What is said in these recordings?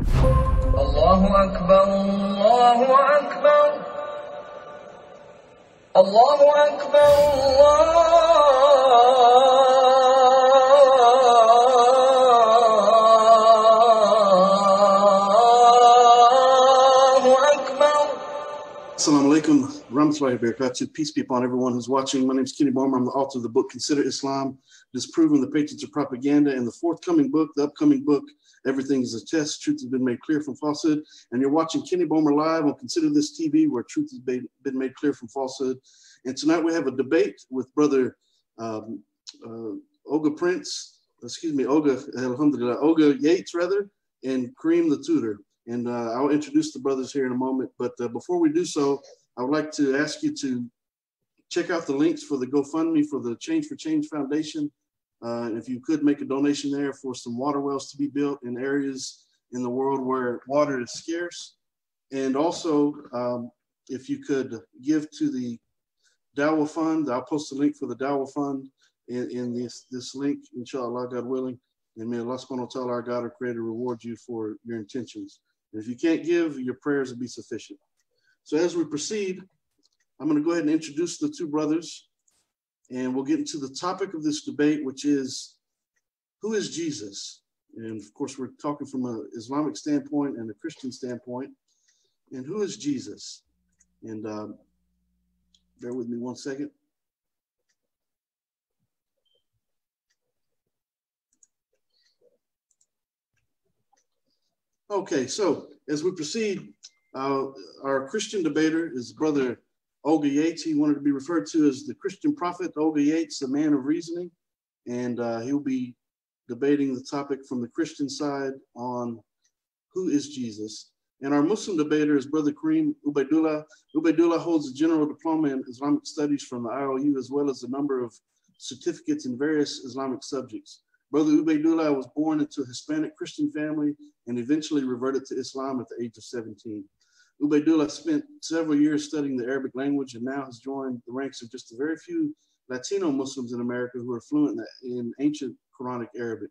Allahu Akbar, Allahu Akbar, Allahu Akbar. Assalamu alaikum, Rahmatullahi wa barakatuh. Peace be upon everyone who's watching. My name is Kenny Bomer. I'm the author of the book Consider Islam, Disproving the Patriots of Propaganda, and the forthcoming book, the upcoming book, Everything is a Test, Truth Has Been Made Clear from Falsehood. And you're watching Kenny Bomer Live on Consider This TV, where truth has been made clear from falsehood. And tonight we have a debate with Brother Olga Yates, and Kareem the Tutor. And I'll introduce the brothers here in a moment. But before we do so, I would like to ask you to check out the links for the GoFundMe for the Change for Change Foundation. And if you could make a donation there for some water wells to be built in areas in the world where water is scarce. And also, if you could give to the Dawah Fund, I'll post a link for the Dawah Fund in this link, inshallah, God willing. And may Allah subhanahu wa ta'ala, our God, our creator, reward you for your intentions. And if you can't give, your prayers will be sufficient. So as we proceed, I'm going to go ahead and introduce the two brothers. And we'll get into the topic of this debate, which is, who is Jesus? And of course, we're talking from an Islamic standpoint and a Christian standpoint. And who is Jesus? And bear with me one second. Okay, so as we proceed, our Christian debater is Brother Olga Yates. He wanted to be referred to as the Christian prophet, Olga Yates, a man of reasoning. And he'll be debating the topic from the Christian side on who is Jesus. And our Muslim debater is Brother Kareem Ubaydullah. Ubaydullah holds a general diploma in Islamic studies from the IOU, as well as a number of certificates in various Islamic subjects. Brother Ubaydullah was born into a Hispanic Christian family and eventually reverted to Islam at the age of 17. Ubaydullah spent several years studying the Arabic language and now has joined the ranks of just a very few Latino Muslims in America who are fluent in ancient Quranic Arabic.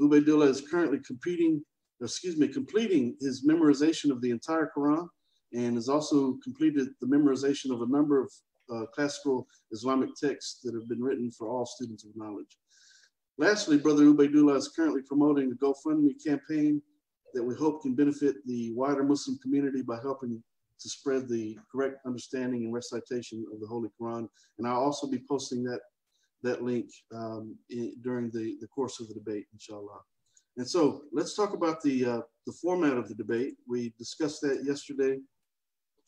Ubaydullah is currently completing his memorization of the entire Quran and has also completed the memorization of a number of classical Islamic texts that have been written for all students of knowledge. Lastly, Brother Ubaydullah is currently promoting the GoFundMe campaign that we hope can benefit the wider Muslim community by helping to spread the correct understanding and recitation of the Holy Quran. And I'll also be posting that link during the course of the debate, inshallah. And so let's talk about the format of the debate. We discussed that yesterday.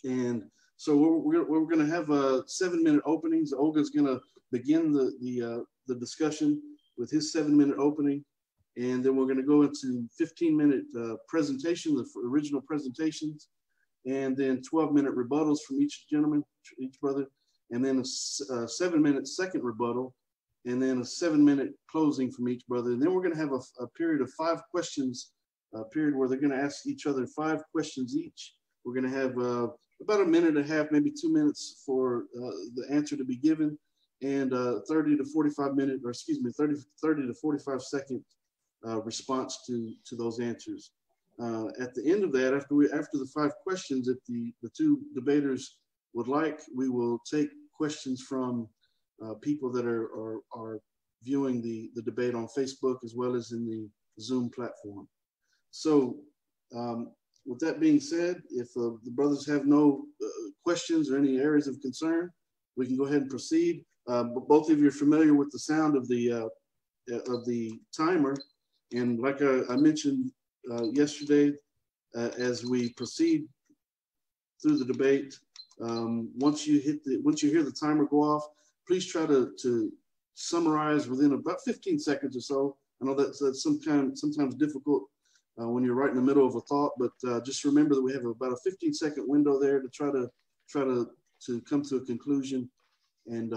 And so we're gonna have 7-minute openings. Olga's gonna begin the discussion with his 7-minute opening. And then we're gonna go into 15-minute presentation, the original presentations, and then 12-minute rebuttals from each gentleman, each brother, and then a 7-minute second rebuttal, and then a 7-minute closing from each brother. And then we're gonna have a period of 5 questions, a period where they're gonna ask each other 5 questions each. We're gonna have about a minute and a half, maybe 2 minutes for the answer to be given, and 30 to 45 second response to those answers. At the end of that, after the 5 questions, if the two debaters would like, we will take questions from people that are viewing the debate on Facebook as well as in the Zoom platform. So with that being said, if the brothers have no questions or any areas of concern, we can go ahead and proceed. But both of you are familiar with the sound of the timer. And like I mentioned yesterday, as we proceed through the debate, once you hear the timer go off, please try to summarize within about 15 seconds or so. I know that's sometimes difficult when you're right in the middle of a thought, but just remember that we have about a 15-second window there to try to come to a conclusion, and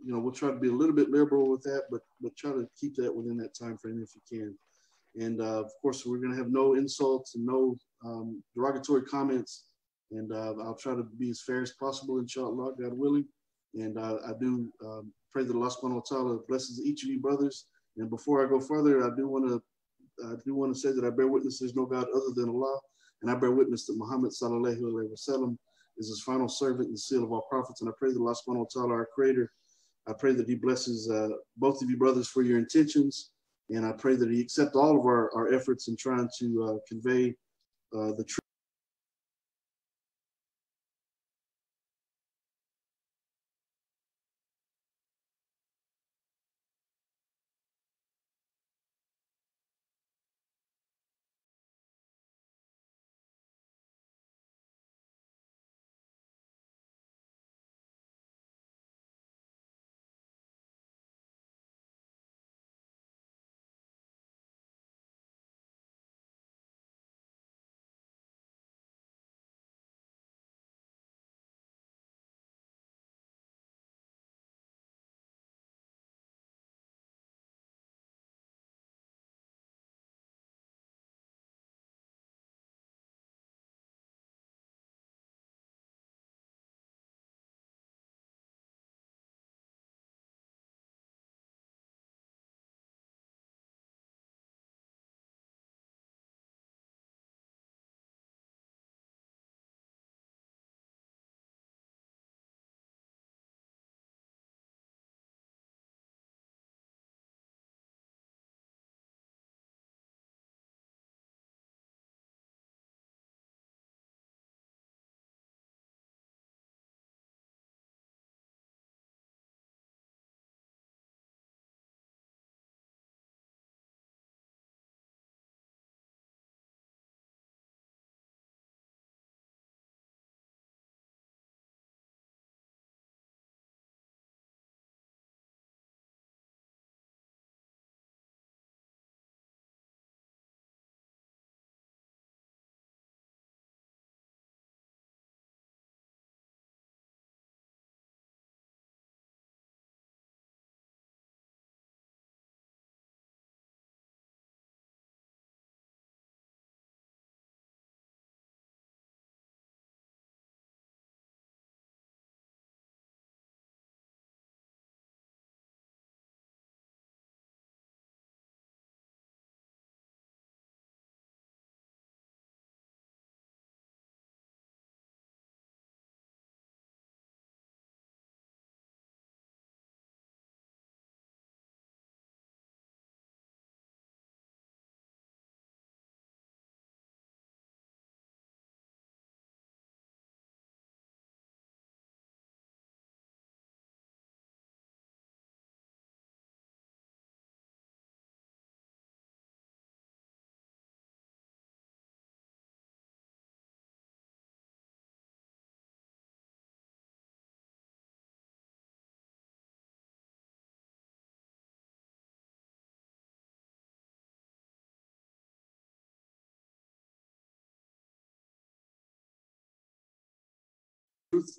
you know, we'll try to be a little bit liberal with that, but try to keep that within that time frame if you can. And of course, we're going to have no insults and no derogatory comments. And I'll try to be as fair as possible, inshallah, God willing. And I do pray that Allah subhanahu wa ta'ala blesses each of you brothers. And before I go further, I do want to the one who says that I bear witness there's no God other than Allah, and I bear witness that Muhammad sallallahu alaihi wasallam is his final servant and the seal of all prophets. And I pray that Allah subhanahu wa ta'ala, our creator, I pray that he blesses both of you brothers for your intentions. And I pray that he accept all of our efforts in trying to convey the truth.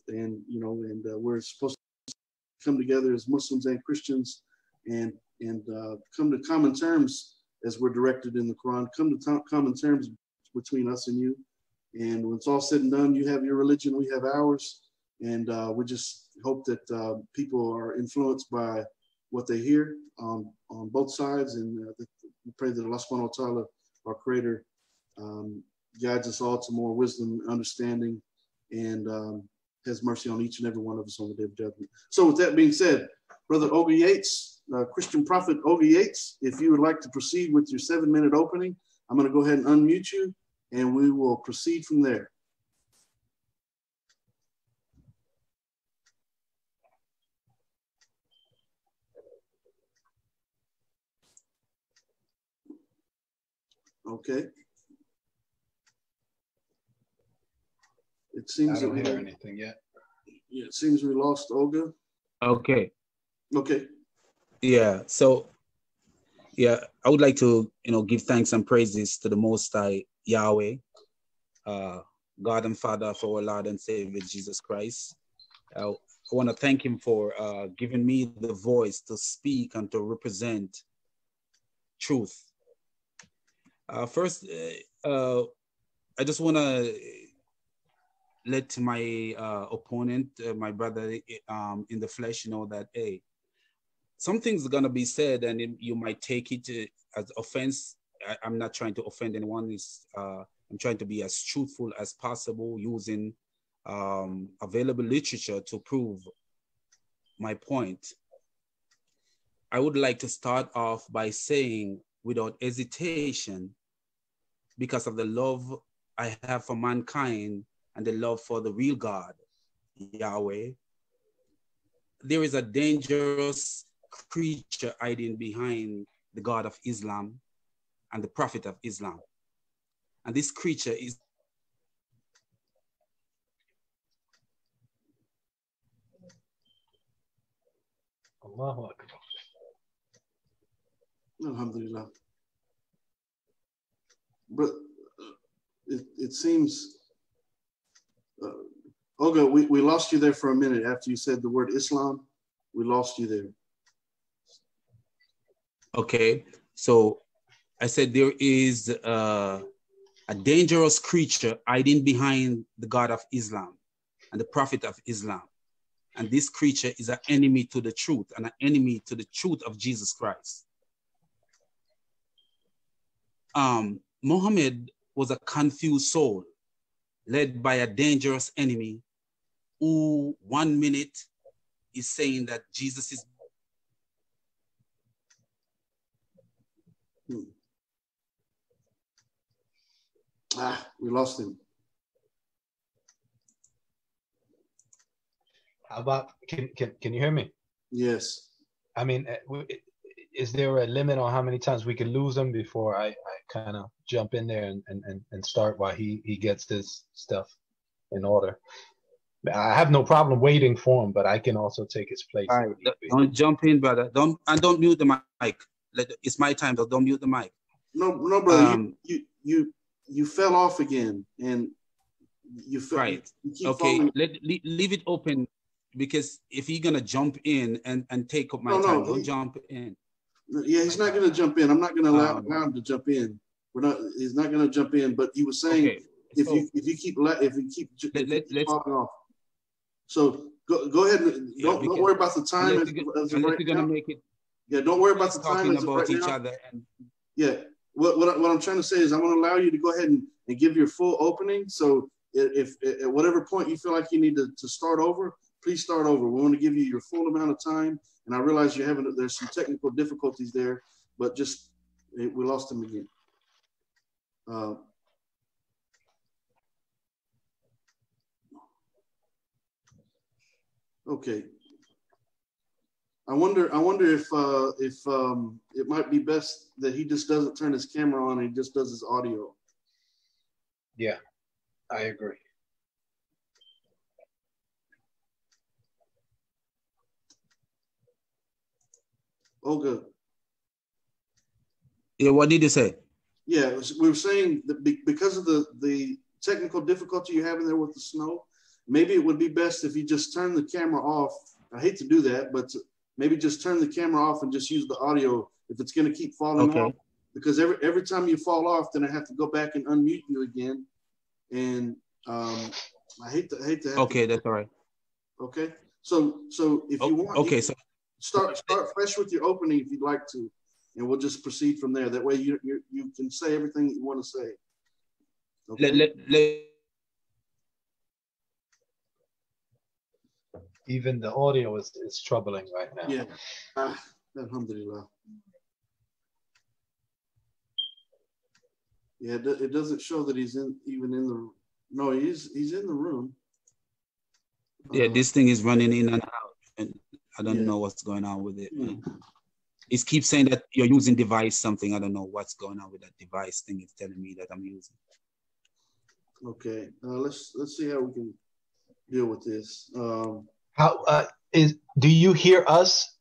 And you know, and we're supposed to come together as Muslims and Christians, and come to common terms as we're directed in the Quran. Come to common terms between us and you. And when it's all said and done, you have your religion, we have ours, and we just hope that people are influenced by what they hear on both sides. And we pray that Allah subhanahu wa ta'ala, our Creator, guides us all to more wisdom and understanding, and has mercy on each and every one of us on the Day of Judgment. So with that being said, Brother Olga Yates, Christian Prophet Olga Yates, if you would like to proceed with your 7-minute opening, I'm going to go ahead and unmute you, and we will proceed from there. Okay. It seems I don't hear anything yet. Yeah, it seems we lost Olga. Okay. Okay. Yeah. So, yeah, I would like to, you know, give thanks and praises to the Most High Yahweh, God and Father for our Lord and Savior Jesus Christ. I want to thank Him for giving me the voice to speak and to represent truth. First, I just want to let my opponent, my brother in the flesh, know that, hey, something's gonna be said and you might take it as offense I'm not trying to offend anyone. I'm trying to be as truthful as possible using available literature to prove my point. I would like to start off by saying without hesitation, because of the love I have for mankind and the love for the real God, Yahweh, there is a dangerous creature hiding behind the God of Islam and the Prophet of Islam. And this creature is Allahu Akbar. Alhamdulillah. But it seems, Olga, we lost you there for a minute after you said the word Islam. We lost you there. Okay, so I said there is a dangerous creature hiding behind the God of Islam and the Prophet of Islam. And this creature is an enemy to the truth and an enemy to the truth of Jesus Christ. Muhammad was a confused soul led by a dangerous enemy who 1 minute is saying that Jesus is. We lost him. How about, can you hear me? Yes. I mean, is there a limit on how many times we can lose him before I kind of jump in there and start while he gets this stuff in order? I have no problem waiting for him, but I can also take his place. All right. Don't jump in, brother. Don't mute the mic. It's my time, but don't mute the mic. No, brother. You fell off again, and you fell. Right. You okay. Leave it open, because if he's gonna jump in and take up my time, don't jump in. Yeah, he's not gonna jump in. I'm not gonna allow him to jump in. He's not gonna jump in. But he was saying, okay, if you keep talking off. So go ahead. And don't worry about the time. Unless you're gonna make it. Yeah, don't worry about the time. About each other. Yeah. What I'm trying to say is I'm going to allow you to go ahead and give your full opening. So if at whatever point you feel like you need to start over, please start over. We want to give you your full amount of time. And I realize there's some technical difficulties there, but we lost them again. Okay. I wonder if it might be best that he just doesn't turn his camera on and he just does his audio. Yeah, I agree. Olga. Yeah, what did you say? Yeah, we were saying that because of the technical difficulty you have in there with the snow, maybe it would be best if you just turn the camera off. I hate to do that, but maybe just turn the camera off and just use the audio if it's going to keep falling off. Because every time you fall off, then I have to go back and unmute you again. And I hate to. Okay, that's all right. Okay, so if you want, okay, so start fresh with your opening if you'd like to, and we'll just proceed from there. That way you can say everything that you want to say. Okay? Even the audio is troubling right now. Yeah. Alhamdulillah. Yeah, it doesn't show that he's even in the. No, he's in the room. Yeah, this thing is running in and out, and I don't know what's going on with it. Yeah. It keeps saying that you're using device something. I don't know what's going on with that device thing. It's telling me that I'm using. Okay, let's see how we can deal with this. How do you hear us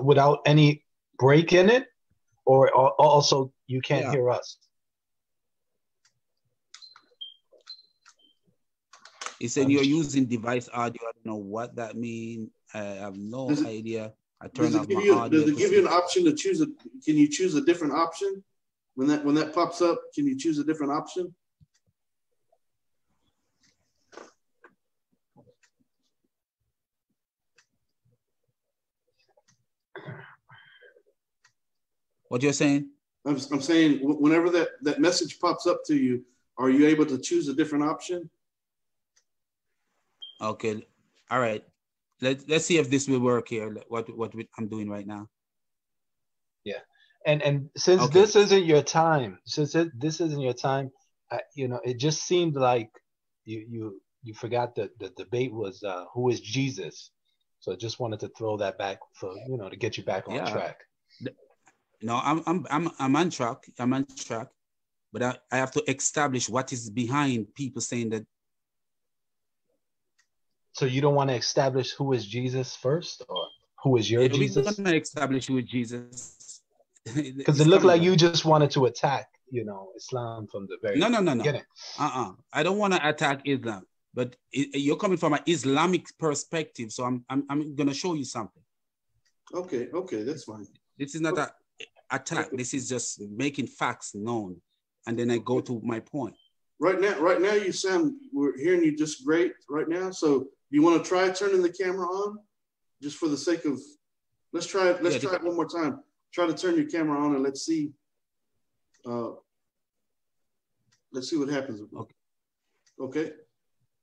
without any break in it, or also you can't hear us? He said you're using device audio. I don't know what that means. I have no idea. I turned off my audio. Does it give you an option to choose? Can you choose a different option when that pops up? Can you choose a different option? What you're saying? I'm saying whenever that message pops up to you, are you able to choose a different option? Okay. All right. Let's see if this will work here, what I'm doing right now. Yeah. And since this isn't your time, you know, it just seemed like you forgot that the debate was who is Jesus. So I just wanted to throw that back for, you know, to get you back on track. No, I'm on track. I'm on track, but I have to establish what is behind people saying that. So you don't want to establish who is Jesus first, or who is your Jesus? We don't want to establish who is Jesus, because it looked like you just wanted to attack, you know, Islam from the very beginning. I don't want to attack Islam, but you're coming from an Islamic perspective, so I'm gonna show you something. Okay, that's fine. This is not a attack. This is just making facts known, and then I go to my point. Right now, you sound. We're hearing you just great right now. So, do you want to try turning the camera on, just for the sake of? Let's try it. Let's try it one more time. Try to turn your camera on, and let's see. Let's see what happens. Okay.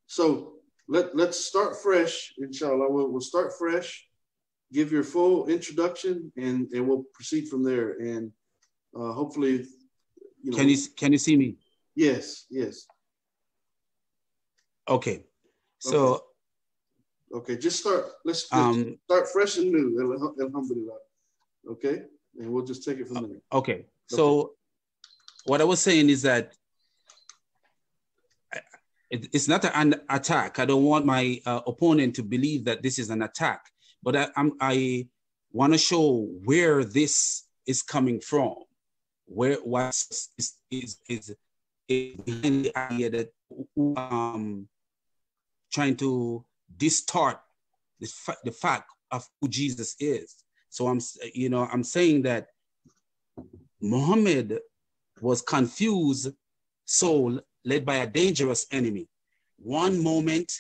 So let's start fresh, inshallah. We'll start fresh. Give your full introduction, and we'll proceed from there. And hopefully, you know. Can you see me? Yes. Okay, so. Okay, just start. Let's start fresh and new. Alhamdulillah. Okay, and we'll just take it from there. Okay, so what I was saying is that it's not an attack. I don't want my opponent to believe that this is an attack. But I want to show where this is coming from, what is behind the idea that trying to distort the fact of who Jesus is. So I'm saying that Muhammad was confused, soul led by a dangerous enemy. One moment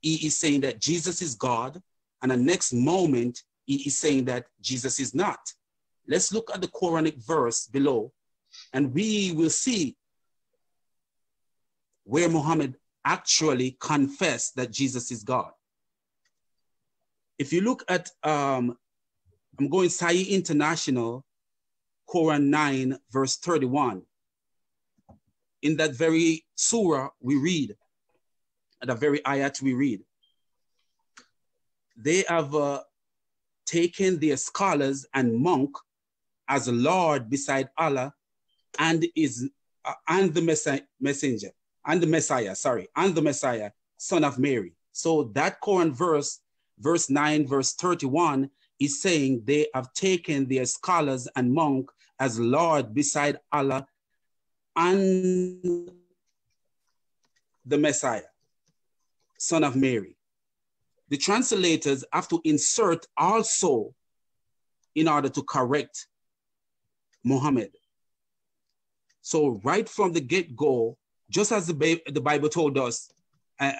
he is saying that Jesus is God, and the next moment, he is saying that Jesus is not. Let's look at the Quranic verse below, and we will see where Muhammad actually confessed that Jesus is God. If you look at, I'm going Sahih International, Quran 9, verse 31. In that very surah we read, at the very ayat we read, they have taken their scholars and monk as Lord beside Allah and the Messiah, son of Mary. So that Quran verse 9, verse 31 is saying they have taken their scholars and monk as Lord beside Allah and the Messiah, son of Mary. The translators have to insert also in order to correct Muhammad. So right from the get-go, just as the Bible told us that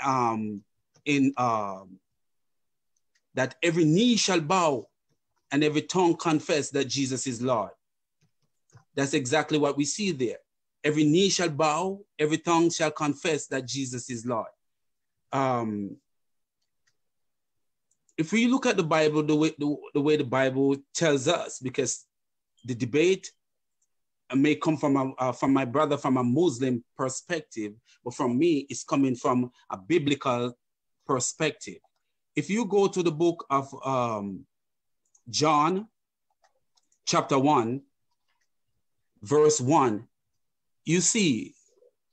every knee shall bow and every tongue confess that Jesus is Lord. That's exactly what we see there. Every knee shall bow, every tongue shall confess that Jesus is Lord. If we look at the Bible, the way the Bible tells us, because the debate may come from my brother, from a Muslim perspective, but from me, it's coming from a biblical perspective. If you go to the book of John, chapter 1, verse 1, you see,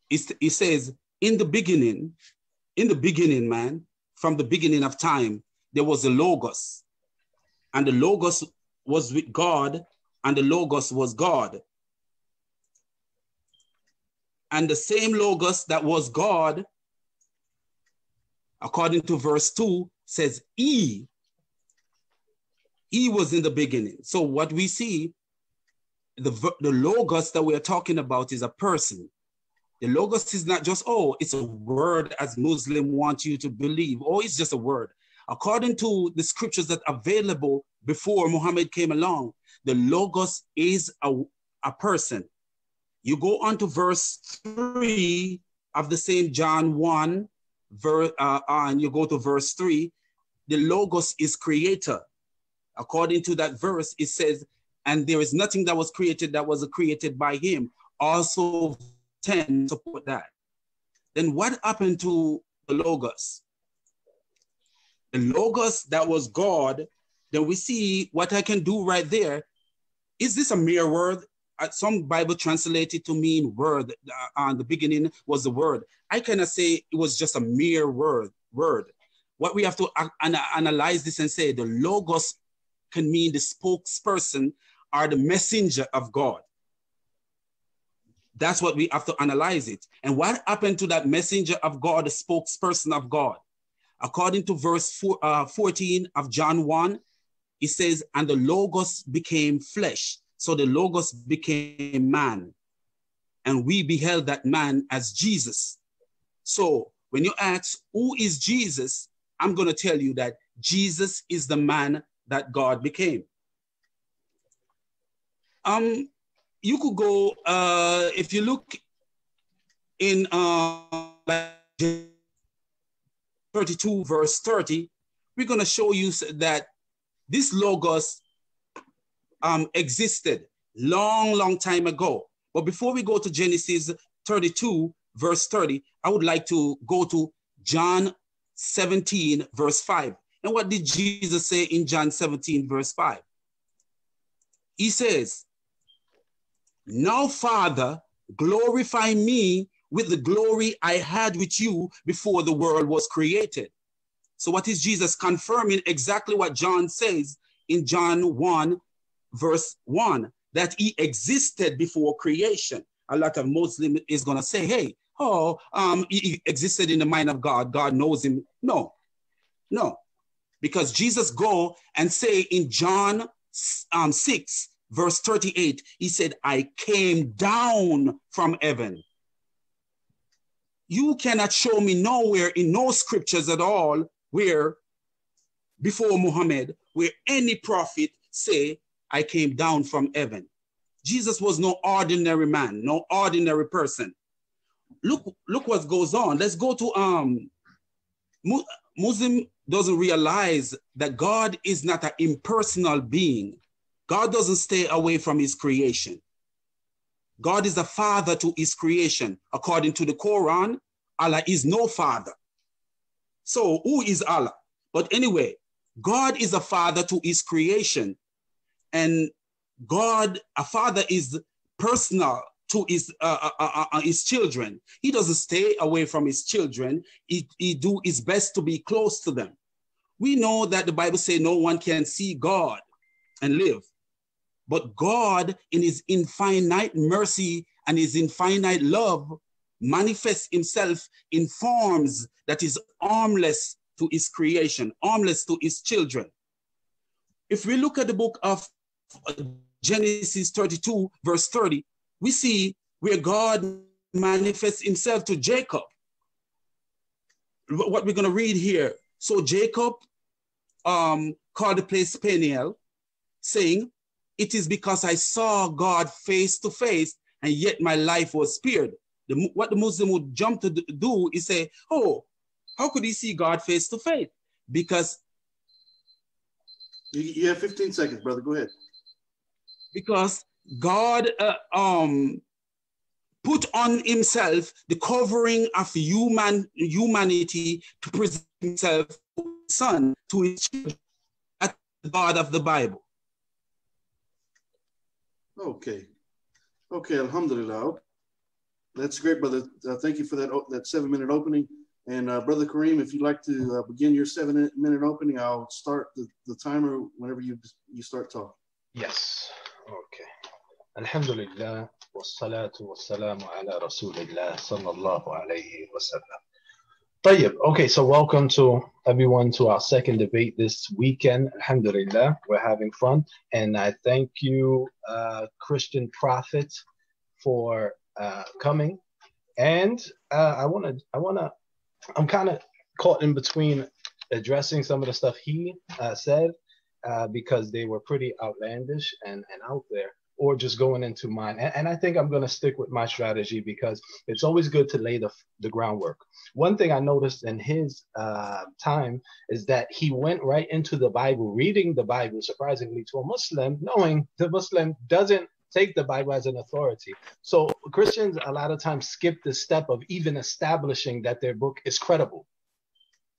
it says, in the beginning, man, from the beginning of time, there was a Logos, and the Logos was with God, and the Logos was God. And the same Logos that was God, according to verse 2, says he was in the beginning. So what we see, the Logos that we're talking about is a person. The Logos is not just, oh, it's a word as Muslim want you to believe. Oh, it's just a word. According to the scriptures that are available before Muhammad came along, the Logos is a, a person. You go on to verse 3 of the same John 1, and you go to verse 3. The Logos is creator. According to that verse, it says, and there is nothing that was created that was created by him. Also 10 support that. Then what happened to the Logos? The Logos that was God, then we see what I can do right there. Is this a mere word? Some Bible translated to mean word. On the beginning was the word. I cannot say it was just a mere word. What we have to analyze this and say, the Logos can mean the spokesperson or the messenger of God. That's what we have to analyze it. And what happened to that messenger of God, the spokesperson of God? According to verse 14 of John 1, it says, and the Logos became flesh. So the Logos became man. And we beheld that man as Jesus. So when you ask, who is Jesus? I'm going to tell you that Jesus is the man that God became. You could go, if you look in 32 verse 30, we're going to show you that this Logos existed long time ago. But before we go to Genesis 32 verse 30, I would like to go to John 17 verse 5. And what did Jesus say in John 17 verse 5? He says, now, Father, glorify me with the glory I had with you before the world was created. So what is Jesus confirming? Exactly what John says in John 1, verse 1, that he existed before creation. A lot of Muslims is going to say, hey, he existed in the mind of God. God knows him. No, no. Because Jesus go and say in John 6, verse 38, he said, I came down from heaven. You cannot show me nowhere in no scriptures at all where, before Muhammad, where any prophet say, I came down from heaven. Jesus was no ordinary man, no ordinary person. Look what goes on. Let's go to, Muslim doesn't realize that God is not an impersonal being. God doesn't stay away from his creation. God is a father to his creation. According to the Quran, Allah is no father. So who is Allah? But anyway, God is a father to his creation. And God, a father, is personal to his children. He doesn't stay away from his children. He do his best to be close to them. We know that the Bible says no one can see God and live. But God, in his infinite mercy and his infinite love, manifests himself in forms that is harmless to his creation, harmless to his children. If we look at the book of Genesis 32, verse 30, we see where God manifests himself to Jacob. What we're going to read here. So Jacob called the place Peniel, saying, it is because I saw God face to face, and yet my life was spared. What the Muslim would jump to do is say, oh, how could he see God face to face? Because... You have 15 seconds, brother. Go ahead. Because God put on himself the covering of humanity to present himself to his son, to his children, as the God of the Bible. Okay. Okay, alhamdulillah. That's great, brother. Thank you for that 7-minute opening. And brother Kareem, if you'd like to begin your 7-minute opening, I'll start the timer whenever you start talking. Yes. Okay. Alhamdulillah. Wassalatu wassalamu ala rasulillah sallallahu alayhi wa sallam. Tayyib. Okay, so welcome to everyone to our second debate this weekend. Alhamdulillah, we're having fun. And I thank you, Christian Prophet, for coming. And I'm kind of caught in between addressing some of the stuff he said because they were pretty outlandish and out there. or just going into mine. And I think I'm going to stick with my strategy because it's always good to lay the groundwork. One thing I noticed in his time is that he went right into the Bible, reading the Bible, surprisingly, to a Muslim, knowing the Muslim doesn't take the Bible as an authority. So Christians a lot of times skip the step of even establishing that their book is credible.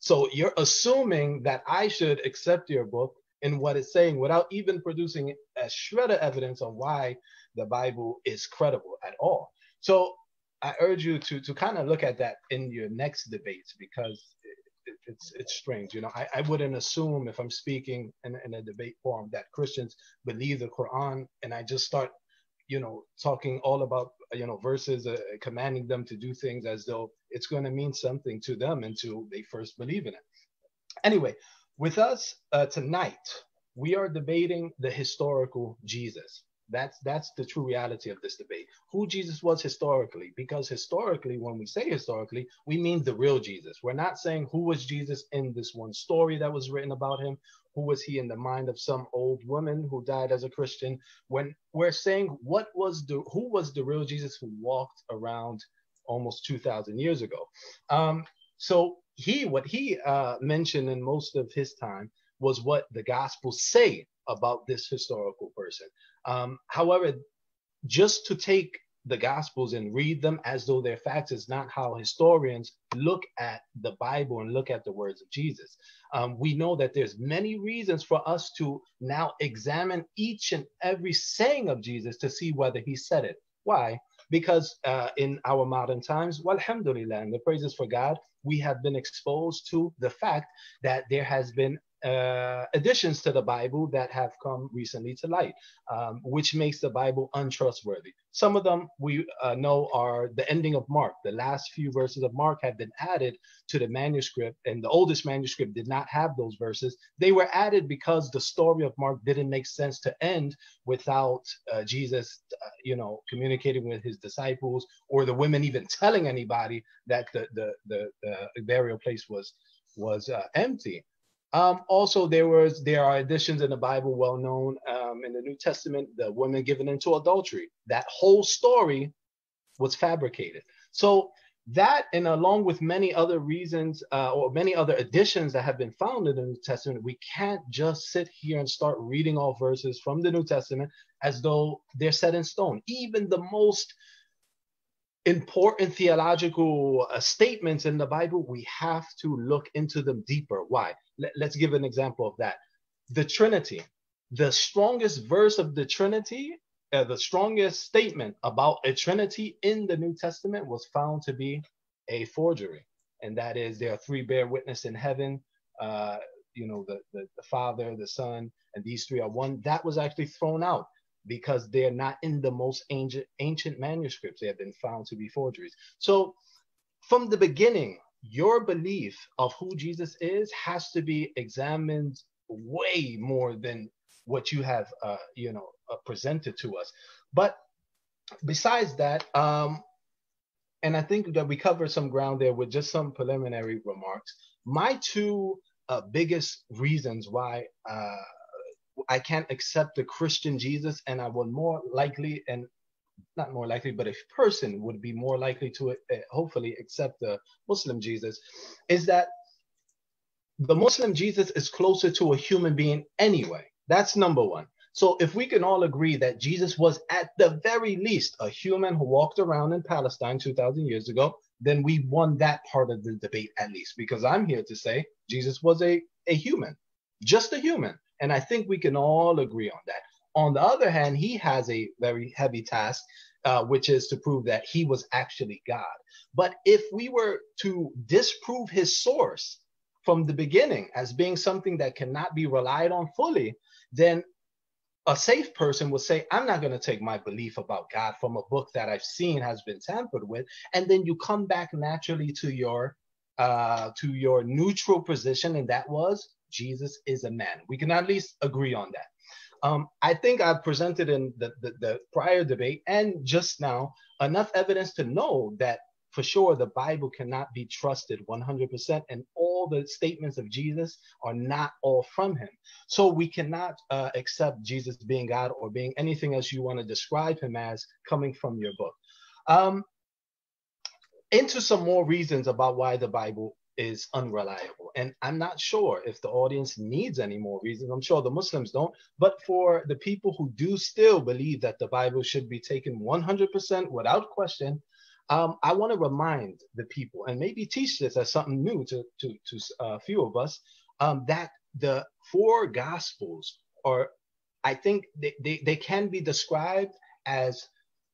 So you're assuming that I should accept your book and what it's saying without even producing a shred of evidence on why the Bible is credible at all. So I urge you to kind of look at that in your next debates, because it's strange. You know, I wouldn't assume if I'm speaking in a debate forum that Christians believe the Quran and I just start, you know, talking all about, you know, verses commanding them to do things as though it's going to mean something to them until they first believe in it. Anyway, with us tonight, we are debating the historical Jesus. That's the true reality of this debate, who Jesus was historically, because historically, when we say historically, we mean the real Jesus. We're not saying who was Jesus in this one story that was written about him, who was he in the mind of some old woman who died as a Christian. When we're saying who was the real Jesus who walked around almost 2,000 years ago. So what he mentioned in most of his time was what the Gospels say about this historical person. However, just to take the Gospels and read them as though they're facts is not how historians look at the Bible and look at the words of Jesus. We know that there's many reasons for us to now examine each and every saying of Jesus to see whether he said it. Why? Because in our modern times, walhamdulillah, and the praises for God, we have been exposed to the fact that there has been additions to the Bible that have come recently to light, which makes the Bible untrustworthy. Some of them we know are the ending of Mark. The last few verses of Mark have been added to the manuscript, and the oldest manuscript did not have those verses. They were added because the story of Mark didn't make sense to end without Jesus, you know, communicating with his disciples, or the women even telling anybody that the burial place was empty. Also, there are additions in the Bible well known in the New Testament, the woman given into adultery. That whole story was fabricated. So that, and along with many other reasons or many other additions that have been found in the New Testament, we can't just sit here and start reading all verses from the New Testament as though they're set in stone. Even the most important theological statements in the Bible, we have to look into them deeper. Why? Let's give an example of that. The Trinity, the strongest verse of the Trinity, the strongest statement about a Trinity in the New Testament was found to be a forgery. And that is, there are three bear witness in heaven, you know, the Father, the Son, and these three are one. That was actually thrown out because they're not in the most ancient manuscripts. They have been found to be forgeries. So from the beginning, your belief of who Jesus is has to be examined way more than what you have, you know, presented to us. But besides that, and I think that we covered some ground there with just some preliminary remarks. My two biggest reasons why I can't accept the Christian Jesus, and I would more likely, and not more likely, but a person would be more likely to hopefully accept the Muslim Jesus, is that the Muslim Jesus is closer to a human being anyway. That's number one. So if we can all agree that Jesus was at the very least a human who walked around in Palestine 2,000 years ago, then we won that part of the debate at least, because I'm here to say Jesus was a human, just a human. And I think we can all agree on that. On the other hand, he has a very heavy task, which is to prove that he was actually God. But if we were to disprove his source from the beginning as being something that cannot be relied on fully, then a safe person would say, I'm not going to take my belief about God from a book that I've seen has been tampered with. And then you come back naturally to your neutral position, and that was Jesus is a man. We can at least agree on that. I think I've presented in the prior debate and just now enough evidence to know that for sure, the Bible cannot be trusted 100%, and all the statements of Jesus are not all from him. So we cannot accept Jesus being God or being anything else you want to describe him as coming from your book. Into some more reasons about why the Bible is unreliable. And I'm not sure if the audience needs any more reasons. I'm sure the Muslims don't. But for the people who do still believe that the Bible should be taken 100% without question, I want to remind the people and maybe teach this as something new to a few of us, that the four Gospels are, I think they can be described as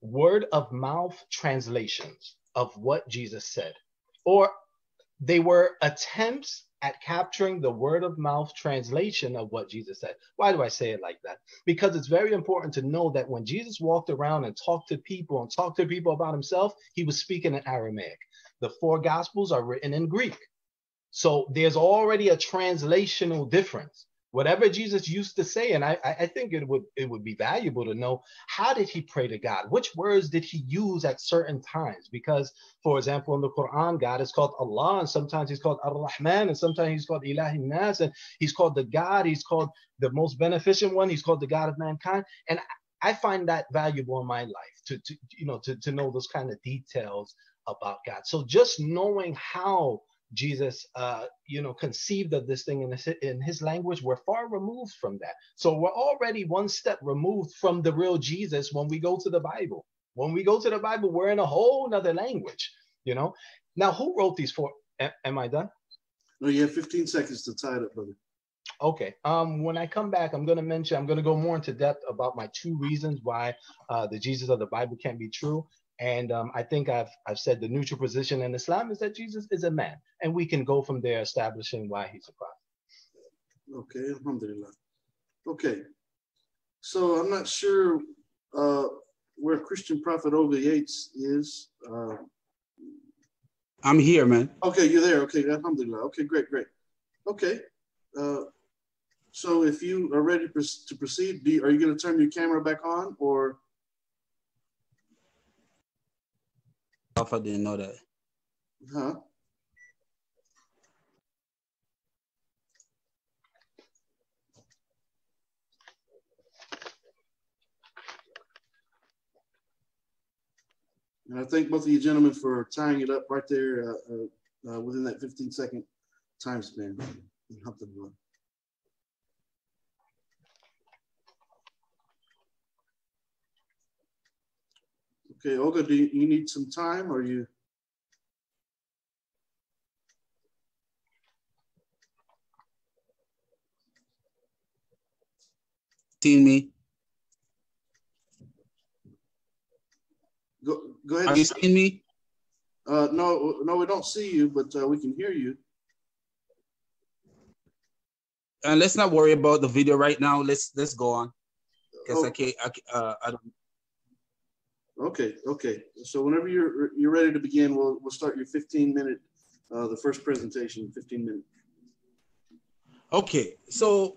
word of mouth translations of what Jesus said, or they were attempts at capturing the word of mouth translation of what Jesus said. Why do I say it like that? Because it's very important to know that when Jesus walked around and talked to people about himself, he was speaking in Aramaic. The four Gospels are written in Greek. So there's already a translational difference. Whatever Jesus used to say, and I think it would be valuable to know, how did he pray to God? Which words did he use at certain times? Because, for example, in the Quran, God is called Allah, and sometimes he's called Ar-Rahman, and sometimes he's called Ilahi Nas, and he's called the God, he's called the most beneficent one, he's called the God of mankind. And I find that valuable in my life to know those kind of details about God. So just knowing how Jesus, conceived of this thing in his language, we're far removed from that. So we're already one step removed from the real Jesus when we go to the Bible. When we go to the Bible, we're in a whole nother language, Now, who wrote these four? Am I done? No, you have 15 seconds to tie it up, brother. Okay. When I come back, I'm going to go more into depth about my two reasons why the Jesus of the Bible can't be true. And I think I've said the neutral position in Islam is that Jesus is a man, and we can go from there establishing why he's a prophet. Okay, alhamdulillah. Okay, so I'm not sure where Christian prophet Olga Yates is. I'm here, man. Okay, you're there. Okay, alhamdulillah. Okay, great. Okay, so if you are ready to proceed, are you going to turn your camera back on, or? I didn't know that. Huh? And I thank both of you gentlemen for tying it up right there within that 15-second time span. Alhamdulillah. Okay, Olga, do you need some time, or you? Seen me? Go ahead. Are you seeing me? No, we don't see you, but we can hear you. Let's not worry about the video right now. Let's go on. Because I don't. Okay. So whenever you're ready to begin, we'll start your 15-minute, the first presentation, 15 minutes. Okay. So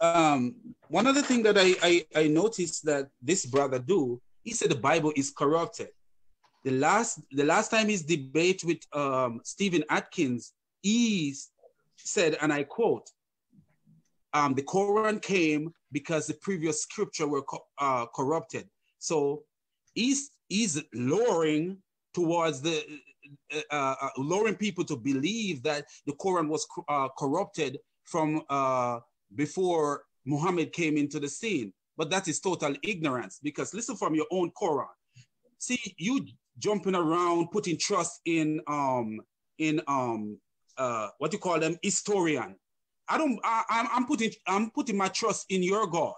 one other thing that I noticed that this brother do, he said the Bible is corrupted. The last time his debate with Stephen Atkins, he said, and I quote, the Quran came because the previous scripture were corrupted. So he's luring towards the luring people to believe that the Quran was corrupted from before Muhammad came into the scene, but that is total ignorance. Because listen, from your own Quran, see you jumping around, putting trust in what you call them historian. I'm putting my trust in your God.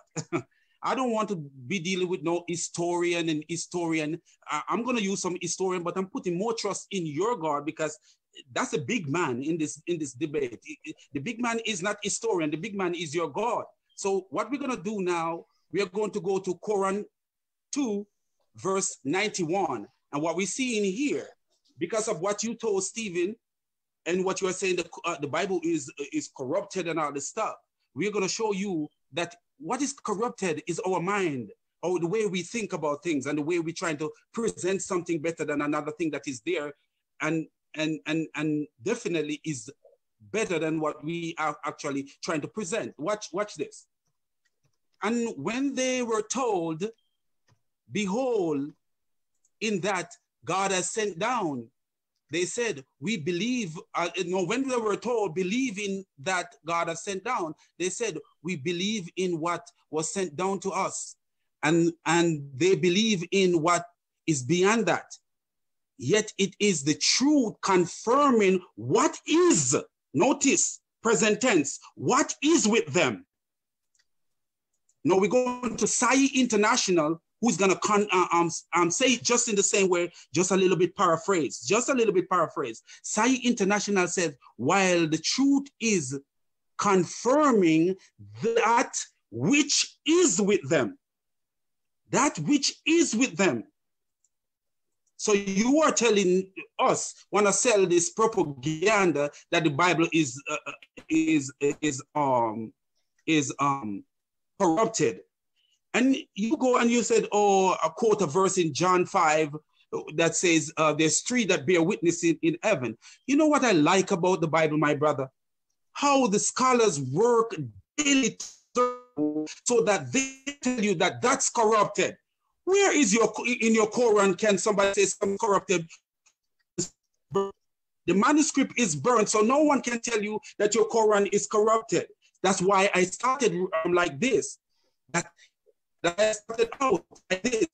I don't want to be dealing with no historian and historian. I'm going to use some historian, but I'm putting more trust in your God, because that's a big man in this debate. The big man is not historian. The big man is your God. So what we're going to do now, we are going to go to Quran 2, verse 91. And what we see in here, because of what you told Stephen and what you are saying, the Bible is corrupted and all this stuff, we're going to show you that what is corrupted is our mind, or the way we think about things and the way we're trying to present something better than another thing that is there and definitely is better than what we are actually trying to present. Watch this. And when they were told, behold, in that God has sent down, they said, we believe, when they were told, believe in that God has sent down, they said, we believe in what was sent down to us. And they believe in what is beyond that. Yet it is the truth confirming what is, notice, present tense, what is with them. Now we're going to Sahih International, who's going to say it just in the same way, just a little bit paraphrase. Sahih International says, while the truth is confirming that which is with them. That which is with them. So you are telling us, want to sell this propaganda that the Bible is corrupted, and you go and you said, oh, I quote a verse in John 5 that says, "There's three that bear witness in heaven." You know what I like about the Bible, my brother? How the scholars work daily so that they tell you that that's corrupted. Where is in your Quran can somebody say something corrupted? The manuscript is burned, so no one can tell you that your Quran is corrupted. That's why I started like this. That I started out like this.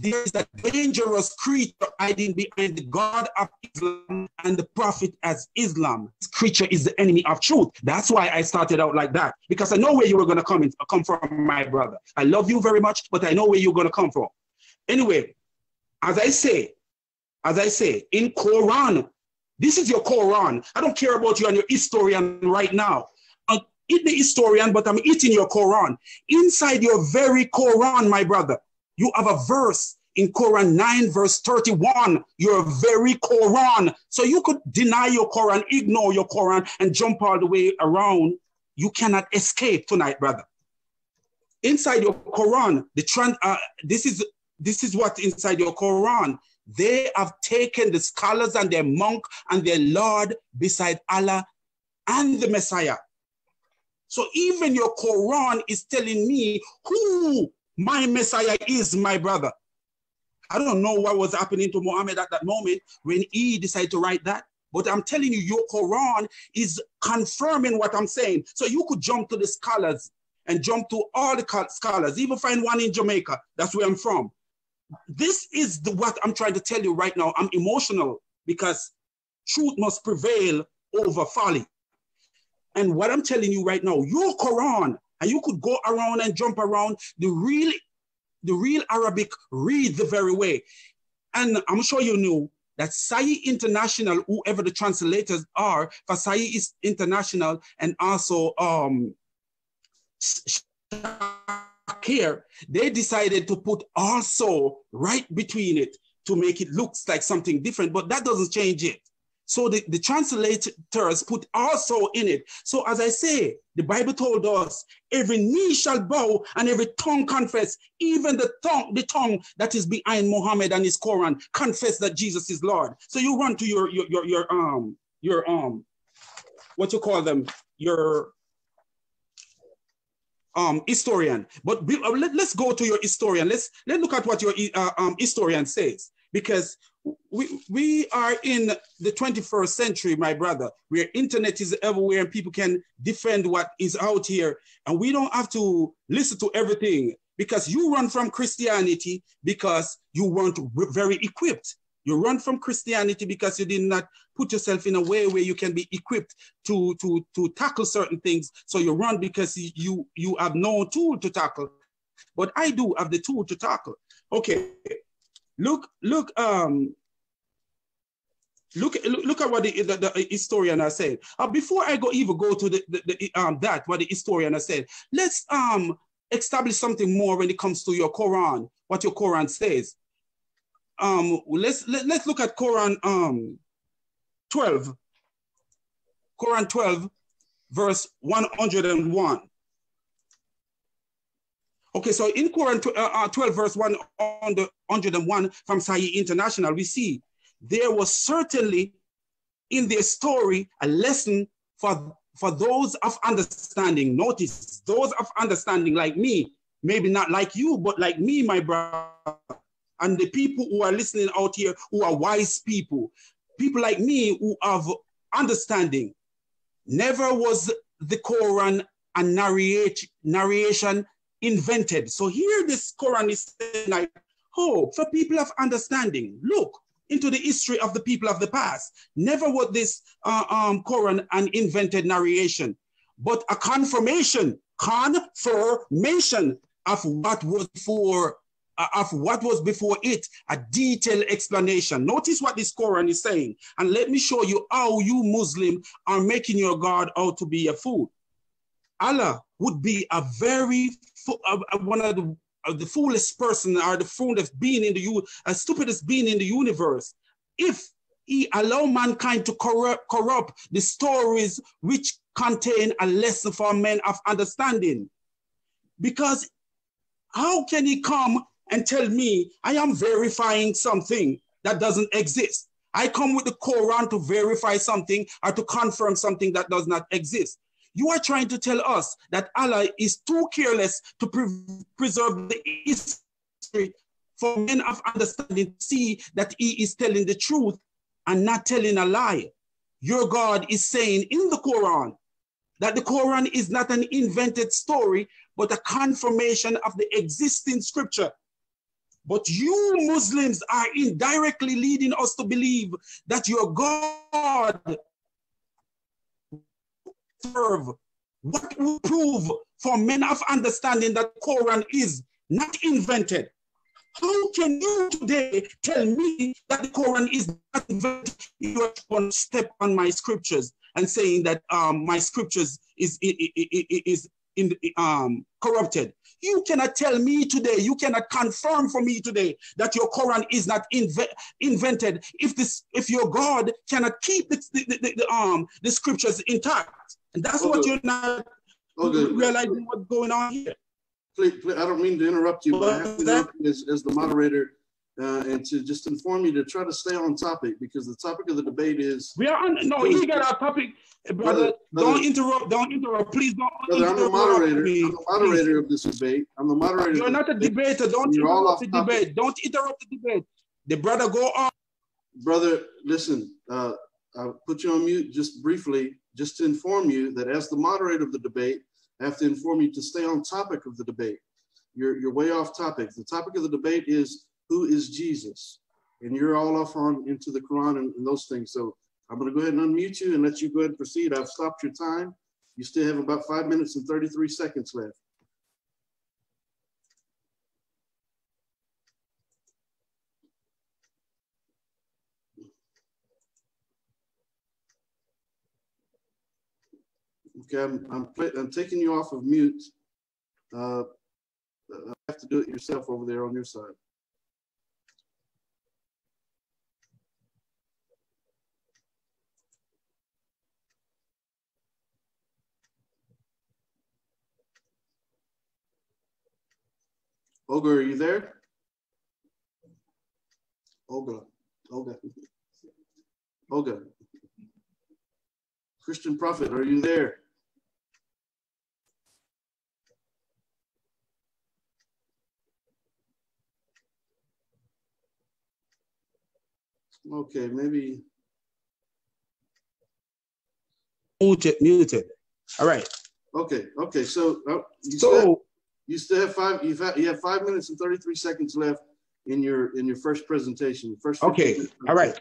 There is a dangerous creature hiding behind the God of Islam and the Prophet as Islam. This creature is the enemy of truth. That's why I started out like that, because I know where you were going to come from, my brother. I love you very much, but I know where you're going to come from. Anyway, as I say, in Quran, this is your Quran. I don't care about you and your historian right now. I'll eat the historian, but I'm eating your Quran. Inside your very Quran, my brother, you have a verse in Quran 9, verse 31, your very Quran. So you could deny your Quran, ignore your Quran, and jump all the way around. You cannot escape tonight, brother. Inside your Quran, this is what inside your Quran. They have taken the scholars and their monk and their Lord beside Allah and the Messiah. So even your Quran is telling me who my Messiah is, my brother. I don't know what was happening to Muhammad at that moment when he decided to write that, but I'm telling you, your Quran is confirming what I'm saying. So you could jump to the scholars and jump to all the scholars, even find one in Jamaica. That's where I'm from. This is what I'm trying to tell you right now. I'm emotional because truth must prevail over folly. And what I'm telling you right now, your Quran, and you could go around and jump around the real Arabic read the very way. And I'm sure you knew that Sahih International, whoever the translators are for Sahih International, and also here, they decided to put also right between it to make it look like something different, but that doesn't change it. So the translators put also in it. So as I say, the Bible told us, every knee shall bow and every tongue confess, even the tongue that is behind Muhammad and his Quran, confess that Jesus is Lord. So you run to your what you call them, your historian. But let's go to your historian. Let's look at what your historian says, because we are in the 21st century, my brother, where internet is everywhere and people can defend what is out here. And we don't have to listen to everything, because you run from Christianity because you weren't very equipped. You run from Christianity because you did not put yourself in a way where you can be equipped to tackle certain things. So you run because you have no tool to tackle. But I do have the tool to tackle. Okay. Look at what the historian has said. Before I even go to what the historian has said, let's establish something more when it comes to your Quran, what your Quran says. Let's look at Quran 12. Quran 12, verse 101. Okay, so in Quran 12 verse 1 on the 101 from Sahih International, we see there was certainly in their story a lesson for those of understanding. Notice, those of understanding like me, maybe not like you, but like me, my brother, and the people who are listening out here who are wise people, people like me who have understanding. Never was the Quran a narration invented. So here this Quran is saying, like, oh, for people of understanding, look into the history of the people of the past. Never was this Quran an invented narration, but a confirmation of what was before it, a detailed explanation. Notice what this Quran is saying, and let me show you how you Muslim are making your God out to be a fool. Allah would be a very one of the foolish person, or the foolish being in the stupidest being in the universe, if he allow mankind to corrupt the stories which contain a lesson for men of understanding. Because how can he come and tell me I am verifying something that doesn't exist? I come with the Quran to verify something or to confirm something that does not exist. You are trying to tell us that Allah is too careless to preserve the history for men of understanding to see that he is telling the truth and not telling a lie. Your God is saying in the Quran that the Quran is not an invented story, but a confirmation of the existing scripture. But you Muslims are indirectly leading us to believe that your God serve what will prove for men of understanding that Quran is not invented. How can you today tell me that the Quran is not invented? You are one step on my scriptures and saying that my scriptures is corrupted. You cannot tell me today, you cannot confirm for me today that your Quran is not invented if your God cannot keep the scriptures intact. And that's what you're not realizing what's going on here. Please, I don't mean to interrupt you, but I have to interrupt you as the moderator and to just inform you to try to stay on topic, because the topic of the debate is... We are on... No, he got our topic. Brother, don't interrupt. Please don't interrupt. I'm the moderator of this debate. I'm the moderator. You're not a debater. Don't interrupt the debate. Don't interrupt the debate. The brother go on. Brother, listen, I'll put you on mute just briefly, just to inform you that as the moderator of the debate, I have to inform you to stay on topic of the debate. You're way off topic. The topic of the debate is who is Jesus? And you're all off on into the Quran and those things. So I'm going to go ahead and unmute you and let you go ahead and proceed. I've stopped your time. You still have about 5 minutes and 33 seconds left. Okay, I'm taking you off of mute. You have to do it yourself over there on your side. Olga, are you there? Olga. Christian prophet, are you there? Okay, maybe. Muted. All right. Okay. So, you have 5 minutes and 33 seconds left in your first presentation. All right.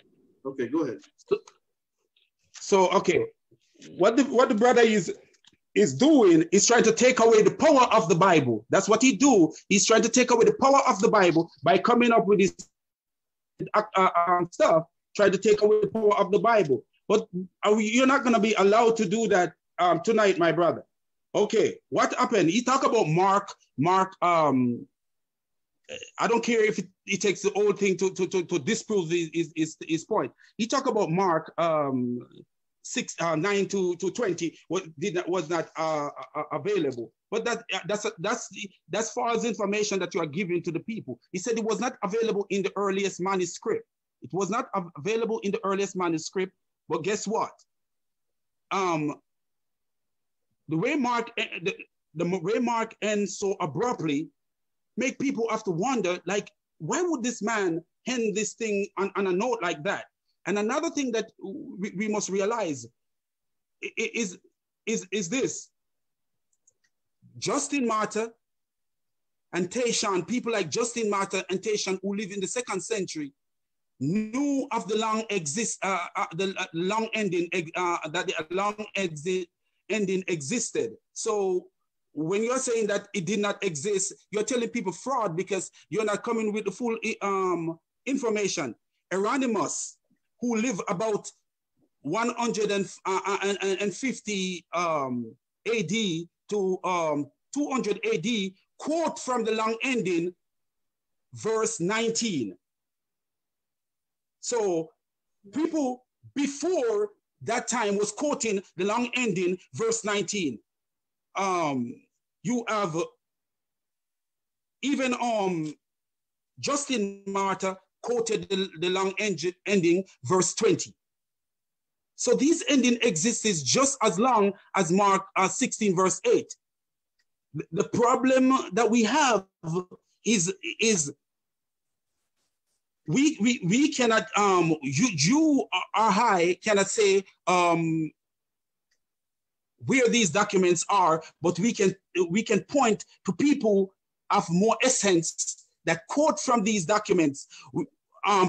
Okay, go ahead. So, what the brother is doing is trying to take away the power of the Bible. That's what he do. He's trying to take away the power of the Bible by coming up with this stuff, trying to take away the power of the Bible. But you're not going to be allowed to do that tonight, my brother. Okay, what happened? He talk about Mark. I don't care if it takes the whole thing to disprove his point. He talk about Mark 9 to 20 was not available. But that's false information that you are giving to the people. He said it was not available in the earliest manuscript. It was not available in the earliest manuscript. But guess what? The way Mark ends so abruptly make people have to wonder, like, why would this man end this thing on a note like that? And another thing that we must realize is this. Justin Martyr and Tayshan, people like Justin Martyr and Tayshan who live in the 2nd century, knew of the long ending existed. So when you're saying that it did not exist, you're telling people fraud because you're not coming with the full information. Hieronymus, who lived about 150 AD to 200 AD, quote from the long ending, verse 19. So people before that time was quoting the long ending, verse 19. You have even Justin Martyr quoted the long ending, verse 20. So these ending exists just as long as Mark 16, verse 8. The problem that we have is we cannot, you or I cannot say where these documents are, but we can point to people of more essence that quote from these documents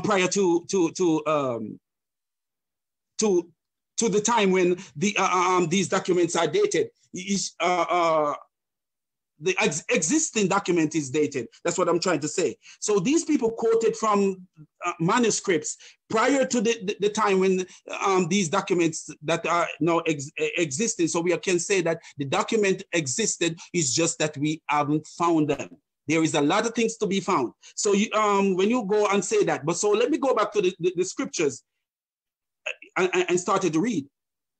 prior to the time when the these documents are dated. The existing document is dated. That's what I'm trying to say. So these people quoted from manuscripts prior to the time when these documents that are now existing. So we can say that the document existed, it's just that we haven't found them. There is a lot of things to be found. So you, when you go and say that, but so let me go back to the scriptures and started to read.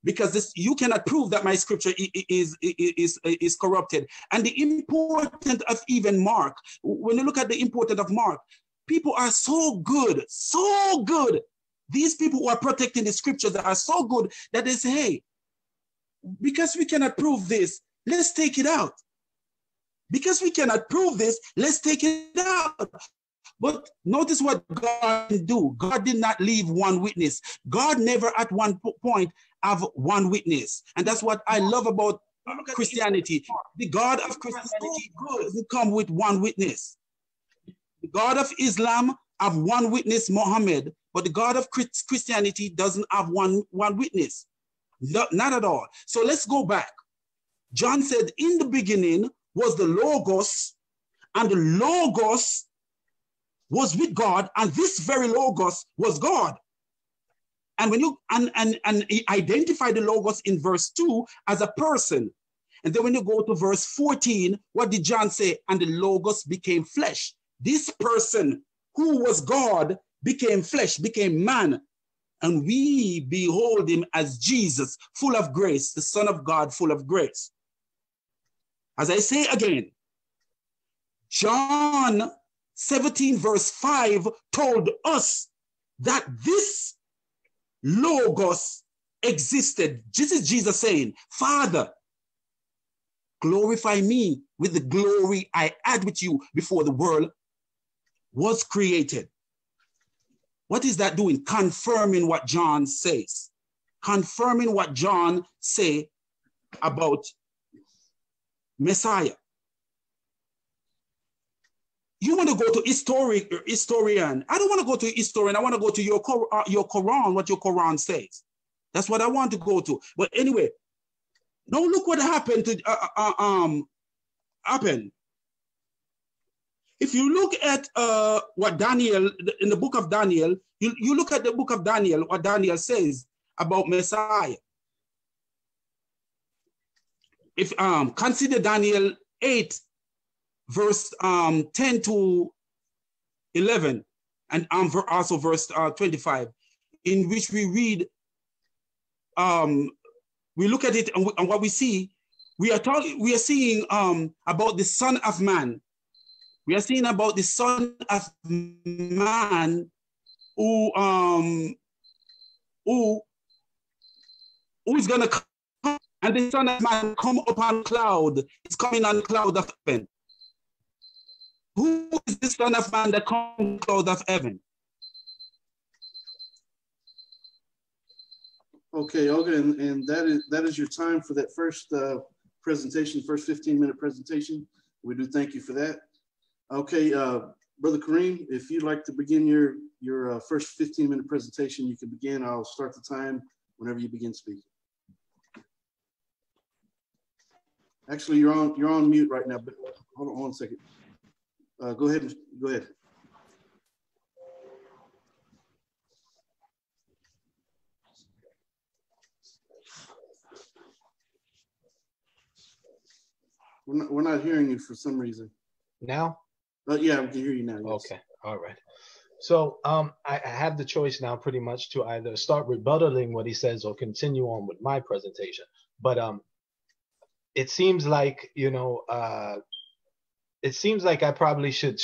Because this, you cannot prove that my scripture is corrupted. And the importance of even Mark, when you look at the importance of Mark, people are so good, so good. These people who are protecting the scriptures are so good that they say, hey, because we cannot prove this, let's take it out. Because we cannot prove this, let's take it out. But notice what God did do. God did not leave one witness. God never at one point have one witness. And that's what I love about Christianity. The God of Christianity doesn't come with one witness. The God of Islam have one witness, Muhammad, but the God of Christianity doesn't have one witness. No, not at all. So let's go back. John said, in the beginning was the Logos, and the Logos was with God, and this very Logos was God. And when you and identify the Logos in verse 2 as a person, and then when you go to verse 14, what did John say? And the Logos became flesh. This person who was God became flesh, became man, and we behold him as Jesus, full of grace, the Son of God, full of grace. As I say again, John 17 verse 5 told us that this Logos existed. This is Jesus saying, Father, glorify me with the glory I had with you before the world was created. What is that doing? Confirming what John says. Confirming what John says about Messiah. You want to go to historian. I don't want to go to historian. I want to go to your Quran, what your Quran says. That's what I want to go to. But anyway, now look what happened to happen. If you look at what Daniel, in the book of Daniel, you look at the book of Daniel, what Daniel says about Messiah. If consider Daniel 8, verse 10 to 11, and also verse 25, in which we read we look at it and what we see, we are seeing about the Son of Man. We are seeing about the Son of Man who is going to come, and the Son of Man come upon cloud. It's coming on cloud of heaven. Who is the Son of Man that comes cloud of heaven? Okay, Olga, and that is your time for that first presentation, first 15-minute presentation. We do thank you for that. Okay, Brother Kareem, if you'd like to begin your first 15-minute presentation, you can begin. I'll start the time whenever you begin speaking. Actually, you're on mute right now, but hold on one second. Go ahead. We're not hearing you for some reason. Now? Yeah, we can hear you now. Yes. Okay, all right. So I have the choice now pretty much to either start rebuttaling what he says or continue on with my presentation. But it seems like, you know, it seems like I probably should,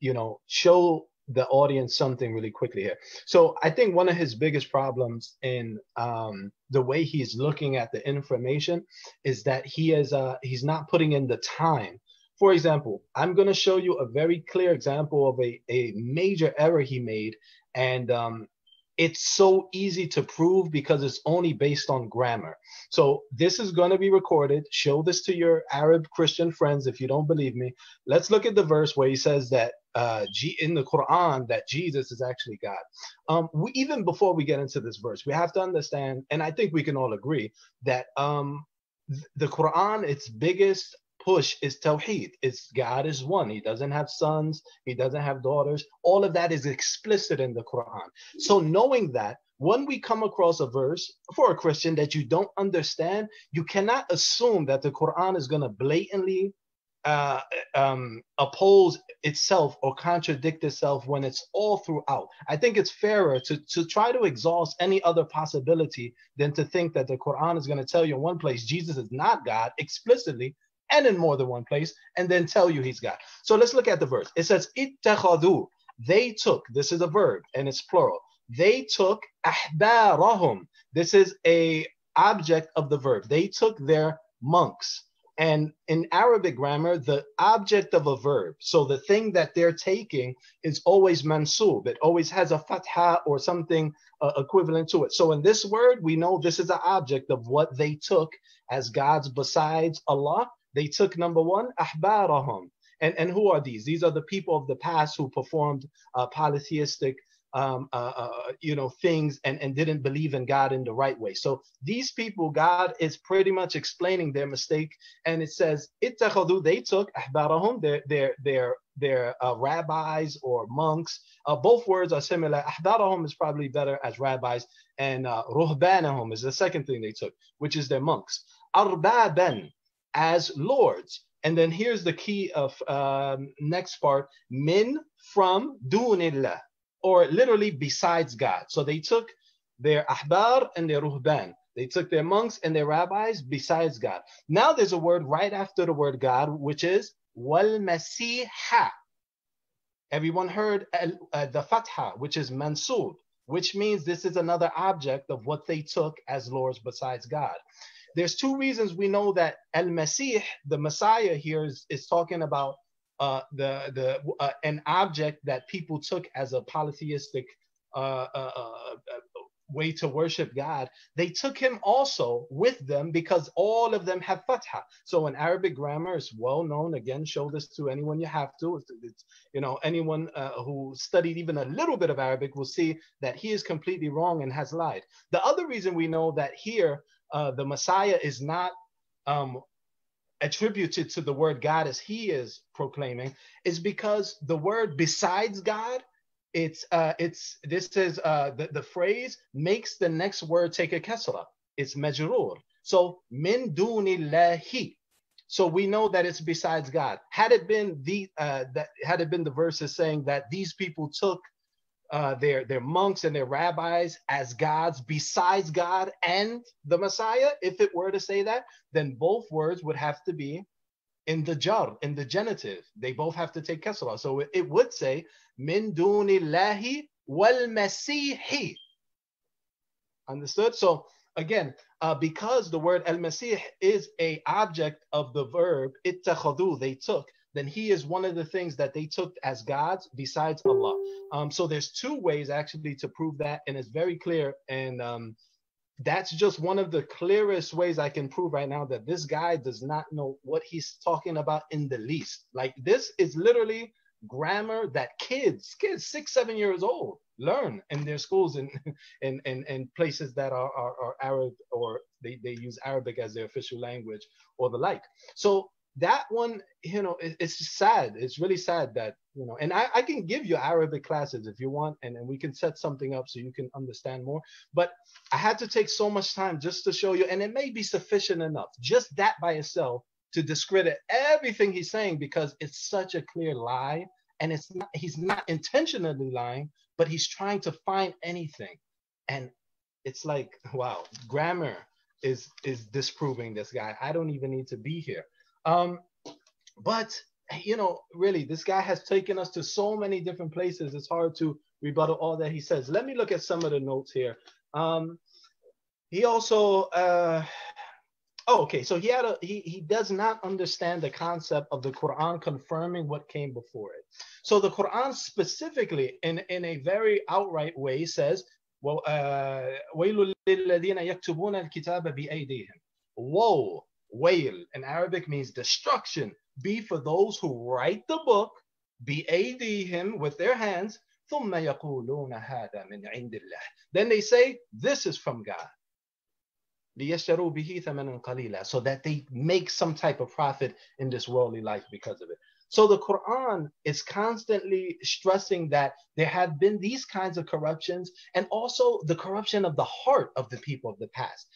you know, show the audience something really quickly here. So I think one of his biggest problems in the way he's looking at the information is that he is he's not putting in the time. For example, I'm going to show you a very clear example of a major error he made, and it's so easy to prove because it's only based on grammar. So this is going to be recorded. Show this to your Arab Christian friends if you don't believe me. Let's look at the verse where he says that in the Quran that Jesus is actually God. Even before we get into this verse, we have to understand, and I think we can all agree, that the Quran, its biggest push is Tawheed. It's God is one. He doesn't have sons. He doesn't have daughters. All of that is explicit in the Quran. So knowing that, when we come across a verse for a Christian that you don't understand, you cannot assume that the Quran is going to blatantly oppose itself or contradict itself when it's all throughout. I think it's fairer to try to exhaust any other possibility than to think that the Quran is going to tell you in one place Jesus is not God explicitly, and in more than one place, and then tell you he's God. So let's look at the verse. It says, ittakhadhu, they took, this is a verb, and it's plural. They took ahbarahum. This is a object of the verb. They took their monks. And in Arabic grammar, the object of a verb, so the thing that they're taking is always mansub. It always has a fatha or something equivalent to it. So in this word, we know this is an object of what they took as gods besides Allah. They took, number one, ahbarahum. And who are these? These are the people of the past who performed polytheistic things and didn't believe in God in the right way. So these people, God is pretty much explaining their mistake. And it says, ittakhadhu, they took ahbarahum, their rabbis or monks. Both words are similar. Ahbarahum is probably better as rabbis. And ruhbanahum is the second thing they took, which is their monks. Arbaban, as lords. And then here's the key of next part, min, from, dunillah, or literally besides God. So they took their ahbar and their ruhban. They took their monks and their rabbis besides God. Now there's a word right after the word God, which is wal masiha. Everyone heard the fatha, which is mansub, which means this is another object of what they took as lords besides God. There's two reasons we know that al-Masih, the Messiah here, is talking about an object that people took as a polytheistic way to worship God. They took him also with them because all of them have fatha. So in Arabic grammar, it's well known. Again, show this to anyone you have to. It's, you know, anyone who studied even a little bit of Arabic will see that he is completely wrong and has lied. The other reason we know that here, the Messiah is not attributed to the word God as he is proclaiming is because the word besides God, the phrase makes the next word take a kasra. It's majrur. So min dunillahi. So we know that it's besides God. Had it been the verses saying that these people took their monks and their rabbis as gods besides God and the Messiah, if it were to say that, then both words would have to be in the jar, in the genitive. They both have to take Kesra. So it would say, min dunillahi wal masihi. Understood? So again, because the word al-Masih is a object of the verb ittakhadhu, they took, then he is one of the things that they took as gods besides Allah. So there's two ways actually to prove that, and it's very clear. And that's just one of the clearest ways I can prove right now that this guy does not know what he's talking about in the least. Like, this is literally grammar that kids 6, 7 years old learn in their schools and places that are Arab, or they use Arabic as their official language or the like. So that one, you know, it's sad. It's really sad that, you know, and I can give you Arabic classes if you want, and we can set something up so you can understand more. But I had to take so much time just to show you, and it may be sufficient enough, just that by itself, to discredit everything he's saying, because it's such a clear lie. And it's not, he's not intentionally lying, but he's trying to find anything. And it's like, wow, grammar is disproving this guy. I don't even need to be here. But, you know, really, this guy has taken us to so many different places. It's hard to rebuttal all that he says. Let me look at some of the notes here. He also, okay, so he does not understand the concept of the Quran confirming what came before it. So the Quran specifically, in a very outright way, says, well, وَيْلُ لِلَّذِينَ يَكْتُبُونَ الْكِتَابَ بِأَيْدِيهِمْ. Woe. Wail in Arabic means destruction. Be for those who write the book, bi'aydihim, with their hands, ثُمَّ يَقُولُونَ هَذَا مِنْ عِنْدِ اللَّهِ. Then they say, this is from God. لِيَشْتَرُوا بِهِ ثَمَنًا قَلِيلًا, so that they make some type of profit in this worldly life because of it. So the Quran is constantly stressing that there have been these kinds of corruptions, and also the corruption of the heart of the people of the past.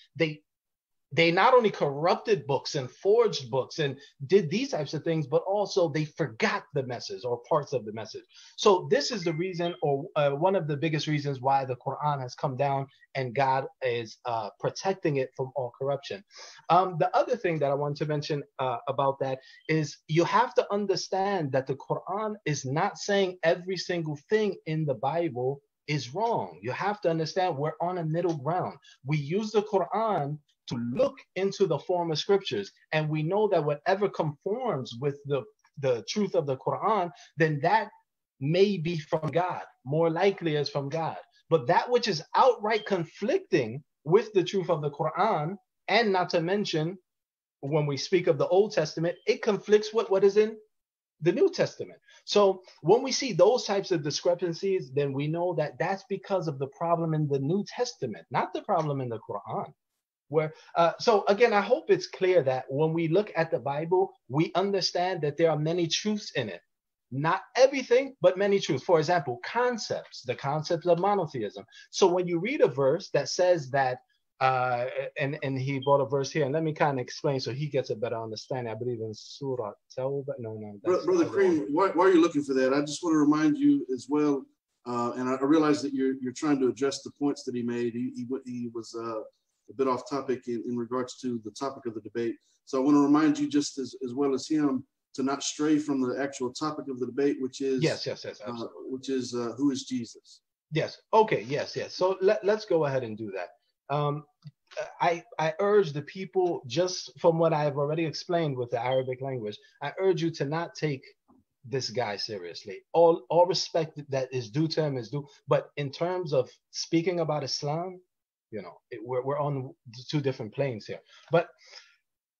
They not only corrupted books and forged books and did these types of things, but also they forgot the message or parts of the message. So this is the reason, or one of the biggest reasons, why the Quran has come down and God is protecting it from all corruption. The other thing that I want to mention about that is you have to understand that the Quran is not saying every single thing in the Bible is wrong. You have to understand we're on a middle ground. We use the Quran to look into the former scriptures, and we know that whatever conforms with the truth of the Quran, then that may be from God, more likely is from God. But that which is outright conflicting with the truth of the Quran, and not to mention when we speak of the Old Testament, it conflicts with what is in the New Testament. So when we see those types of discrepancies, then we know that that's because of the problem in the New Testament, not the problem in the Quran. Where, so again, I hope it's clear that when we look at the Bible, we understand that there are many truths in it. Not everything, but many truths. For example, concepts, the concept of monotheism. So when you read a verse that says that, and he brought a verse here, and let me kind of explain so he gets a better understanding. I believe in Surah Tawbah. No. Brother Kareem, why are you looking for that? I just want to remind you as well, and I realize that you're trying to address the points that he made. He was... a bit off topic in regards to the topic of the debate. So I want to remind you, just as well as him, to not stray from the actual topic of the debate, which is who is Jesus? Yes. Okay. Yes. Yes. So let's go ahead and do that. I urge the people, just from what I have already explained with the Arabic language, I urge you to not take this guy seriously. All respect that is due to him is due, but in terms of speaking about Islam, you know, we're on two different planes here. But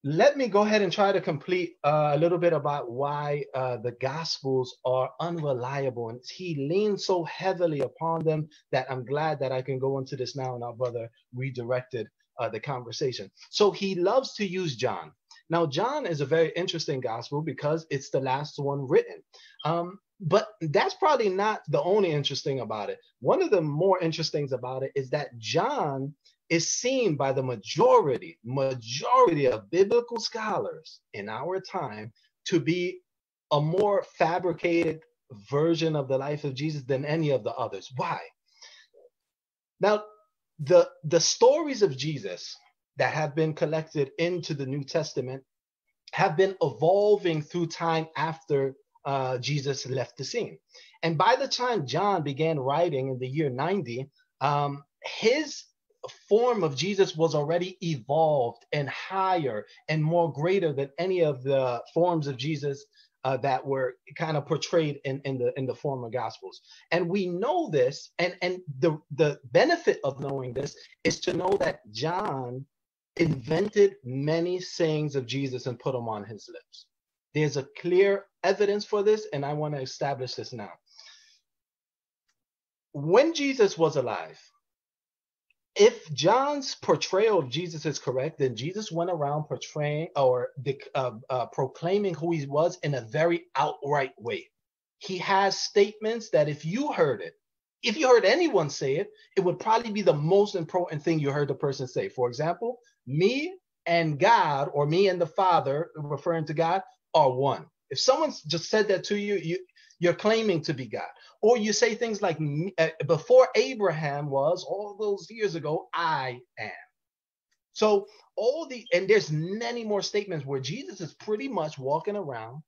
let me go ahead and try to complete a little bit about why the Gospels are unreliable. And he leaned so heavily upon them that I'm glad that I can go into this now, and our brother redirected the conversation. So he loves to use John. Now, John is a very interesting Gospel because it's the last one written. But that's probably not the only interesting about it. One of the more interesting things about it is that John is seen by the majority of biblical scholars in our time to be a more fabricated version of the life of Jesus than any of the others. Why? Now, the stories of Jesus that have been collected into the New Testament have been evolving through time after Jesus left the scene. And by the time John began writing in the year 90, his form of Jesus was already evolved and higher and more greater than any of the forms of Jesus that were kind of portrayed in the former Gospels. And we know this, and the benefit of knowing this is to know that John invented many sayings of Jesus and put them on his lips. There's a clear evidence for this, and I want to establish this now. When Jesus was alive, if John's portrayal of Jesus is correct, then Jesus went around portraying or proclaiming who he was in a very outright way. He has statements that if you heard it, if you heard anyone say it, it would probably be the most important thing you heard the person say. For example, me and God, or me and the Father, referring to God, are one. If someone just said that to you, you're claiming to be God. Or you say things like, before Abraham was, all those years ago, I am. So and there's many more statements where Jesus is pretty much walking around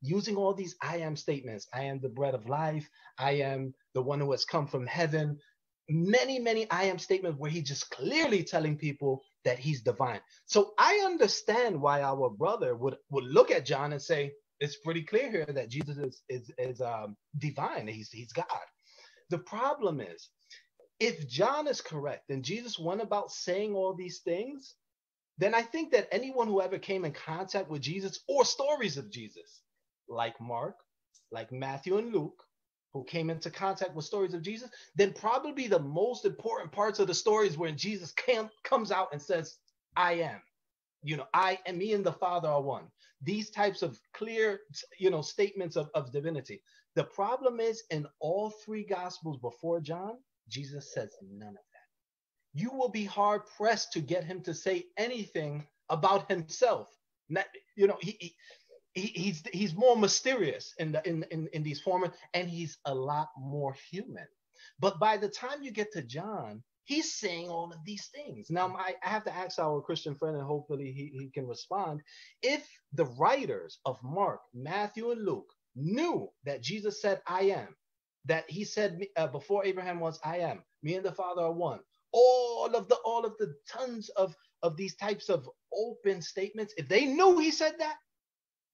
using all these I am statements. I am the bread of life. I am the one who has come from heaven. Many, many I am statements where he's just clearly telling people that he's divine. So I understand why our brother would look at John and say, it's pretty clear here that Jesus is divine. He's God. The problem is, if John is correct and Jesus went about saying all these things, then I think that anyone who ever came in contact with Jesus or stories of Jesus, like Mark, like Matthew and Luke, who came into contact with stories of Jesus, then probably the most important parts of the stories where Jesus comes out and says, I am. You know, I and me and the Father are one. These types of clear, statements of divinity. The problem is, in all three Gospels before John, Jesus says none of that. You will be hard pressed to get him to say anything about himself. Not, he's more mysterious in these forms, and he's a lot more human. But by the time you get to John, he's saying all of these things. Now, I have to ask our Christian friend, and hopefully he can respond. If the writers of Mark, Matthew, and Luke knew that Jesus said, I am, that he said before Abraham was, I am, me and the Father are one, all of the tons of these types of open statements, if they knew he said that,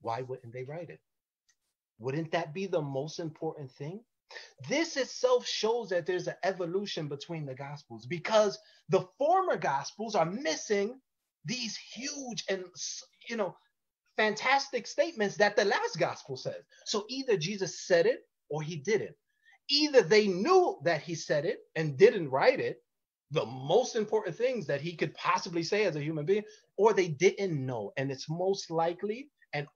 why wouldn't they write it? Wouldn't that be the most important thing? This itself shows that there's an evolution between the Gospels, because the former Gospels are missing these huge and, fantastic statements that the last Gospel says. So either Jesus said it or he didn't. Either they knew that he said it and didn't write it, the most important things that he could possibly say as a human being, or they didn't know. And it's most likely, and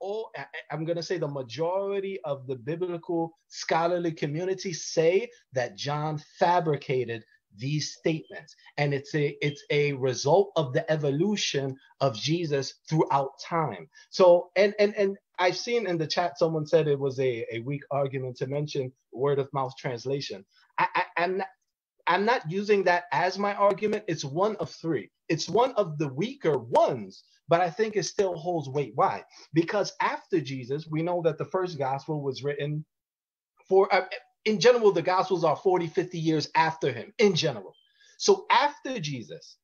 I'm going to say the majority of the biblical scholarly community say that John fabricated these statements. And it's a result of the evolution of Jesus throughout time. So, and I've seen in the chat, someone said it was a weak argument to mention word of mouth translation. I'm not using that as my argument. It's one of three. It's one of the weaker ones, but I think it still holds weight. Why? Because after Jesus, we know that the first gospel was written in general, the gospels are 40, 50 years after him, in general. So after Jesus,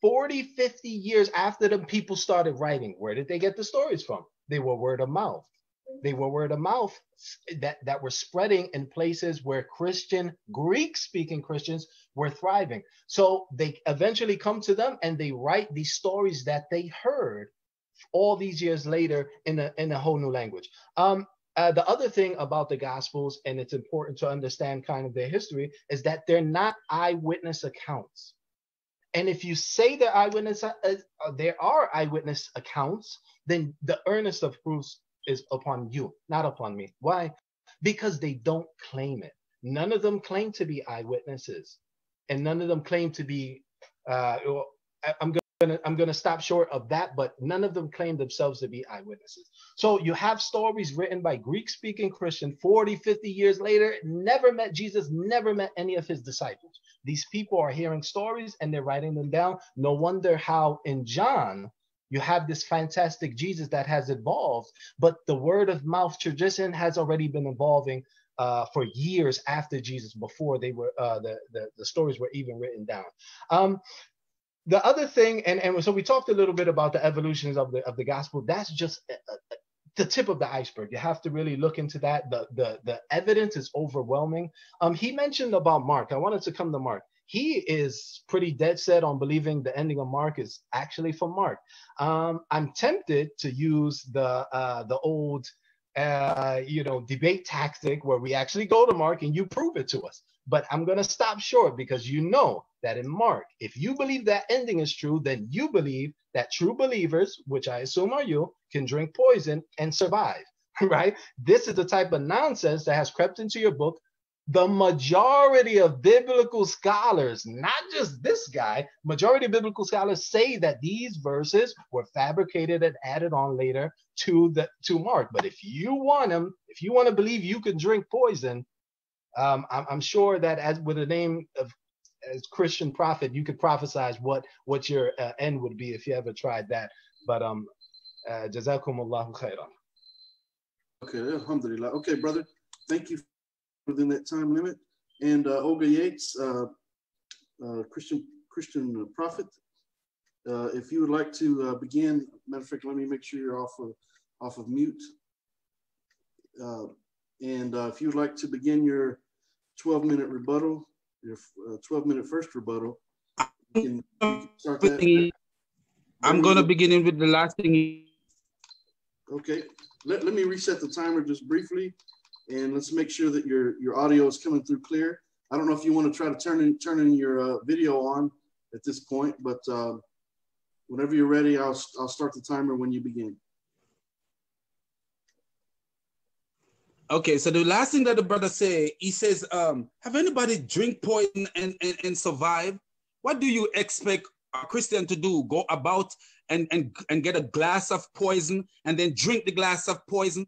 40, 50 years after them, people started writing. Where did they get the stories from? They were word of mouth. They were word of mouth that were spreading in places where Greek-speaking Christians were thriving. So they eventually come to them and they write these stories that they heard all these years later in a whole new language. The other thing about the Gospels, and it's important to understand kind of their history, is that they're not eyewitness accounts. And if you say there are eyewitness accounts, then the earnest of proofs is upon you, not upon me. Why? Because they don't claim it. None of them claim to be eyewitnesses, and none of them claim to be, I'm going I'm going to stop short of that, but none of them claim themselves to be eyewitnesses. So you have stories written by Greek-speaking Christian 40, 50 years later, never met Jesus, never met any of his disciples. These people are hearing stories and they're writing them down. No wonder how in John, you have this fantastic Jesus that has evolved, but the word of mouth tradition has already been evolving for years after Jesus, before they were the stories were even written down. The other thing, and so we talked a little bit about the evolutions of the gospel. That's just the tip of the iceberg. You have to really look into that. The evidence is overwhelming. He mentioned about Mark. I wanted to come to Mark. He is pretty dead set on believing the ending of Mark is actually from Mark. I'm tempted to use the old debate tactic where we actually go to Mark and you prove it to us. But I'm going to stop short, because you know that in Mark, if you believe that ending is true, then you believe that true believers, which I assume are you, can drink poison and survive, right? This is the type of nonsense that has crept into your book. The majority of biblical scholars, not just this guy, majority of biblical scholars say that these verses were fabricated and added on later to Mark. But if you want them, if you want to believe you can drink poison, I'm sure that as with the name of as Christian prophet, you could prophesize what your end would be if you ever tried that. But jazakumullahu khairan. Okay, alhamdulillah. Okay, brother, thank you within that time limit. And Olga Yates, Christian prophet, if you would like to begin, matter of fact, let me make sure you're off of mute. If you'd like to begin your 12-minute rebuttal, your 12-minute first rebuttal, you can start that. I'm going to begin with the last thing. Okay. Let me reset the timer just briefly, and let's make sure that your audio is coming through clear. I don't know if you want to try to turn in your video on at this point, but whenever you're ready, I'll start the timer when you begin. Okay, so the last thing that the brother said, he says, have anybody drink poison and survive? What do you expect a Christian to do? Go about and get a glass of poison and then drink the glass of poison?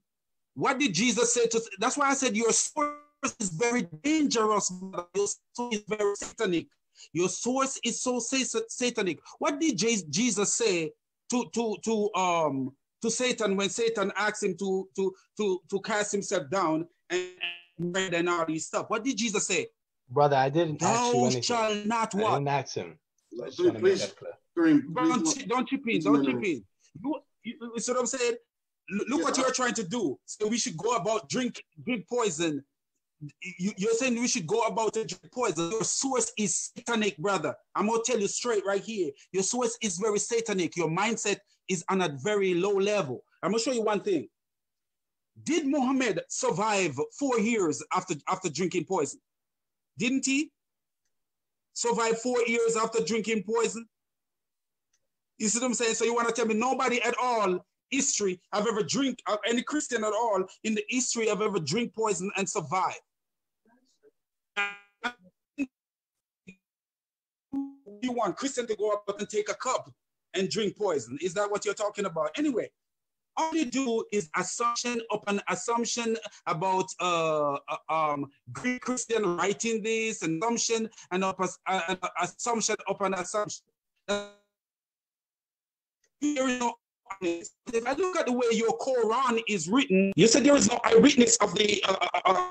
What did Jesus say to? That's why I said your source is very dangerous. Your source is very satanic. Your source is so satanic. What did Jesus say to Satan when Satan asked him to cast himself down and all these stuff? What did Jesus say? Brother, I didn't ask you anything. Thou shall not what? I didn't ask him. Please, don't chip in. Don't chip in. You see what I'm saying? Look what you're trying to do. So we should go about drink poison. You're saying we should go about to drink poison. Your source is satanic, brother. I'm going to tell you straight right here. Your source is very satanic. Your mindset is on a very low level. I'm going to show you one thing. Did Muhammad survive 4 years after drinking poison? Didn't he? Survive 4 years after drinking poison? You see what I'm saying? So you want to tell me nobody at all history I've ever drink of any Christian at all in the history I've ever drink poison and survive? You want Christian to go up and take a cup and drink poison? Is that what you're talking about? Anyway, all you do is assumption upon assumption about Greek Christian writing this, assumption and assumption upon assumption. There is no. If I look at the way your Quran is written, you said there is no eyewitness of the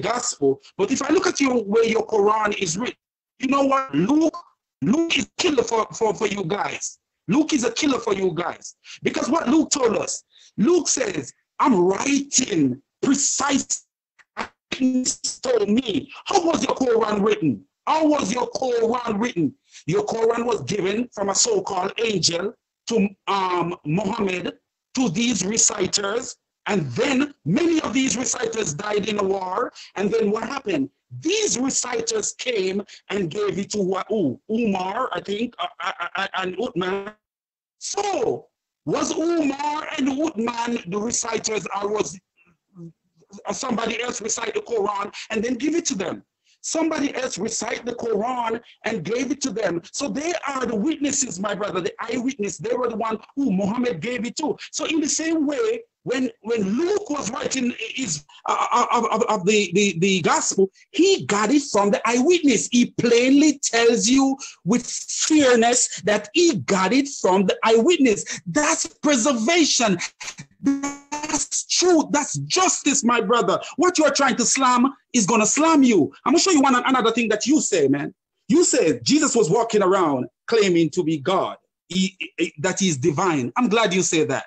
gospel. But if I look at your way your Quran is written, you know what? Luke is a killer for you guys. Luke is a killer for you guys, because what Luke told us, Luke says, "I'm writing precise." Told me, how was your Quran written? How was your Quran written? Your Quran was given from a so-called angel to Muhammad, to these reciters, and then many of these reciters died in a war, and then what happened? These reciters came and gave it to Umar, I think, and Uthman. So, was Umar and Uthman the reciters, or was somebody else recite the Quran and then give it to them? Somebody else recited the Quran and gave it to them. So they are the witnesses, my brother, the eyewitness. They were the one who Muhammad gave it to. So in the same way, when Luke was writing his, the gospel, he got it from the eyewitness. He plainly tells you with fairness that he got it from the eyewitness. That's preservation. That's truth. That's justice, my brother. What you are trying to slam is going to slam you. I'm going to show you one another thing that you say, man. You say Jesus was walking around claiming to be God, that he is divine. I'm glad you say that.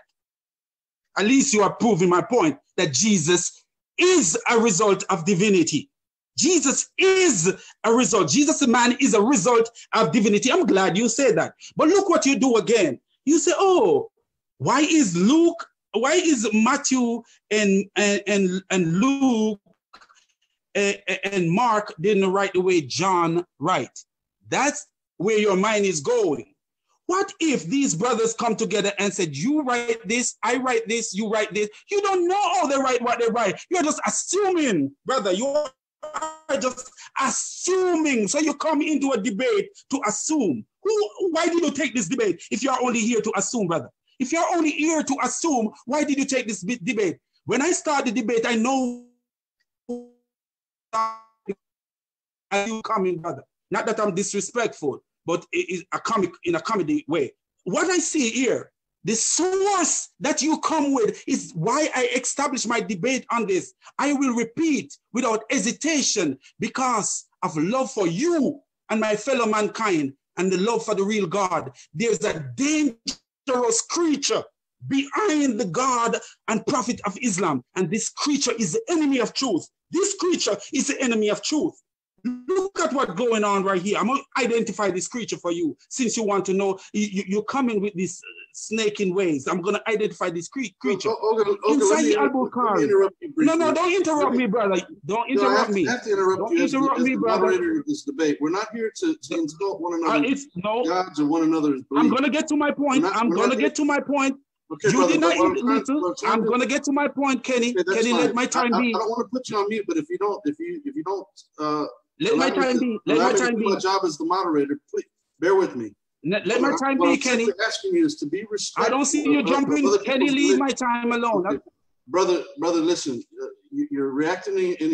At least you are proving my point that Jesus is a result of divinity. Jesus is a result. Jesus, the man, is a result of divinity. I'm glad you say that. But look what you do again. You say, oh, why is Matthew and Luke and Mark didn't write the way John write? That's where your mind is going. What if these brothers come together and said, you write this, I write this, you write this? You don't know how they write what they write. You're just assuming, brother. You are just assuming. So you come into a debate to assume. Why did you take this debate if you are only here to assume, brother? If you are only here to assume, why did you take this debate? When I start the debate, I know you coming, brother. Not that I'm disrespectful, but in a comedy way. What I see here, the source that you come with is why I establish my debate on this. I will repeat without hesitation because of love for you and my fellow mankind and the love for the real God. There's a dangerous creature behind the God and prophet of Islam, and this creature is the enemy of truth. This creature is the enemy of truth. Look at what's going on right here. I'm going to identify this creature for you. Since you want to know, you're coming with these snaking ways. I'm going to identify this creature. No, don't interrupt me, brother. Don't interrupt me. I have to interrupt you. Don't interrupt me, brother. Of this debate. We're not here to insult one another. Gods or one another's beliefs. I'm going to get to my point. I'm going to get to my point. Okay, you did not. I'm going to get to my point, Kenny. Okay, Kenny, fine. Let my time be. I don't want to put you on mute, but if you don't. Let my time be. Let my time be. My job as the moderator, please bear with me. Let my time be, Kenny. Asking you is to be respectful. I don't see you jumping. Kenny, leave my time alone. Okay. Brother, listen. You're reacting in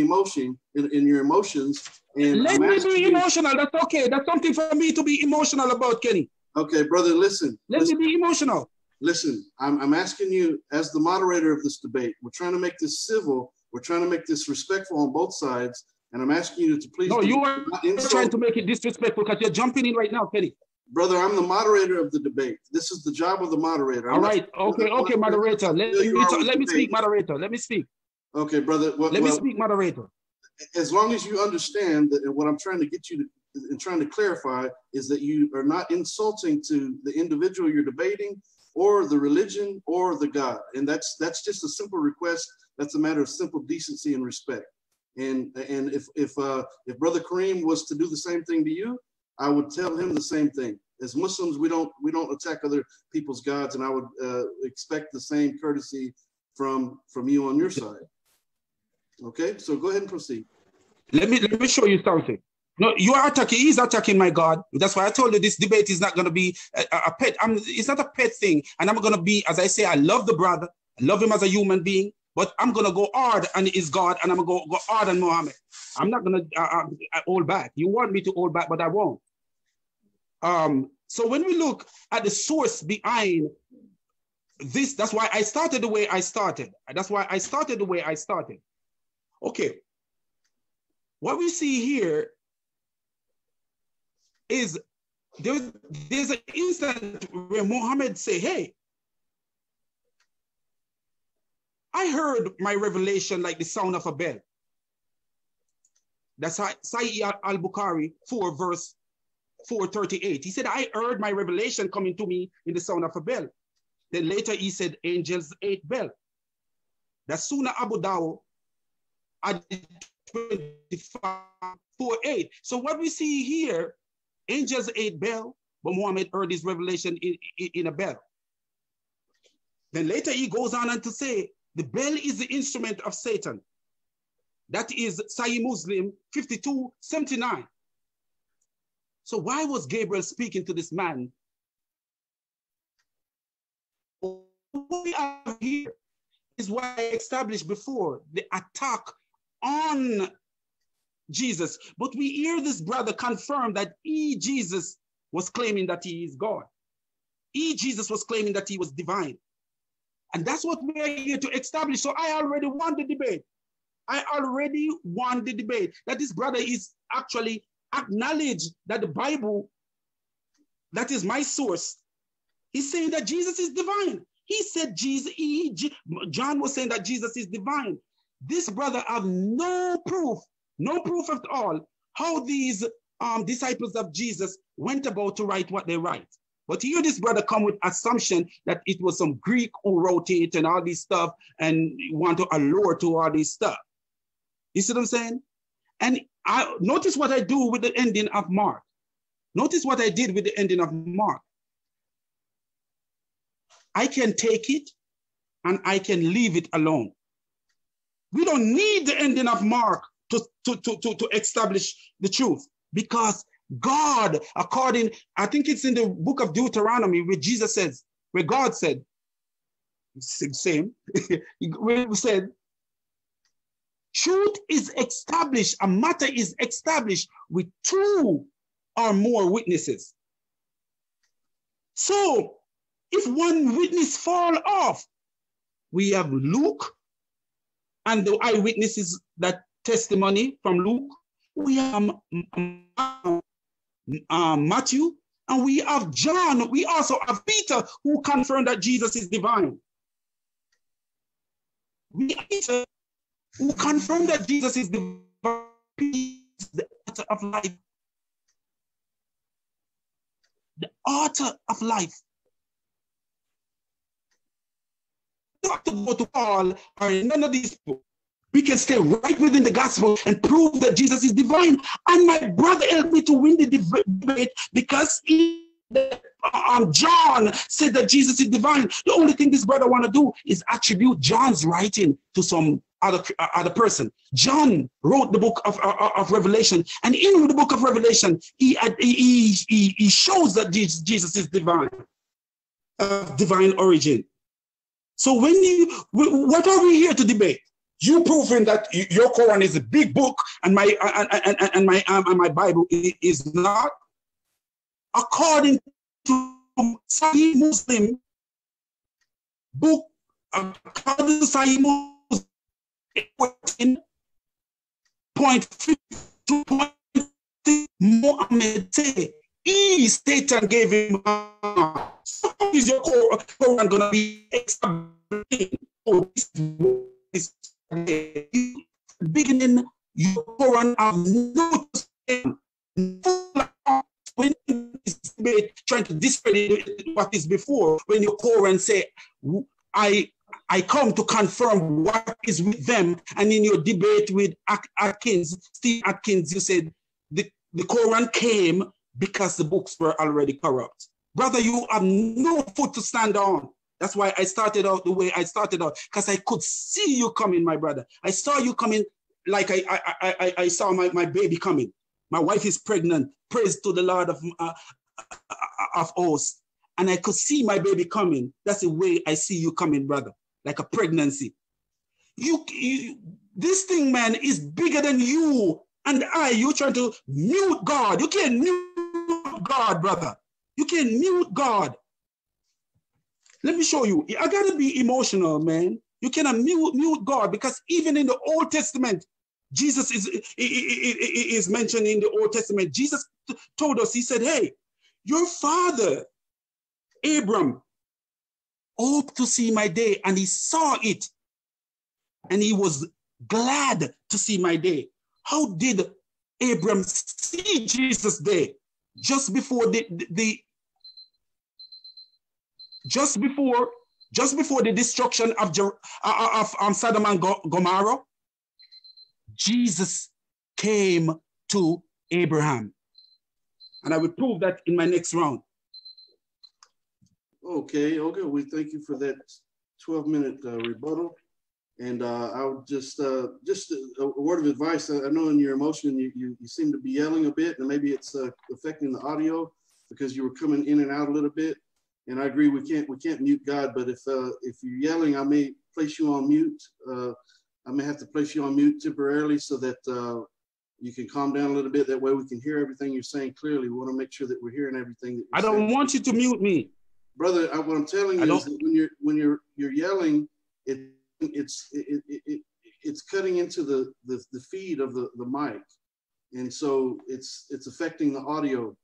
your emotions. And let me be emotional. That's okay. That's something for me to be emotional about, Kenny. Okay, brother, listen. Let me be emotional. Listen, I'm asking you as the moderator of this debate. We're trying to make this civil. We're trying to make this respectful on both sides. And I'm asking you to please. No, you are trying to make it disrespectful because you're jumping in right now, Kenny. Brother, I'm the moderator of the debate. This is the job of the moderator. I'm all right. Okay, moderator. Let me speak, moderator. Let me speak. Okay, brother. Let me speak, moderator. As long as you understand that what I'm trying to get you to and trying to clarify is that you are not insulting to the individual you're debating or the religion or the God. And that's just a simple request. That's a matter of simple decency and respect. And if Brother Kareem was to do the same thing to you, I would tell him the same thing. As Muslims, we don't attack other people's gods, and I would expect the same courtesy from you on your side. Okay, so go ahead and proceed. Let me show you something. No, you are attacking. He's attacking my God. That's why I told you this debate is not going to be a pet. It's not a pet thing, and I'm going to be, as I say, I love the brother. I love him as a human being. But I'm going to go hard on his God, and I'm going to go hard on Muhammad. I'm not going to hold back. You want me to hold back, but I won't. So when we look at the source behind this, that's why I started the way I started. That's why I started the way I started. Okay. What we see here is there's an instant where Muhammad say, hey, I heard my revelation like the sound of a bell. That's Sahih al-Bukhari 4 verse 438. He said, I heard my revelation coming to me in the sound of a bell. Then later he said, angels ate bell. That's Sunnah Abu Dawud at 25:48. So what we see here, angels ate bell, but Muhammad heard his revelation in a bell. Then later he goes on and to say, the bell is the instrument of Satan. That is Sahih Muslim 5279. So why was Gabriel speaking to this man? What we have here is what I established before, the attack on Jesus. But we hear this brother confirm that he, Jesus, was claiming that he is God. He, Jesus, was claiming that he was divine. And that's what we are here to establish. So I already won the debate. I already won the debate. That this brother is actually acknowledged that the Bible, that is my source, he's saying that Jesus is divine. He said Jesus, John was saying that Jesus is divine. This brother have no proof at all how these disciples of Jesus went about to write what they write. But here this brother come with assumption that it was some Greek who wrote it and all this stuff and want to allure to all this stuff. You see what I'm saying? And I notice what I do with the ending of Mark. Notice what I did with the ending of Mark. I can take it and I can leave it alone. We don't need the ending of Mark to establish the truth, because God, according, I think it's in the book of Deuteronomy, where Jesus says, where God said, same, where we said, truth is established, a matter is established with two or more witnesses. So if one witness fall off, we have Luke and the eyewitnesses, that testimony from Luke. We have Matthew, and we have John. We also have Peter, who confirmed that Jesus is divine. We have Peter, who confirmed that Jesus is divine. He is the author of life. The author of life. We don't have to go to Paul or none of these people. We can stay right within the gospel and prove that Jesus is divine. And my brother helped me to win the debate, because he, John said that Jesus is divine. The only thing this brother want to do is attribute John's writing to some other person. John wrote the book of Revelation, and in the book of Revelation, he shows that Jesus is divine, of divine origin. So when you, what are we here to debate? You proving that your Quran is a big book and my Bible is not, according to Sahih Muslim book, according to Sahih Muslim 14.52.3, Muhammad say, he, Satan gave him. So is your Quran gonna be explained? Oh, this beginning, your Quran have no when trying to discredit what is before. When your Quran say, I come to confirm what is with them, and in your debate with Steve Atkins, you said the Quran came because the books were already corrupt. Brother, you have no foot to stand on. That's why I started out the way I started out, because I could see you coming, my brother. I saw you coming like I saw my baby coming. My wife is pregnant. Praise to the Lord of hosts. And I could see my baby coming. That's the way I see you coming, brother, like a pregnancy. You this thing, man, is bigger than you and I. You're trying to mute God. You can't mute God, brother. You can't mute God. Let me show you. I gotta be emotional, man. You cannot mute God, because even in the Old Testament, Jesus is mentioned in the Old Testament. Jesus told us, he said, hey, your father, Abram, hoped to see my day, and he saw it, and he was glad to see my day. How did Abram see Jesus' day? Just before the destruction of Sodom and Gomorrah, Jesus came to Abraham. And I will prove that in my next round. Okay, we thank you for that 12-minute rebuttal. And I would just a word of advice. I know in your emotion, you seem to be yelling a bit, and maybe it's affecting the audio because you were coming in and out a little bit. And I agree, we can't mute God, but if you're yelling, I may place you on mute. I may have to place you on mute temporarily so that you can calm down a little bit. That way we can hear everything you're saying clearly. We want to make sure that we're hearing everything that you're saying. I don't want you to mute me. Brother, what I'm telling you is that when you're yelling, it's cutting into the feed of the mic. And so it's affecting the audio,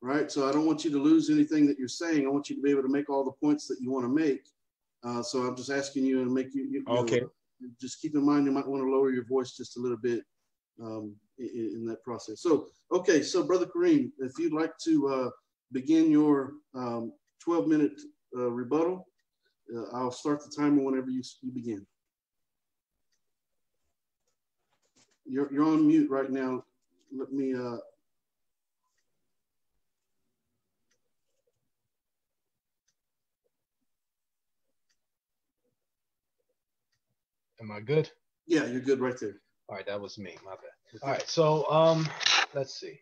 right? So I don't want you to lose anything that you're saying. I want you to be able to make all the points that you want to make. So I'm just asking you and make you okay. Just keep in mind, you might want to lower your voice just a little bit in that process. So, okay. So Brother Kareem, if you'd like to begin your 12-minute rebuttal, I'll start the timer whenever you begin. You're on mute right now. Let me. Am I good? Yeah, you're good right there. All right, that was me. My bad. All right, so let's see.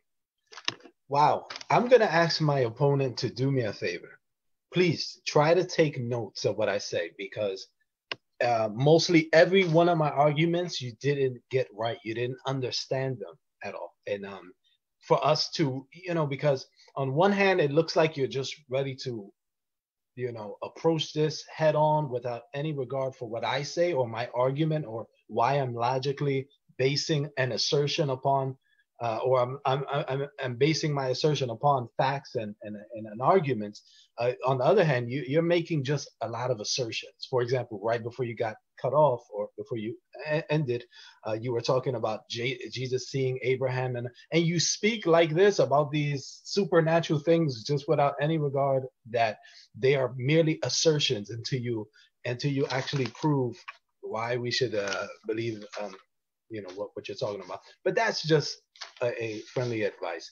Wow, I'm gonna ask my opponent to do me a favor. Please try to take notes of what I say, because mostly every one of my arguments you didn't get right. You didn't understand them at all. And for us to, because on one hand, it looks like you're just ready to, approach this head on without any regard for what I say or my argument or why I'm logically basing an assertion upon, or I'm basing my assertion upon facts and an argument. On the other hand, you're making just a lot of assertions. For example, right before you got cut off or before you ended, you were talking about Jesus seeing Abraham, and you speak like this about these supernatural things just without any regard that they are merely assertions until you actually prove why we should believe what you're talking about. But that's just a friendly advice.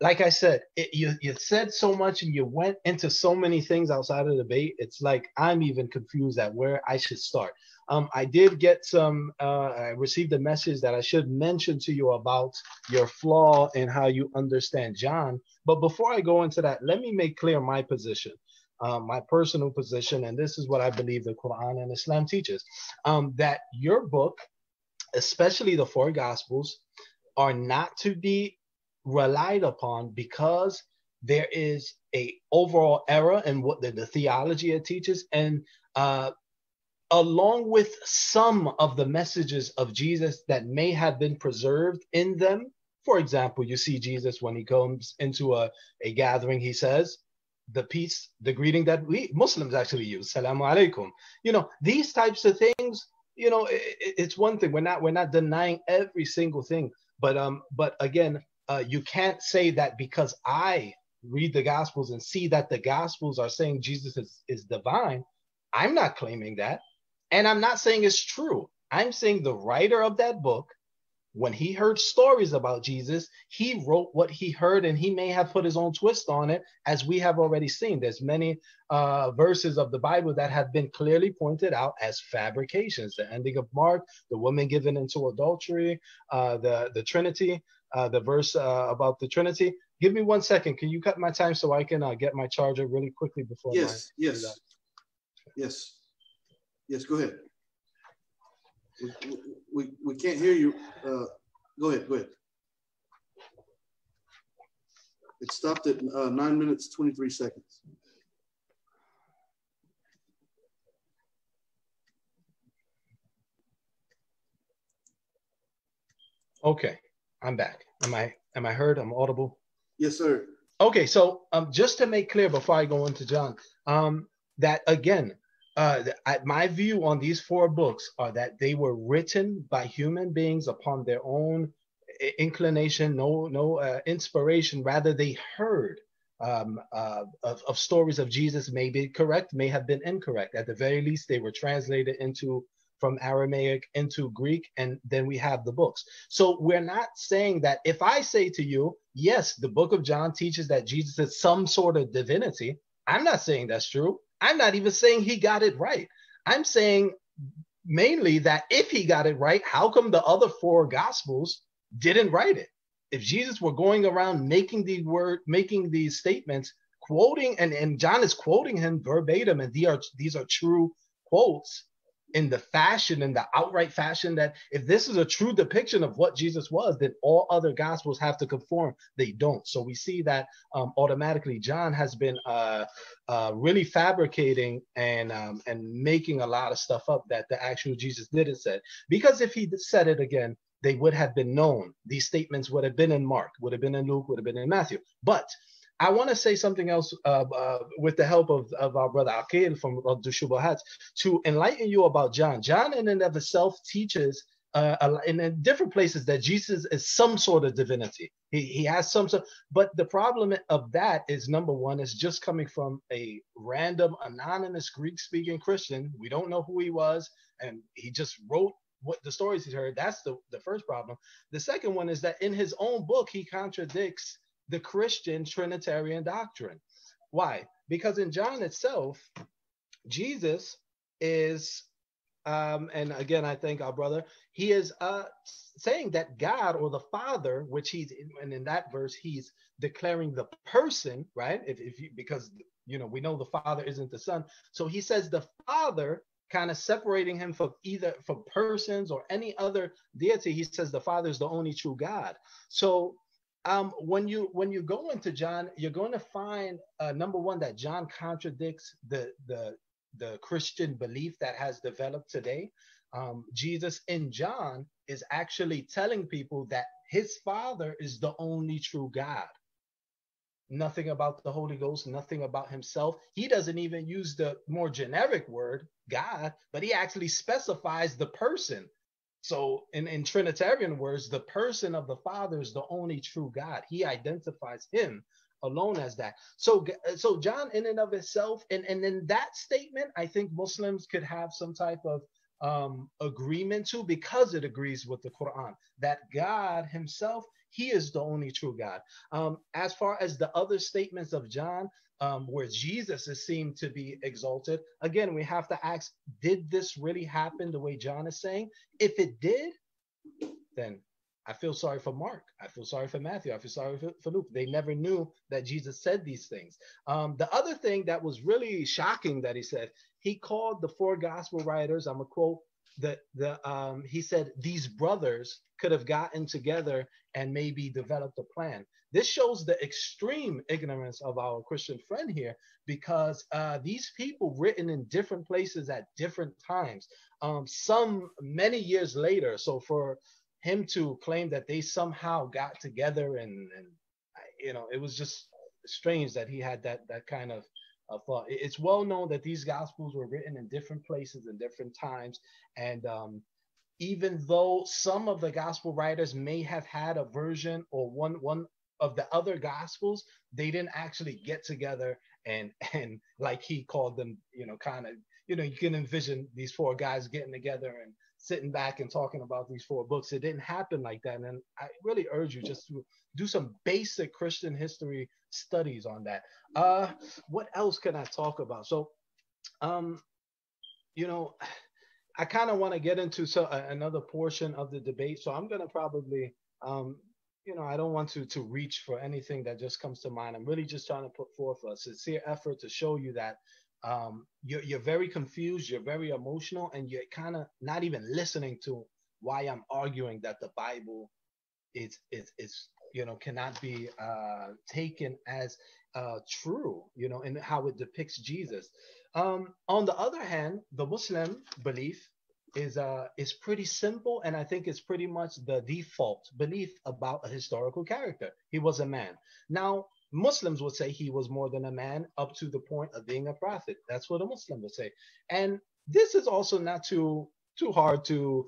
Like I said, you said so much and you went into so many things outside of the debate. It's like I'm even confused at where I should start. I did get I received a message that I should mention to you about your flaw in how you understand John. But before I go into that, let me make clear my position, my personal position. And this is what I believe the Quran and Islam teaches, that your book, especially the four Gospels, are not to be relied upon because there is a overall error in what the theology it teaches, and along with some of the messages of Jesus that may have been preserved in them. For example, you see Jesus when he comes into a gathering, he says the greeting that we Muslims actually use, Salaam alaikum. These types of things, it's one thing. We're not denying every single thing, but again, you can't say that because I read the Gospels and see that the Gospels are saying Jesus is divine. I'm not claiming that. And I'm not saying it's true. I'm saying the writer of that book, when he heard stories about Jesus, he wrote what he heard, and he may have put his own twist on it, as we have already seen. There's many verses of the Bible that have been clearly pointed out as fabrications. The ending of Mark, the woman given into adultery, the Trinity. The verse about the Trinity. Give me 1 second. Can you cut my time so I can get my charger really quickly before? Yes, yes, yes, yes. Go ahead. We can't hear you. Go ahead. Go ahead. It stopped at 9 minutes 23 seconds. Okay. I'm back. Am I heard? I'm audible? Yes, sir. Okay, so just to make clear before I go into John, that again, my view on these four books are that they were written by human beings upon their own inclination, no inspiration. Rather, they heard of stories of Jesus, may be correct, may have been incorrect. At the very least, they were translated from Aramaic into Greek, and then we have the books. So we're not saying that if I say to you, yes, the book of John teaches that Jesus is some sort of divinity, I'm not saying that's true. I'm not even saying he got it right. I'm saying mainly that if he got it right, how come the other four gospels didn't write it? If Jesus were going around making these statements, quoting, and John is quoting him verbatim, and these are true quotes in the fashion, in the outright fashion, that if this is a true depiction of what Jesus was, then all other gospels have to conform. They don't. So we see that automatically John has been really fabricating and making a lot of stuff up that the actual Jesus didn't say. Because if he said it again, they would have been known. These statements would have been in Mark, would have been in Luke, would have been in Matthew. But I want to say something else with the help of our brother Aqil from Raddu al-Shubuhat to enlighten you about John. John in and of himself teaches in different places that Jesus is some sort of divinity. He has some sort, but the problem of that is, number one, it's just coming from a random anonymous Greek-speaking Christian. We don't know who he was, and he just wrote what the stories he's heard. That's the first problem. The second one is that in his own book, he contradicts the Christian Trinitarian doctrine. Why? Because in John itself, Jesus is, and again, I thank our brother, he is saying that God or the Father, which he's, and in that verse, he's declaring the person, right? Because, you know, we know the Father isn't the Son. So he says the Father, kind of separating him from either from persons or any other deity. He says the Father is the only true God. So when you go into John, you're going to find number one, that John contradicts the Christian belief that has developed today. Jesus in John is actually telling people that his Father is the only true God. Nothing about the Holy Ghost, nothing about himself. He doesn't even use the more generic word God, but he actually specifies the person. So in Trinitarian words, the person of the Father is the only true God. He identifies him alone as that. So John in and of himself, and in that statement, I think Muslims could have some type of agreement to, because it agrees with the Quran, that God himself, he is the only true God. As far as the other statements of John, where Jesus is seen to be exalted, again, we have to ask, did this really happen the way John is saying? If it did, then I feel sorry for Mark. I feel sorry for Matthew. I feel sorry for Luke. They never knew that Jesus said these things. The other thing that was really shocking that he said, he called the four gospel writers, I'm going to quote, he said these brothers could have gotten together and maybe developed a plan. This shows the extreme ignorance of our Christian friend here, because these people written in different places at different times, some many years later. So for him to claim that they somehow got together and you know, it was just strange that he had that kind of thought. It's well known that these gospels were written in different places and different times, and even though some of the gospel writers may have had a version or one of the other gospels, they didn't actually get together and like he called them, you know, kind of, you know, you can envision these four guys getting together and sitting back and talking about these four books. It didn't happen like that. And I really urge you just to do some basic Christian history studies on that. What else can I talk about? So, you know, I kind of want to get into another portion of the debate. So I'm going to probably, you know, I don't want to reach for anything that just comes to mind. I'm really just trying to put forth a sincere effort to show you that you're very confused, you're very emotional, and you're kind of not even listening to why I'm arguing that the Bible is you know, cannot be taken as true, you know, in how it depicts Jesus. On the other hand, the Muslim belief is pretty simple, and I think it's pretty much the default belief about a historical character. He was a man. Now, Muslims would say he was more than a man up to the point of being a prophet. That's what a Muslim would say. And this is also not too hard to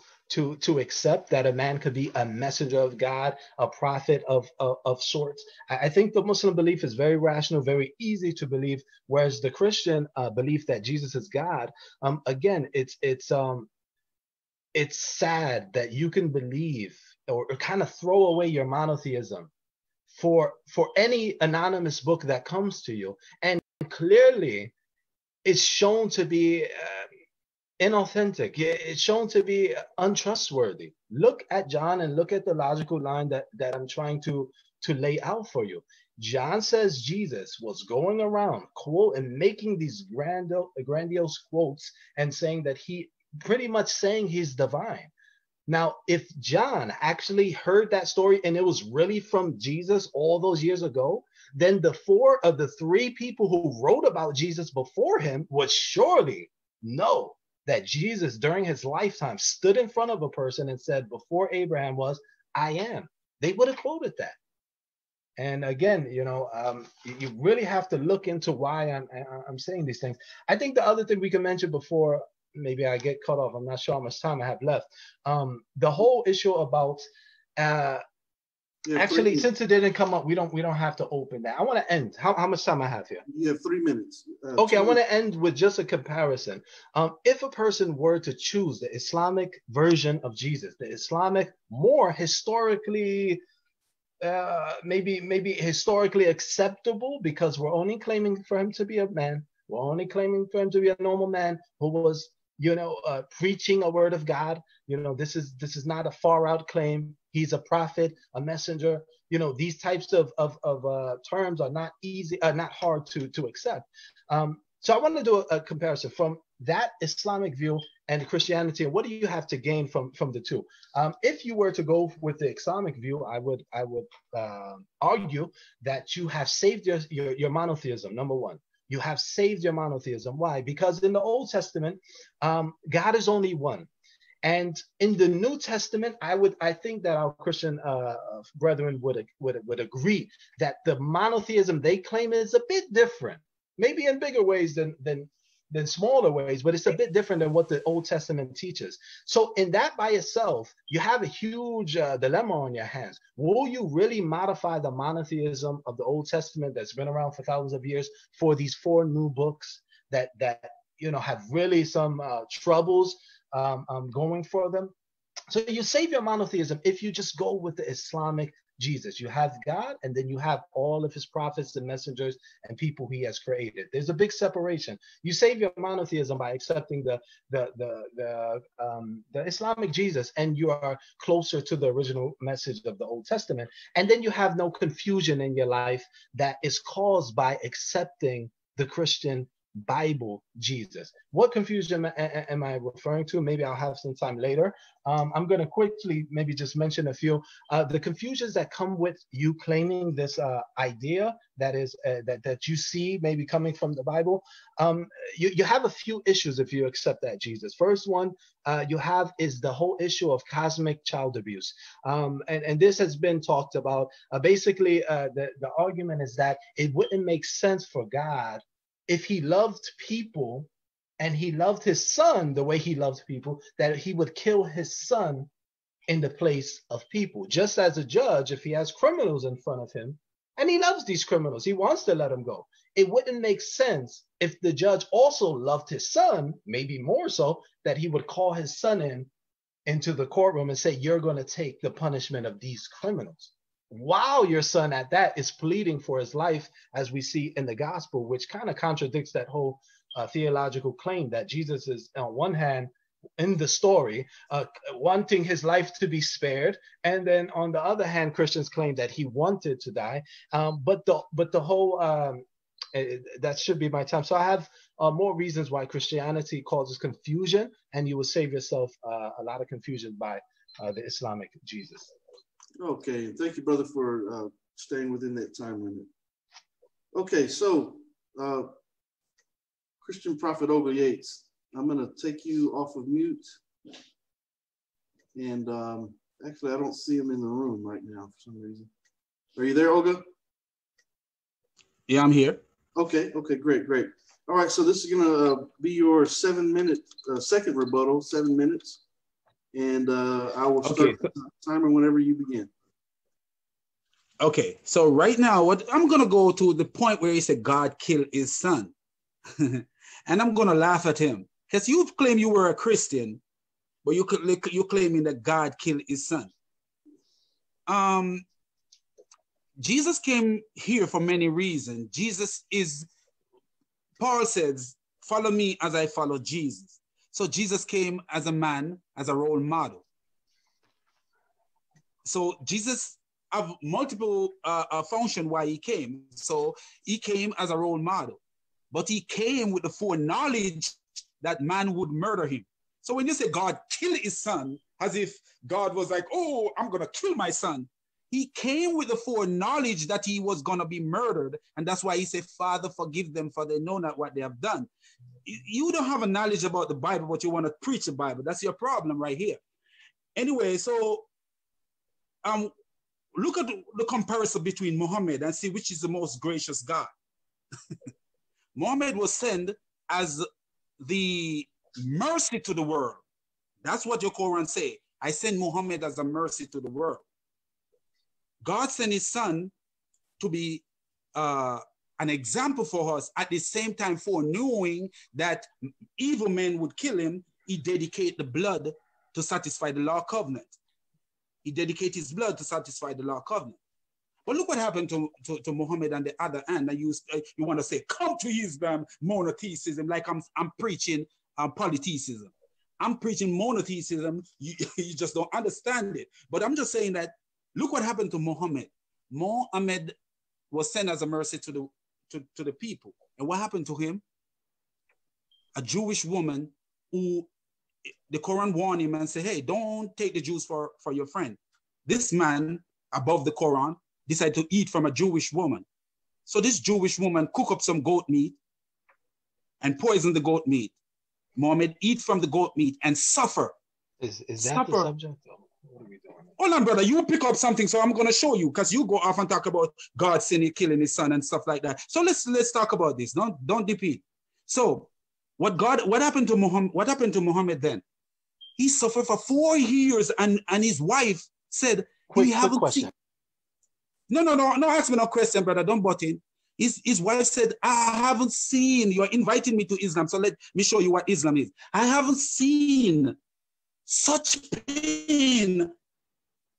accept, that a man could be a messenger of God, a prophet of sorts. I think the Muslim belief is very rational, very easy to believe, whereas the Christian belief that Jesus is God, again, it's sad that you can believe or kind of throw away your monotheism for any anonymous book that comes to you. And clearly it's shown to be inauthentic. It's shown to be untrustworthy. Look at John and look at the logical line that I'm trying to lay out for you. John says Jesus was going around and making these grandiose quotes and saying that he's divine. Now, if John actually heard that story and it was really from Jesus all those years ago, then the four of the three people who wrote about Jesus before him would surely know that Jesus during his lifetime stood in front of a person and said, before Abraham was, I am. They would have quoted that. And again, you really have to look into why I'm saying these things. I think the other thing we can mention before maybe I get cut off, I'm not sure how much time I have left. The whole issue about since it didn't come up, we don't have to open that. I want to end. How much time I have here? You have 3 minutes. Okay, I want to end with just a comparison. If a person were to choose the Islamic version of Jesus, the Islamic more historically. Maybe historically acceptable, because we're only claiming for him to be a man. We're only claiming for him to be a normal man who was, preaching a word of God. This is not a far out claim. He's a prophet, a messenger. These types of terms are not easy, not hard to accept. So I want to do a comparison from that Islamic view and Christianity. What do you have to gain from the two? If you were to go with the Islamic view, I would argue that you have saved your monotheism. Number one, you have saved your monotheism. Why? Because in the Old Testament, God is only one, and in the New Testament, I think that our Christian brethren would agree that the monotheism they claim is a bit different, maybe in bigger ways than smaller ways, but it's a bit different than what the Old Testament teaches. So in that by itself, you have a huge dilemma on your hands. Will you really modify the monotheism of the Old Testament that's been around for thousands of years for these four new books that have really some troubles going for them? So you save your monotheism if you just go with the Islamic Jesus. You have God, and then you have all of his prophets and messengers and people he has created. There's a big separation. You save your monotheism by accepting the Islamic Jesus, and you are closer to the original message of the Old Testament. And then you have no confusion in your life that is caused by accepting the Christian Bible Jesus. What confusion am I referring to? Maybe I'll have some time later. I'm going to quickly maybe just mention a few. The confusions that come with you claiming this idea that you see maybe coming from the Bible. You have a few issues if you accept that Jesus. First one you have is the whole issue of cosmic child abuse. And this has been talked about. The argument is that it wouldn't make sense for God, if he loved people and he loved his son the way he loved people, that he would kill his son in the place of people. Just as a judge, if he has criminals in front of him and he loves these criminals, he wants to let them go. It wouldn't make sense if the judge also loved his son, maybe more so, that he would call his son into the courtroom and say, you're going to take the punishment of these criminals, while your son at that is pleading for his life, as we see in the gospel, which kind of contradicts that whole theological claim that Jesus is on one hand in the story wanting his life to be spared, and then on the other hand Christians claim that he wanted to die. But the whole that should be my time. So I have more reasons why Christianity causes confusion, and you will save yourself a lot of confusion by the Islamic Jesus. Okay, thank you, brother, for staying within that time limit. Okay, so Christian prophet Olga Yates, I'm going to take you off of mute. And actually, I don't see him in the room right now for some reason. Are you there, Olga? Yeah, I'm here. Okay, great. All right, so this is going to be your second rebuttal, 7 minutes. And I will start the timer whenever you begin. Okay, so right now, I'm going to go to the point where he said God killed his son. And I'm going to laugh at him. Because you claim you were a Christian, but you're claiming that God killed his son. Jesus came here for many reasons. Paul says, follow me as I follow Jesus. So Jesus came as a man, as a role model. So Jesus have multiple function why he came. So he came as a role model, but he came with the foreknowledge that man would murder him. So when you say God killed his son, as if God was like, oh, I'm going to kill my son. He came with the foreknowledge that he was going to be murdered. And that's why he said, Father, forgive them, for they know not what they have done. You don't have a knowledge about the Bible, but you want to preach the Bible. That's your problem right here. Anyway, so look at the comparison between Muhammad and see which is the most gracious God. Muhammad was sent as the mercy to the world. That's what your Quran say. I send Muhammad as a mercy to the world. God sent his son to be an example for us. At the same time, foreknowing that evil men would kill him, he dedicated the blood to satisfy the law covenant. He dedicated his blood to satisfy the law covenant. But look what happened to Muhammad on the other hand. And you want to say, come to Islam, monotheism, like I'm preaching polytheism. I'm preaching monotheism. You just don't understand it. But I'm just saying that look what happened to Muhammad. Muhammad was sent as a mercy to the people. And what happened to him? A Jewish woman who the Quran warned him and said, hey, don't take the Jews for your friend. This man above the Quran decided to eat from a Jewish woman. So this Jewish woman cooked up some goat meat and poisoned the goat meat. Muhammad eat from the goat meat and suffer. Is that the subject? What are we doing? Hold on, brother. You pick up something, so I'm going to show you, because you go off and talk about God sinning, killing his son and stuff like that. So let's talk about this. Don't dip in. So what happened to Muhammad then? He suffered for 4 years, and his wife said, we have a question. No, ask me no question, brother. Don't butt in. His wife said, I haven't seen, you're inviting me to Islam, so let me show you what Islam is. I haven't seen such pain.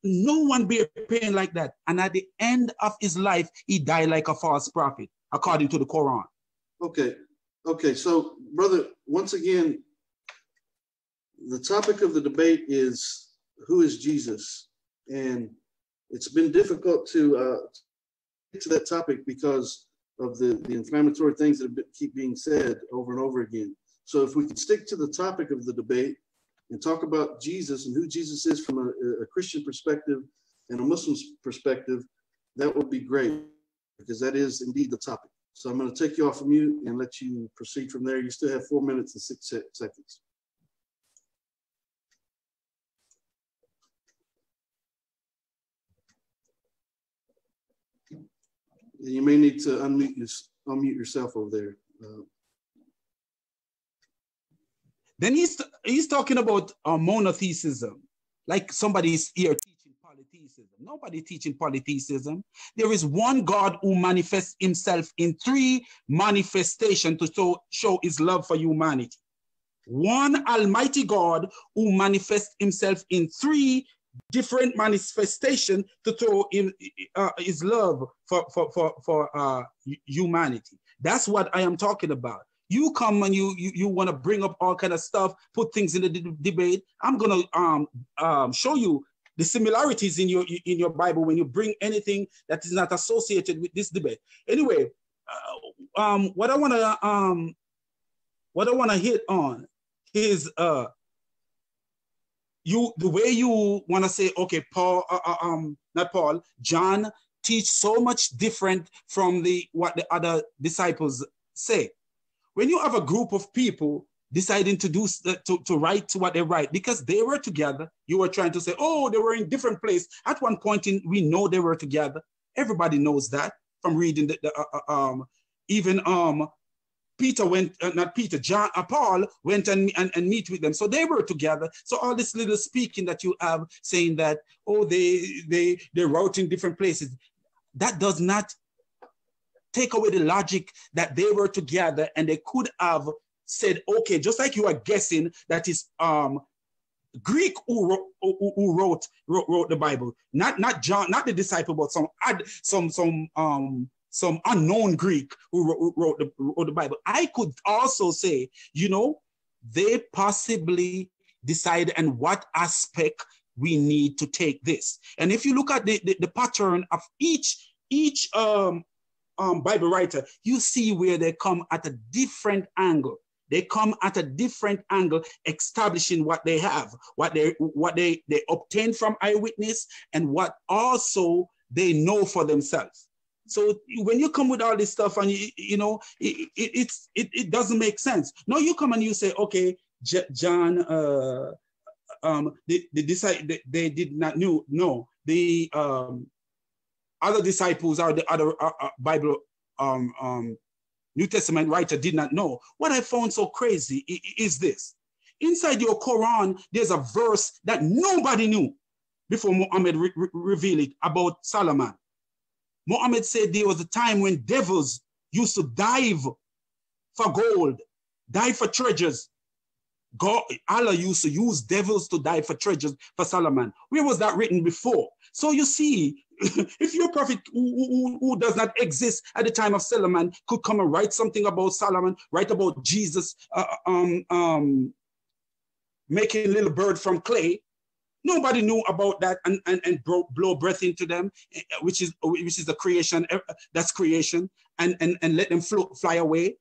No one bear pain like that. And at the end of his life, he died like a false prophet, according to the Quran. Okay. So, brother, once again, the topic of the debate is who is Jesus? And it's been difficult to that topic because of the inflammatory things that keep being said over and over again. So if we can stick to the topic of the debate and talk about Jesus and who Jesus is from a Christian perspective and a Muslim perspective, that would be great, because that is indeed the topic. So I'm going to take you off of mute and let you proceed from there. You still have 4 minutes and 6 seconds. You may need to unmute yourself over there. Then he's talking about monotheism, like somebody's here teaching polytheism. Nobody teaching polytheism. There is one God who manifests himself in 3 manifestations to show his love for humanity. One almighty God who manifests himself in 3 different manifestation to throw in his love for humanity. That's what I am talking about. You come and you want to bring up all kind of stuff, put things in the debate. I'm gonna show you the similarities in your Bible when you bring anything that is not associated with this debate. Anyway, what I wanna hit on is the way you want to say, okay, John teach so much different from what the other disciples say. When you have a group of people deciding to write what they write, because they were together, you were trying to say, oh, they were in different place. At one point, we know they were together. Everybody knows that from reading Paul went and meet with them. So they were together. So all this little speaking that you have saying that, oh, they wrote in different places, that does not take away the logic that they were together and they could have said, okay, just like you are guessing that is Greek who wrote the Bible, not John, not the disciple, but some unknown Greek who wrote the Bible. I could also say, they possibly decide and what aspect we need to take this. And if you look at the pattern of each Bible writer, you see where they come at a different angle. They come at a different angle, establishing what they have, what they obtain from eyewitness, and what also they know for themselves. So when you come with all this stuff and it doesn't make sense. No, you come and you say, okay, John, the disciples, they did not know. No, the other disciples or the other Bible New Testament writer did not know. What I found so crazy is this: inside your Quran, there's a verse that nobody knew before Muhammad revealed it about Solomon. Muhammad said there was a time when devils used to dive for gold, dive for treasures. God, Allah used to use devils to dive for treasures for Solomon. Where was that written before? So you see, if your prophet who does not exist at the time of Solomon could come and write something about Solomon, write about Jesus making a little bird from clay, nobody knew about that and blow breath into them, which is the creation, that's creation, and let them fly away.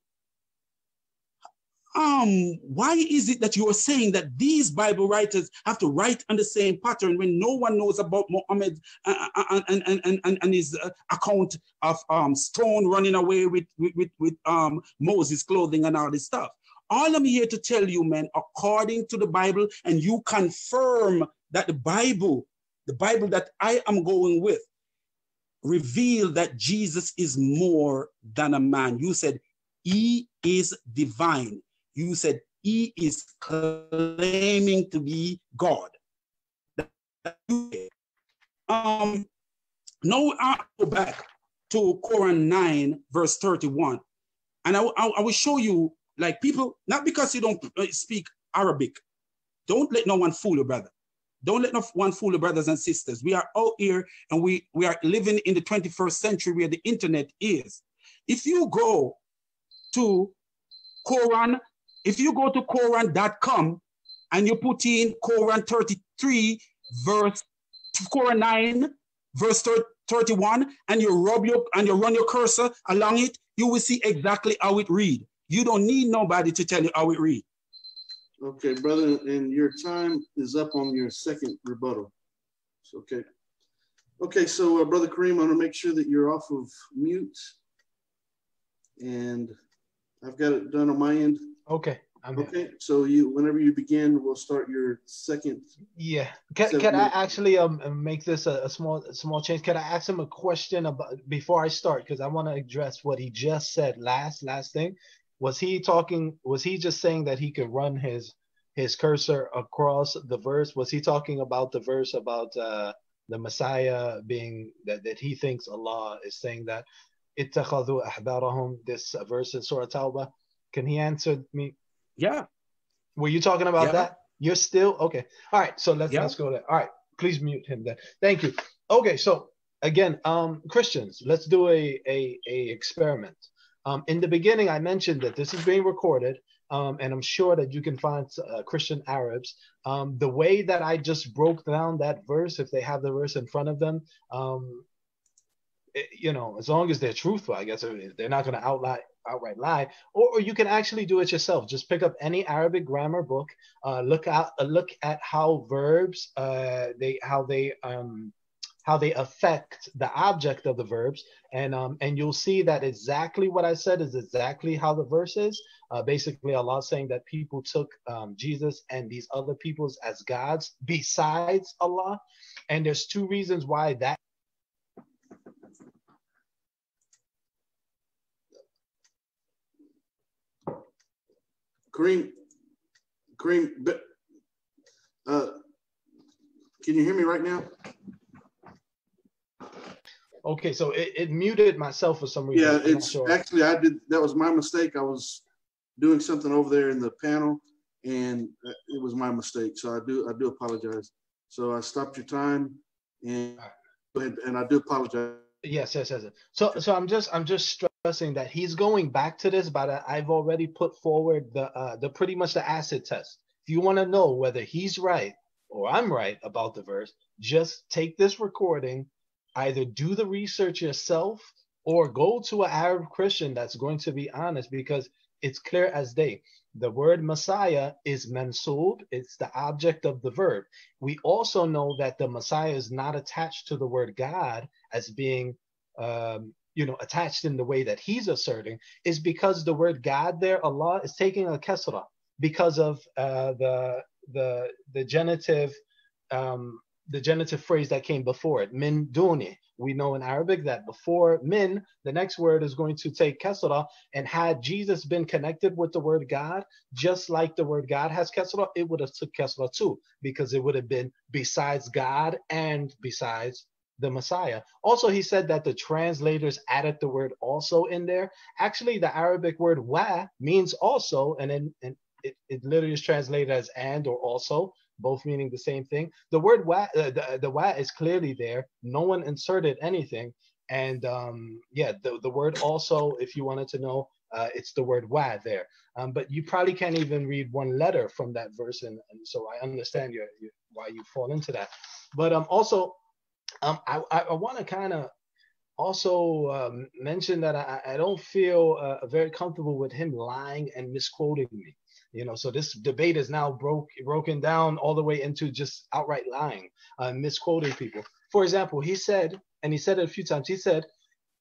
Why is it that you are saying that these Bible writers have to write on the same pattern when no one knows about Muhammad and his account of stone running away with Moses' clothing and all this stuff? All I'm here to tell you, man, according to the Bible, and you confirm that the Bible that I am going with, revealed that Jesus is more than a man. You said he is divine. You said he is claiming to be God. Now I'll go back to Quran 9, verse 31. And I will show you, like, people, not because you don't speak Arabic. Don't let no one fool you, brother. Don't let no one fool you, brothers and sisters. We are out here and we are living in the 21st century where the internet is. If you go to Quran, if you go to Quran.com and you put in Quran 9, verse 31, and you run your cursor along it, you will see exactly how it read. You don't need nobody to tell you how it read. Okay, brother, and your time is up on your second rebuttal. It's okay. Okay, so Brother Kareem, I'm gonna make sure that you're off of mute, and I've got it done on my end. Okay. Okay. So you, whenever you begin, we'll start your second. Yeah. Can I actually make this a small change? Can I ask him a question about before I start? Because I want to address what he just said. Last thing, was he just saying that he could run his cursor across the verse? Was he talking about the verse about the Messiah being that he thinks Allah is saying that? Ittakhadhu ahbarahum, this verse in Surah Tawbah. Can he answer me? Yeah. Were you talking about that? You're still? Okay. All right. So let's go there. All right. Please mute him then. Thank you. Okay. So again, Christians, let's do a experiment. In the beginning, I mentioned that this is being recorded, and I'm sure that you can find Christian Arabs. The way that I just broke down that verse, if they have the verse in front of them, as long as they're truthful, I guess they're not going to outright lie, or you can actually do it yourself. Just pick up any Arabic grammar book, look at how verbs, how they affect the object of the verbs, and you'll see that exactly what I said is exactly how the verse is. Basically, Allah saying that people took Jesus and these other peoples as gods besides Allah, and there's two reasons why that. Kareem, can you hear me right now? Okay, so it muted myself for some reason. Yeah, actually I did. That was my mistake. I was doing something over there in the panel, and it was my mistake. So I do apologize. So I stopped your time, and I do apologize. Yes. So I'm just discussing that he's going back to this, but I've already put forward the pretty much the acid test. If you want to know whether he's right or I'm right about the verse, just take this recording, either do the research yourself or go to an Arab Christian that's going to be honest, because it's clear as day. The word Messiah is mansub. It's the object of the verb. We also know that the Messiah is not attached to the word God as being, attached in the way that he's asserting, is because the word God there, Allah, is taking a kesra because of the genitive phrase that came before it, min duni. We know in Arabic that before min, the next word is going to take kesra, and had Jesus been connected with the word God, just like the word God has kesra, it would have took kesra too, because it would have been besides God and besides the Messiah. Also, he said that the translators added the word also in there. Actually, the Arabic word wa means also, and then it literally is translated as and or also, both meaning the same thing. The word wa, the wa is clearly there. No one inserted anything. And the word also, if you wanted to know, it's the word wa there. But you probably can't even read one letter from that verse. And so I understand why you fall into that. But I want to kind of also mention that I don't feel very comfortable with him lying and misquoting me. So this debate is now broken down all the way into just outright lying, misquoting people. For example, he said, and he said it a few times,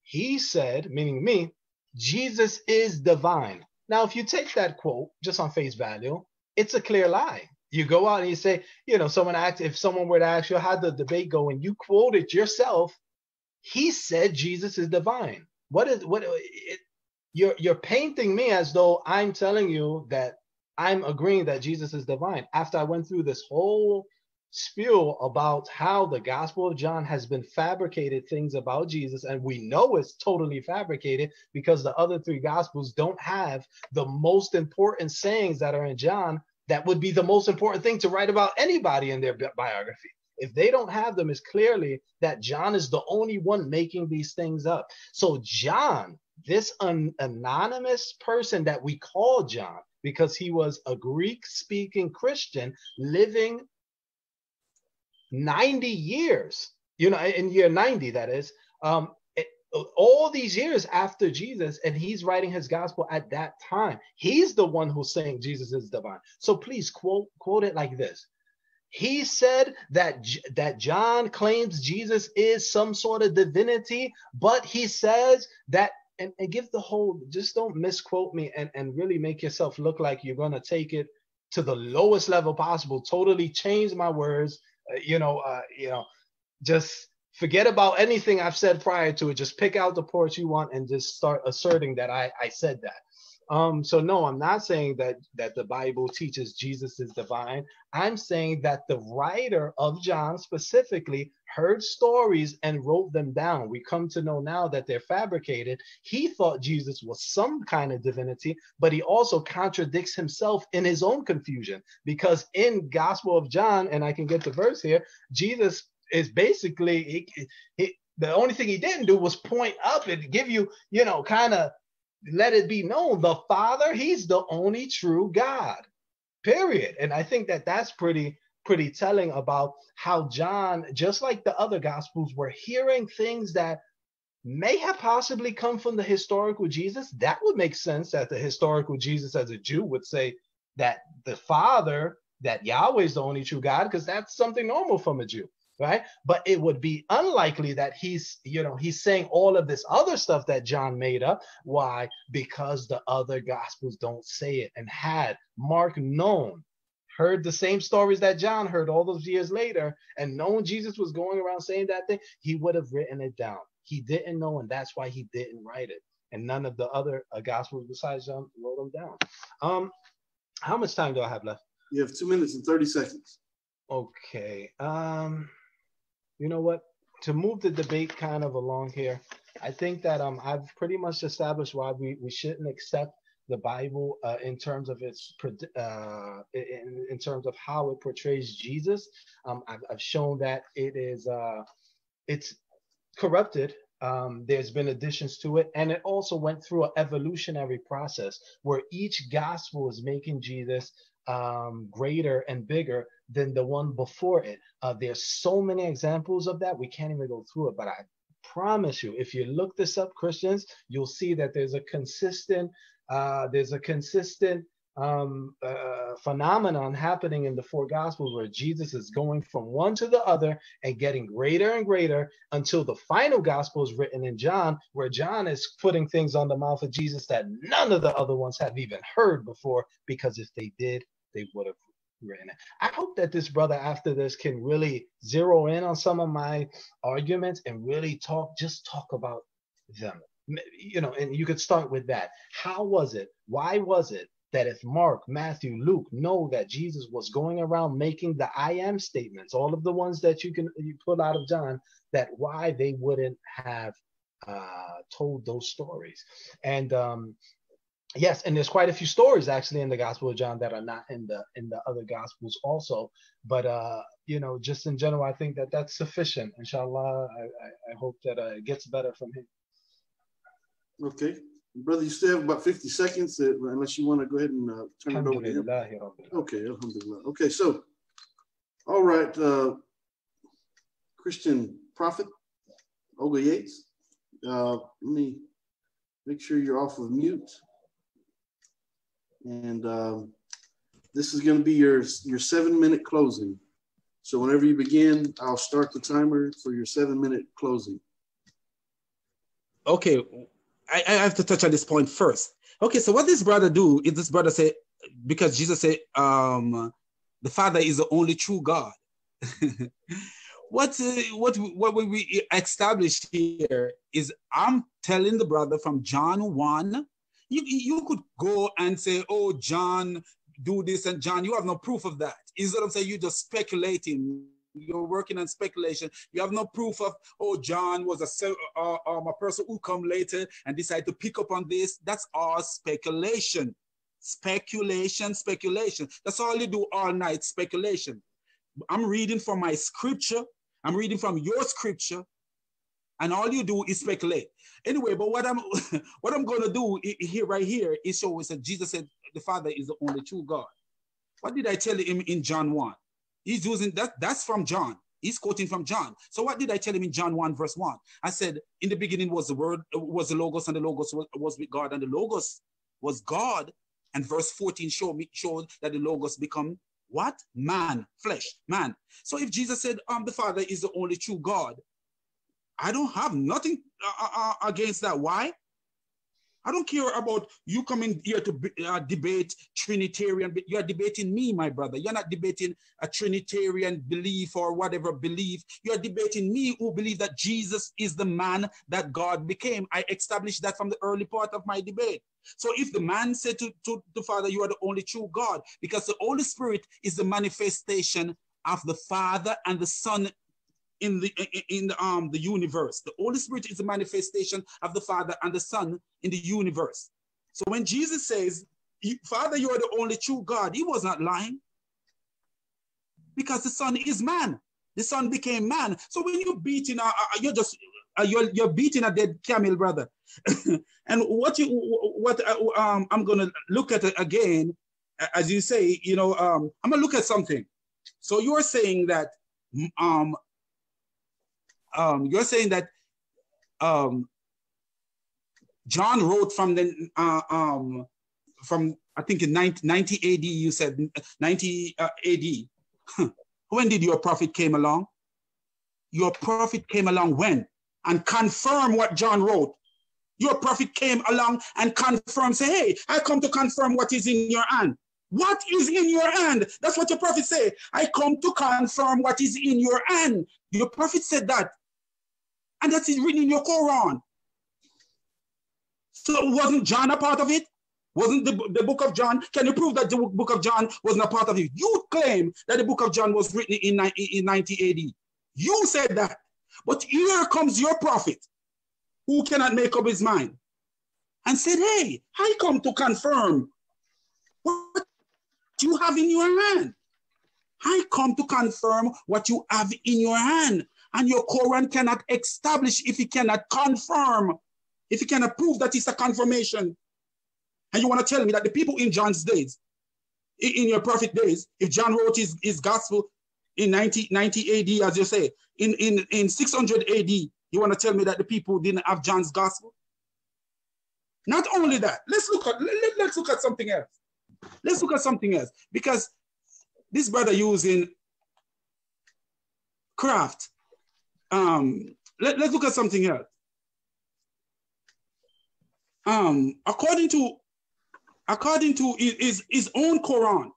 he said, meaning me, Jesus is divine. Now, if you take that quote just on face value, it's a clear lie. You go out and you say, if someone were to ask you, how'd the debate go? And you quote it yourself, he said Jesus is divine. You're painting me as though I'm telling you that I'm agreeing that Jesus is divine. After I went through this whole spiel about how the Gospel of John has been fabricated things about Jesus, and we know it's totally fabricated because the other three Gospels don't have the most important sayings that are in John that would be the most important thing to write about anybody in their biography. If they don't have them, it's clearly that John is the only one making these things up. So John, this anonymous person that we call John, because he was a Greek-speaking Christian living 90 years, in year 90, that is, all these years after Jesus, and he's writing his gospel at that time. He's the one who's saying Jesus is divine. So please quote it like this. He said that John claims Jesus is some sort of divinity, but he says that, and give the whole, just don't misquote me and really make yourself look like you're going to take it to the lowest level possible, totally change my words, just forget about anything I've said prior to it. Just pick out the parts you want and just start asserting that I said that. So no, I'm not saying that the Bible teaches Jesus is divine. I'm saying that the writer of John specifically heard stories and wrote them down. We come to know now that they're fabricated. He thought Jesus was some kind of divinity, but he also contradicts himself in his own confusion, because in Gospel of John, and I can get the verse here, Jesus is basically, the only thing he didn't do was point up and give you, kind of let it be known, the Father, he's the only true God, period. And I think that that's pretty telling about how John, just like the other Gospels, were hearing things that may have possibly come from the historical Jesus. That would make sense that the historical Jesus as a Jew would say that the Father, that Yahweh is the only true God, because that's something normal from a Jew. Right. But it would be unlikely that he's saying all of this other stuff that John made up. Why? Because the other Gospels don't say it. And had Mark heard the same stories that John heard all those years later and known Jesus was going around saying that thing, he would have written it down. He didn't know. And that's why he didn't write it. And none of the other Gospels besides John wrote them down. How much time do I have left? You have 2 minutes and 30 seconds. OK. You know what? To move the debate kind of along here, I think that I've pretty much established why we shouldn't accept the Bible in terms of its in terms of how it portrays Jesus. I've shown that it's corrupted There's been additions to it, and it also went through an evolutionary process where each gospel was making Jesus greater and bigger than the one before it. There's so many examples of that, we can't even go through it, but I promise you, if you look this up, Christians, you'll see that there's a consistent phenomenon happening in the four gospels where Jesus is going from one to the other and getting greater and greater until the final gospel is written in John, where John is putting things on the mouth of Jesus that none of the other ones have even heard before, because if they did, they would have written it. I hope that this brother after this can really zero in on some of my arguments and really talk about them, you know, and you could start with that. How was it? Why was it that if Mark, Matthew, Luke know that Jesus was going around making the I am statements, all of the ones that you pull out of John, that why they wouldn't have told those stories? And yes, and there's quite a few stories actually in the Gospel of John that are not in the other Gospels also. But you know, just in general, I think that that's sufficient. Inshallah, I hope that it gets better from here. Okay. Brother, you still have about 50 seconds, unless you want to go ahead and turn it over to him. Okay, alhamdulillah. Okay, so, all right, Christian prophet, Olga Yates, let me make sure you're off of mute. And this is going to be your 7-minute closing. So whenever you begin, I'll start the timer for your 7-minute closing. Okay. I have to touch on this point first. Okay, so what this brother do is this brother say, because Jesus said, the Father is the only true God. What we establish here is I'm telling the brother from John 1, you could go and say, oh, John, do this, and John, you have no proof of that. Instead of saying you're just speculating, you're working on speculation. You have no proof of, oh, John was a person who come later and decide to pick up on this. That's all speculation. Speculation, speculation. That's all you do all night, speculation. I'm reading from my scripture. I'm reading from your scripture. And all you do is speculate. Anyway, but what I'm going to do here, right here, is show us that Jesus said the Father is the only true God. What did I tell him in John 1? He's using that. That's from John. He's quoting from John. So what did I tell him in John 1, verse 1? I said, in the beginning was the Word, was the Logos, and the Logos was with God, and the Logos was God. And verse 14 showed that the Logos become what? Man, flesh, man. So if Jesus said, the Father is the only true God, I don't have nothing against that. Why? I don't care about you coming here to debate Trinitarian. You are debating me, my brother. You're not debating a Trinitarian belief or whatever belief. You are debating me, who believe that Jesus is the man that God became. I established that from the early part of my debate. So if the man said to the Father, you are the only true God, because the Holy Spirit is the manifestation of the Father and the Son in the universe. The Holy Spirit is a manifestation of the Father and the Son in the universe. So when Jesus says, Father, you are the only true God, he was not lying, because the Son is man. The Son became man. So when you're beating, you're beating a dead camel, brother. And what I'm gonna look at again, as you say, you know, I'm gonna look at something. So you're saying that. You're saying that John wrote from the from, I think, in 90 AD, you said 90 AD. When did your prophet came along? Your prophet came along when? And confirm what John wrote. Your prophet came along and confirmed, say, hey, I come to confirm what is in your hand. What is in your hand? That's what your prophet said. I come to confirm what is in your hand. Your prophet said that. And that's written in your Quran. So wasn't John a part of it? Wasn't the book of John? Can you prove that the book of John wasn't a part of it? You claim that the book of John was written in 90 AD. You said that. But here comes your prophet, who cannot make up his mind, and said, hey, I come to confirm what you have in your hand. I come to confirm what you have in your hand. And your Quran cannot establish if it cannot confirm, if it cannot prove that it's a confirmation. And you want to tell me that the people in John's days, in your prophet days, if John wrote his gospel in 90 AD, as you say, in 600 AD, you want to tell me that the people didn't have John's gospel? Not only that, let's look at something else. Let's look at something else, because this brother using craft. Let's look at something else. According to his own Quran,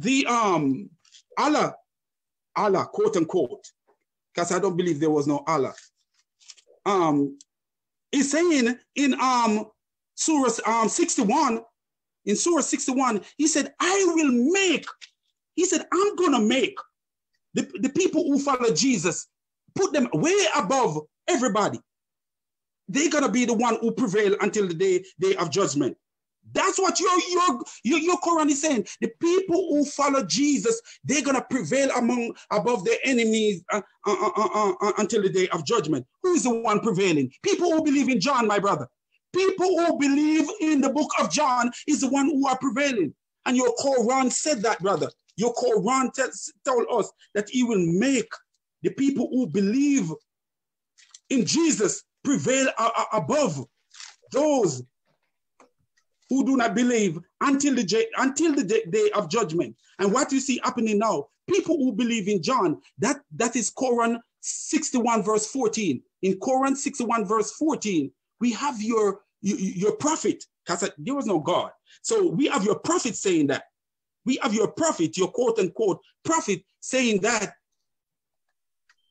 the Allah, quote unquote, because I don't believe there was no Allah. He's saying in Surah 61, in Surah 61, he said, I will make, he said, I'm gonna make the people who follow Jesus, put them way above everybody. They're gonna be the one who prevail until the day of judgment. That's what your Quran is saying. The people who follow Jesus, they're gonna prevail above their enemies until the day of judgment. Who is the one prevailing? People who believe in John, my brother. People who believe in the book of John is the one who are prevailing. And your Quran said that, brother. Your Quran told us that he will make the people who believe in Jesus prevail above those who do not believe until the day of judgment. And what you see happening now, people who believe in John, that is Quran 61 verse 14. In Quran 61 verse 14, we have your prophet, because there was no God. So we have your prophet saying that. We have your prophet, your quote unquote prophet, saying that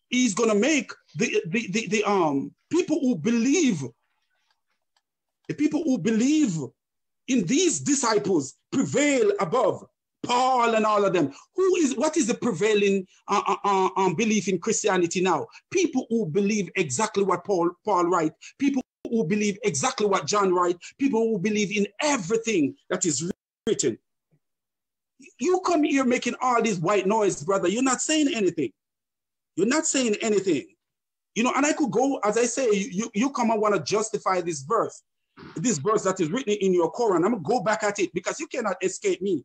he's gonna make the people who believe, the people who believe in these disciples prevail above Paul and all of them. What is the prevailing belief in Christianity now? People who believe exactly what Paul writes, people who believe exactly what John writes, people who believe in everything that is written. You come here making all this white noise, brother. You're not saying anything. You're not saying anything. You know, and I could go, as I say, you come and want to justify this verse that is written in your Quran. I'm going to go back at it because you cannot escape me.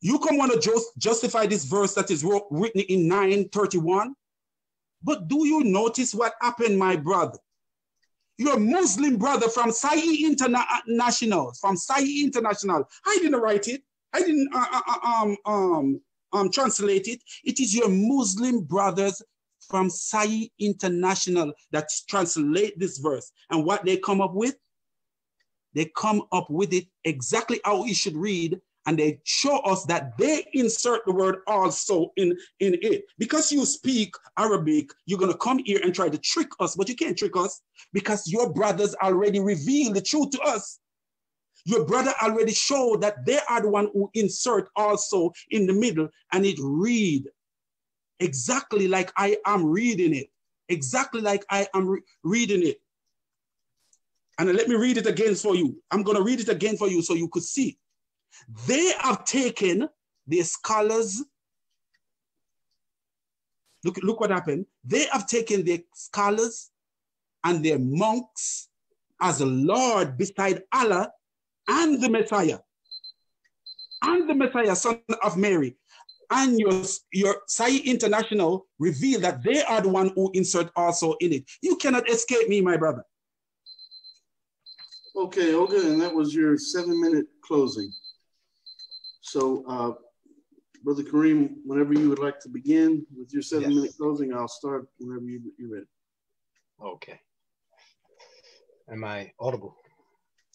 You come want to justify this verse that is written in 9:31. But do you notice what happened, my brother? Your Muslim brother from Sahih International, I didn't write it. I didn't translate it. It is your Muslim brothers from Sahih International that translate this verse. And what they come up with? They come up with it exactly how it should read, and they show us that they insert the word also in it. Because you speak Arabic, you're going to come here and try to trick us, but you can't trick us because your brothers already revealed the truth to us. Your brother already showed that they are the one who insert also in the middle, and it read exactly like I am reading it. Exactly like I am reading it. And let me read it again for you. I'm going to read it again for you so you could see. They have taken their scholars. Look what happened. They have taken their scholars and their monks as a Lord beside Allah and the Messiah, son of Mary. And your Sahih International reveal that they are the one who insert also in it. You cannot escape me, my brother. Okay, Olga, and that was your 7-minute closing. So, Brother Kareem, whenever you would like to begin with your 7-minute closing, I'll start whenever you're ready. Okay. Am I audible?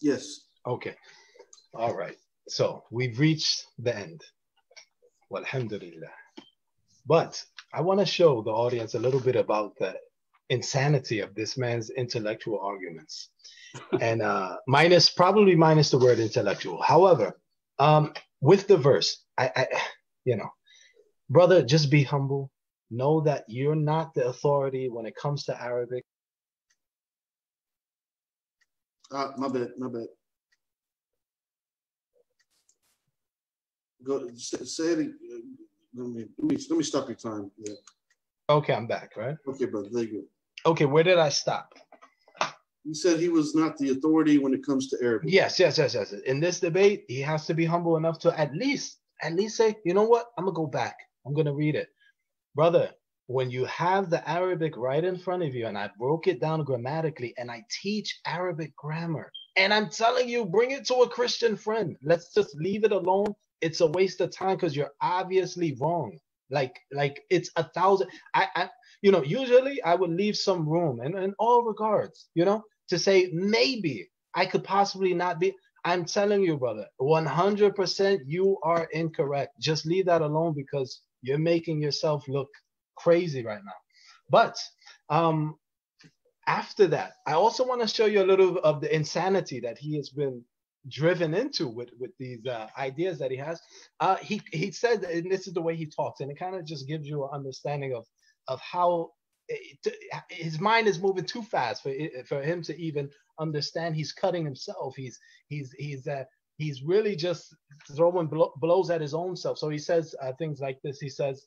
Yes. Okay. All right. So we've reached the end. Alhamdulillah. But I want to show the audience a little bit about the insanity of this man's intellectual arguments. And minus the word intellectual. However, with the verse, I you know, brother, just be humble. Know that you're not the authority when it comes to Arabic. My bad. Go say it. Let me stop your time. Yeah. Okay, I'm back, right? Okay, brother, there you go. Okay, where did I stop? You said he was not the authority when it comes to Arabic. Yes. In this debate, he has to be humble enough to at least say, you know what? I'm going to go back. I'm going to read it. Brother, when you have the Arabic right in front of you, and I broke it down grammatically, and I teach Arabic grammar, and I'm telling you, bring it to a Christian friend. Let's just leave it alone. It's a waste of time because you're obviously wrong. Like it's 1,000. I you know, usually I would leave some room in all regards, you know, to say maybe I could possibly not be. I'm telling you, brother, 100% you are incorrect. Just leave that alone because you're making yourself look crazy right now. But after that, I also want to show you a little of the insanity that he has been driven into with these ideas that he has. He said, and this is the way he talks, and it kind of just gives you an understanding of how his mind is moving too fast for him to even understand. He's cutting himself. He's really just throwing blows at his own self. So he says things like this. He says,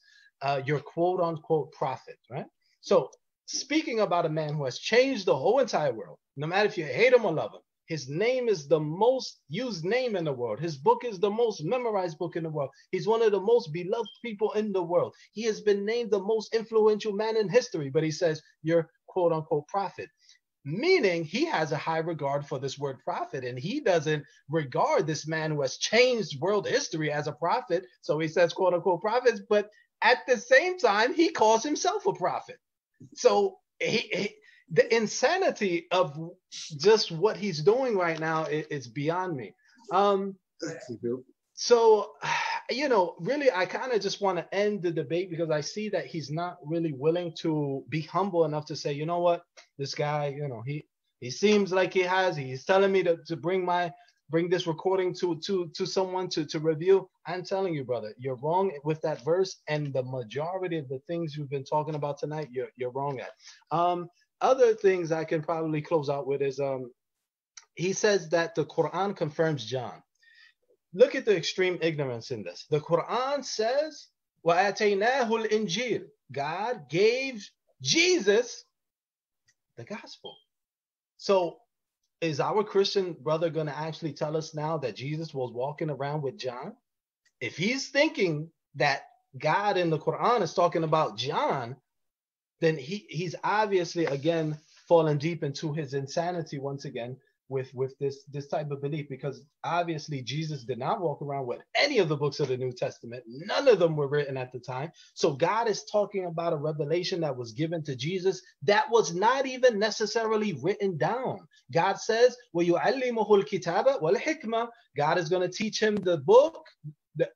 "Your quote unquote prophet," right? So speaking about a man who has changed the whole entire world, no matter if you hate him or love him. His name is the most used name in the world. His book is the most memorized book in the world. He's one of the most beloved people in the world. He has been named the most influential man in history, but he says, "You're quote unquote prophet," meaning he has a high regard for this word prophet, and he doesn't regard this man who has changed world history as a prophet. So he says, "Quote unquote prophets," but at the same time, he calls himself a prophet. So the insanity of just what he's doing right now is beyond me. So, you know, really, I kind of just want to end the debate because I see that he's not really willing to be humble enough to say, you know what, this guy, you know, he seems like he's telling me to bring this recording to someone to review. I'm telling you, brother, you're wrong with that verse, and the majority of the things you've been talking about tonight, you're wrong at. Other things I can probably close out with is he says that the Quran confirms John. Look at the extreme ignorance in this. The Quran says, وَآتَيْنَاهُ الْإِنْجِيلِ, God gave Jesus the gospel. So is our Christian brother going to actually tell us now that Jesus was walking around with John? If he's thinking that God in the Quran is talking about John, then he's obviously, again, fallen deep into his insanity once again with this type of belief, because obviously Jesus did not walk around with any of the books of the New Testament. None of them were written at the time. So God is talking about a revelation that was given to Jesus that was not even necessarily written down. God says, وَيُعَلِّمُهُ الْكِتَابَ وَالْحِكْمَةَ, God is going to teach him the book,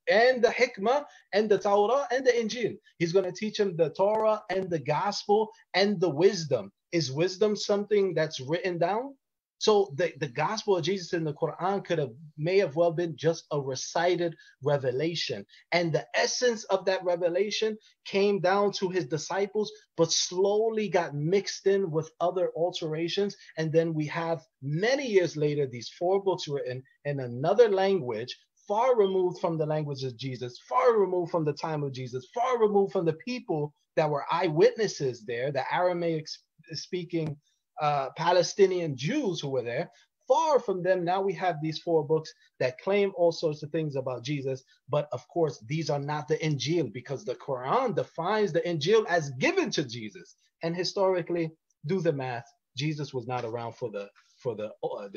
and the Hikmah, and the Torah, and the Injil. He's going to teach him the Torah, and the Gospel, and the wisdom. Is wisdom something that's written down? So the Gospel of Jesus in the Quran may have well been just a recited revelation. And the essence of that revelation came down to his disciples, but slowly got mixed in with other alterations. And then we have, many years later, these 4 books written in another language, far removed from the language of Jesus, far removed from the time of Jesus, far removed from the people that were eyewitnesses there, the Aramaic-speaking Palestinian Jews who were there, far from them. Now we have these 4 books that claim all sorts of things about Jesus, but of course, these are not the Injil, because the Quran defines the Injil as given to Jesus. And historically, do the math, Jesus was not around for the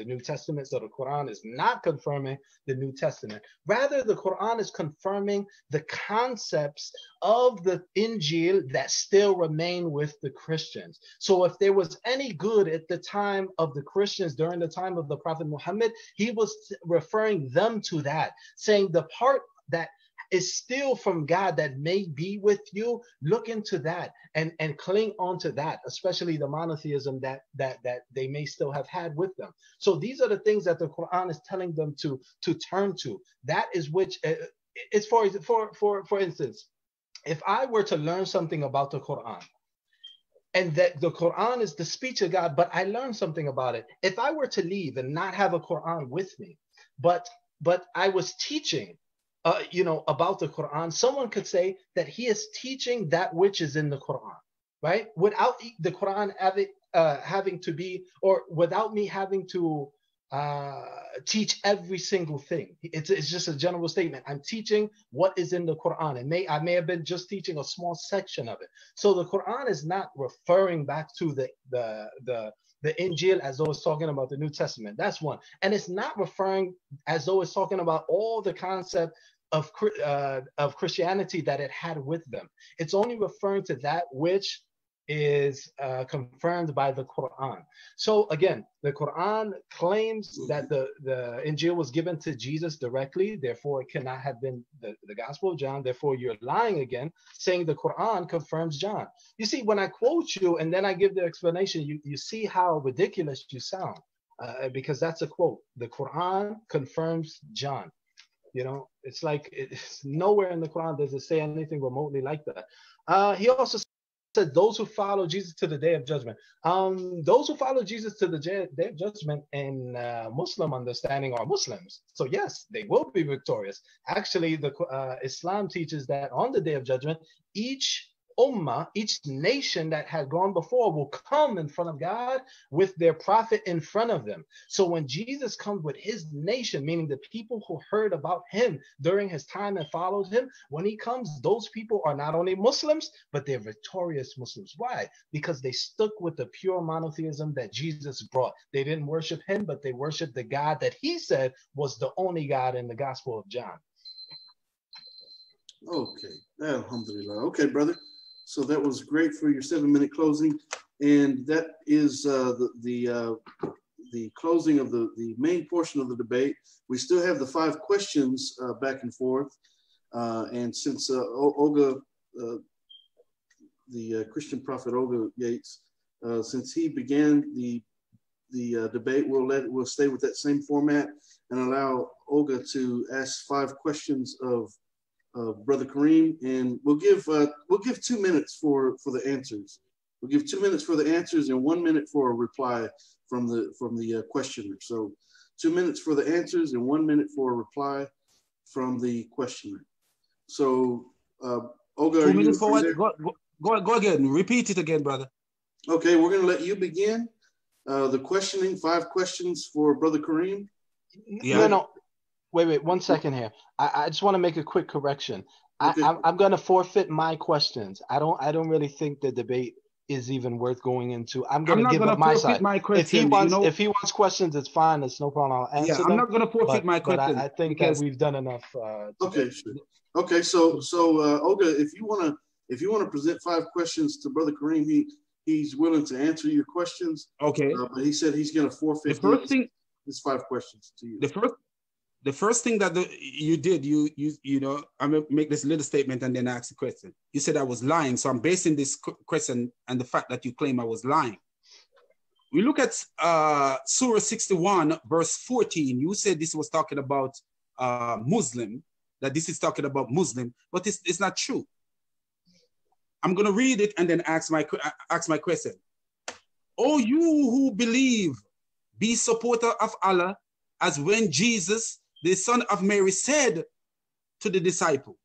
New Testament, so the Quran is not confirming the New Testament. Rather, the Quran is confirming the concepts of the Injil that still remain with the Christians. So if there was any good at the time of the Christians during the time of the Prophet Muhammad, he was referring them to that, saying the part that is still from God that may be with you, look into that and cling on to that, especially the monotheism that they may still have had with them. So these are the things that the Quran is telling them to turn to. That is which, it's for instance, if I were to learn something about the Quran, and that the Quran is the speech of God, but I learned something about it. If I were to leave and not have a Quran with me, but I was teaching about the Quran, someone could say that he is teaching that which is in the Quran, right? Without the Quran having to be, or without me having to teach every single thing. It's just a general statement. I'm teaching what is in the Quran. I may have been just teaching a small section of it. So the Quran is not referring back to the Injil as though it's talking about the New Testament. That's one. And it's not referring as though it's talking about all the concept of Christianity that it had with them. It's only referring to that which is confirmed by the Quran. So again, the Quran claims that the Injil was given to Jesus directly, therefore it cannot have been the Gospel of John, therefore you're lying again, saying the Quran confirms John. You see, when I quote you and then I give the explanation, you see how ridiculous you sound, because that's a quote. The Quran confirms John. You know, it's like, it's nowhere in the Quran does it say anything remotely like that. He also said, those who follow Jesus to the day of judgment. Those who follow Jesus to the day of judgment in Muslim understanding are Muslims. So yes, they will be victorious. Actually, the Islam teaches that on the day of judgment, each Ummah, each nation that had gone before will come in front of God with their prophet in front of them. So when Jesus comes with his nation, meaning the people who heard about him during his time and followed him, when he comes, those people are not only Muslims, but they're victorious Muslims. Why? Because they stuck with the pure monotheism that Jesus brought. They didn't worship him, but they worshiped the God that he said was the only God in the Gospel of John. Okay. Alhamdulillah. Okay, brother. So that was great for your 7-minute closing, and that is the closing of the main portion of the debate. We still have the 5 questions back and forth, and since Olga, the Christian prophet Olga Yates, since he began the debate, we'll stay with that same format and allow Olga to ask 5 questions of Brother Kareem, and we'll give 2 minutes for the answers. We'll give 2 minutes for the answers and 1 minute for a reply from the questioner. So 2 minutes for the answers and 1 minute for a reply from the questioner. So Olga, are you for there? Go again. Repeat it again, brother. Okay, we're going to let you begin the questioning. 5 questions for Brother Kareem. Yeah. No. Wait, 1 second here. I just want to make a quick correction. Okay. I'm going to forfeit my questions. I don't really think the debate is even worth going into. I'm going to give up my side. My if he wants, you know, if he wants questions, it's fine. It's no problem. I'll answer them. I'm not going to forfeit my questions. But I think that we've done enough. Okay, sure. Okay. So Olga, if you want to present 5 questions to Brother Kareem, he's willing to answer your questions. Okay. But he said he's going to forfeit his 5 questions to you. The first thing that you did, I'm going to make this little statement and then ask the question. You said I was lying, so I'm basing this question on the fact that you claim I was lying. We look at Surah 61, verse 14. You said this was talking about Muslim, that this is talking about Muslim, but it's not true. I'm going to read it and then ask my question. Oh, you who believe, be supporter of Allah, as when Jesus, the son of Mary, said to the disciple,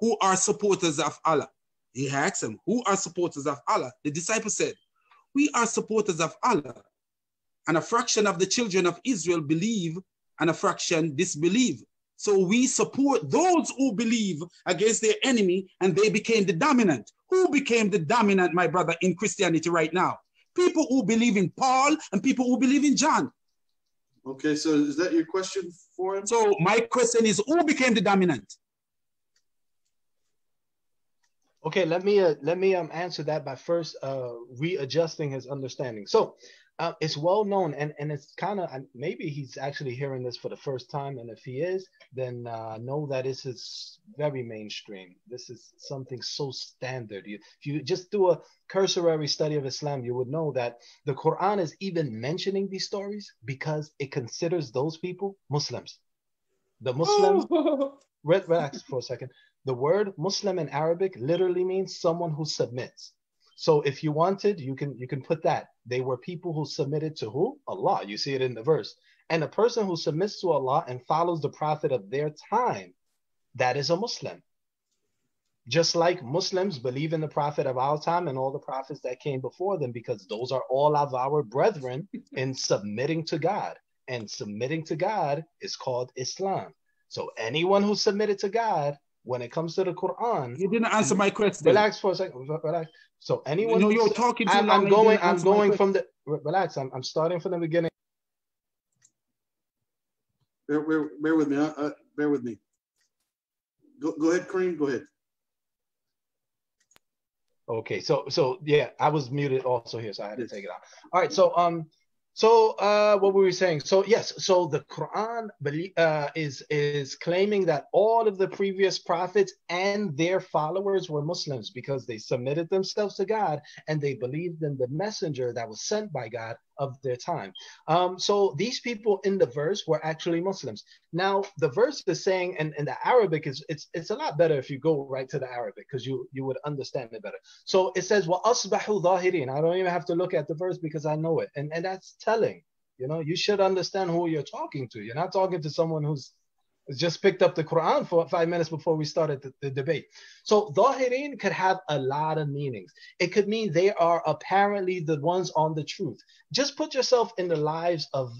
who are supporters of Allah? He asked him, who are supporters of Allah? The disciple said, we are supporters of Allah, and a fraction of the children of Israel believe and a fraction disbelieve. So we support those who believe against their enemy, and they became the dominant. Who became the dominant, my brother, in Christianity right now? People who believe in Paul and people who believe in John. Okay, so is that your question for him? So my question is, who became the dominant? Okay, let me answer that by first readjusting his understanding. So it's well known, and it's kind of, maybe he's actually hearing this for the first time, and if he is, then know that this is very mainstream. This is something so standard. If you just do a cursory study of Islam, you would know that the Quran is even mentioning these stories because it considers those people Muslims. The Muslims, relax for a second. The word Muslim in Arabic literally means someone who submits. So if you wanted, you can put that. They were people who submitted to who? Allah. You see it in the verse. And a person who submits to Allah and follows the prophet of their time, that is a Muslim. Just like Muslims believe in the prophet of our time and all the prophets that came before them, because those are all of our brethren in submitting to God. And submitting to God is called Islam. So anyone who submitted to God, when it comes to the Quran, you didn't answer my question. Relax for a second. Relax. So anyone, no, you're talking. I'm going from the. Relax. I'm starting from the beginning. Bear with me. Bear with me. Go ahead, Kareem. Go ahead. Okay. So yeah, I was muted also here, so I had to take it out. All right. So what were we saying? So yes, so the Quran is claiming that all of the previous prophets and their followers were Muslims because they submitted themselves to God and they believed in the messenger that was sent by God of their time. So these people in the verse were actually Muslims. Now the verse is saying, and in the Arabic it's a lot better if you go right to the Arabic because you would understand it better. So it says, وَأَصْبَحُوا ظَاهِرِينَ. I don't even have to look at the verse because I know it, and that's telling. You know, you should understand who you're talking to. You're not talking to someone who's just picked up the Quran for 5 minutes before we started the debate. So Zahirin could have a lot of meanings. It could mean they are apparently the ones on the truth. Just put yourself in the lives of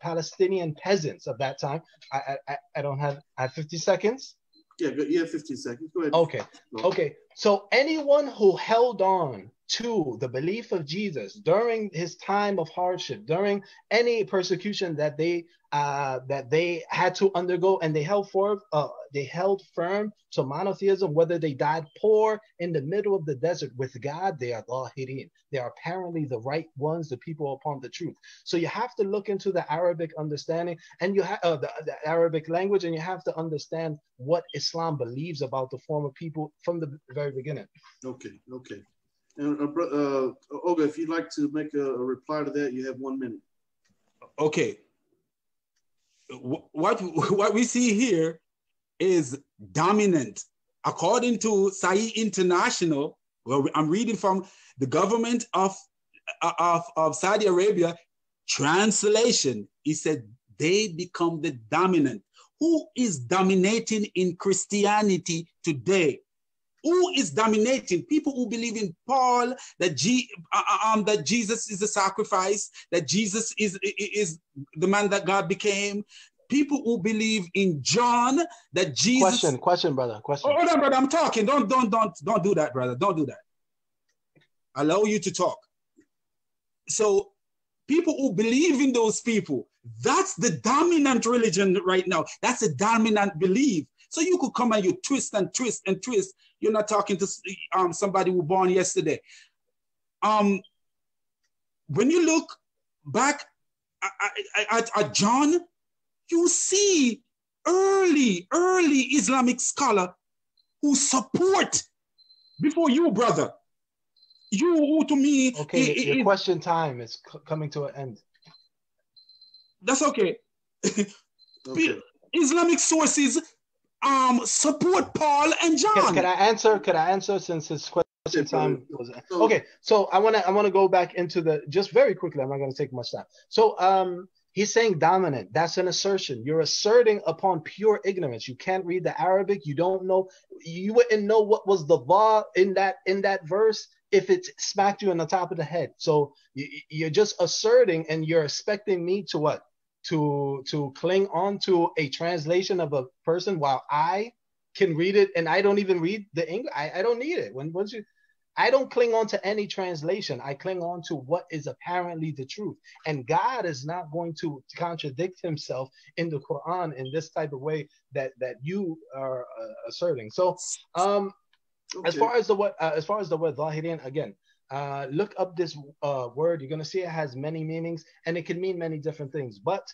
Palestinian peasants of that time. I don't have, I have 50 seconds. Yeah, you have 15 seconds. Go ahead. Okay. Okay. So anyone who held on to the belief of Jesus during his time of hardship, during any persecution that they had to undergo, and they held firm to monotheism, whether they died poor in the middle of the desert with God, they are Zahirin. They are apparently the right ones, the people upon the truth. So you have to look into the Arabic understanding and the Arabic language, and you have to understand what Islam believes about the form of people from the very beginning. Okay, okay. And Olga, if you'd like to make a reply to that, you have 1 minute. Okay. What we see here is dominant. According to Sahih International, well, I'm reading from the government of Saudi Arabia, translation. It said they become the dominant. Who is dominating in Christianity today? Who is dominating? People who believe in Paul, that Jesus is a sacrifice, that Jesus is the man that God became. People who believe in John, that Jesus. Question, brother. Question. Hold on, brother. I'm talking. Don't do that, brother. Don't do that. Allow you to talk. So, people who believe in those people, that's the dominant religion right now. That's the dominant belief. So you could come and you twist and twist and twist. You're not talking to somebody who was born yesterday. When you look back at John, you see early Islamic scholar who support before you, brother. You who to me. Okay, your question time is coming to an end. That's okay. Okay. Islamic sources support Paul and John. Could I answer since his question time was okay? So I wanna go back into the just very quickly. I'm not gonna take much time. So he's saying dominant. That's an assertion. You're asserting upon pure ignorance. You can't read the Arabic. You don't know. You wouldn't know what was the law in that verse if it smacked you in the top of the head. So you're just asserting, and you're expecting me to what? To cling on to a translation of a person while I can read it, and I don't even read the English. I don't need it. I don't cling on to any translation. I cling on to what is apparently the truth. And God is not going to contradict himself in the Quran in this type of way that you are asserting. So okay. as far as the word Zahirin, again, look up this word. You're going to see it has many meanings, and it can mean many different things. But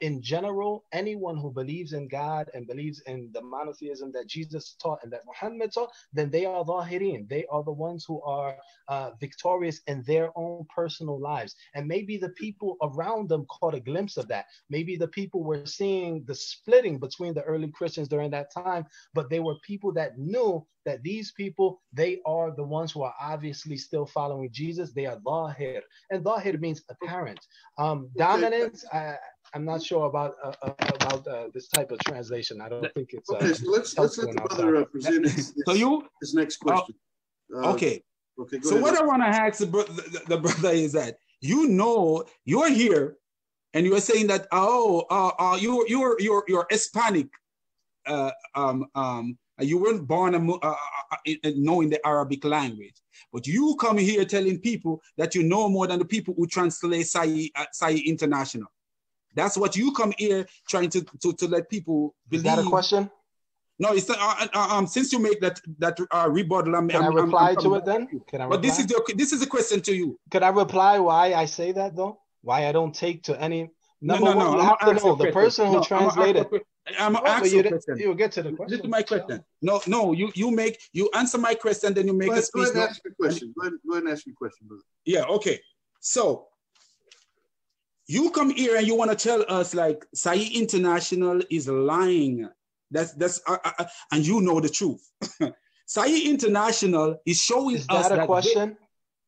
in general, anyone who believes in God and believes in the monotheism that Jesus taught and that Muhammad taught, then they are Zahirin. They are the ones who are victorious in their own personal lives. And maybe the people around them caught a glimpse of that. Maybe the people were seeing the splitting between the early Christians during that time, but they were people that knew that these people, they are the ones who are obviously still following Jesus. They are Zahir. And Zahir means apparent. Dominance, I'm not sure about this type of translation. I don't think it's. Okay, so let's let the brother present his next question. Okay. So what I want to ask the brother is that you're here, and you are saying that you're Hispanic. You weren't born knowing the Arabic language, but you come here telling people that you know more than the people who translate Sahih International. That's what you come here trying to let people believe. Is that a question? No, it's since you make that rebuttal, Can I reply to it then? But this is a question to you. Could I reply why I say that though? Why I don't take to any? No. You have to know the person who translated. I'm asking a question. You get to the question. This is my question. No. You answer my question, then you make a speech. Go ahead and ask your question. Brother. Yeah. Okay. So. You come here and you want to tell us like Sahih International is lying. That's and you know the truth. Sahih International is showing us that. Is that a question?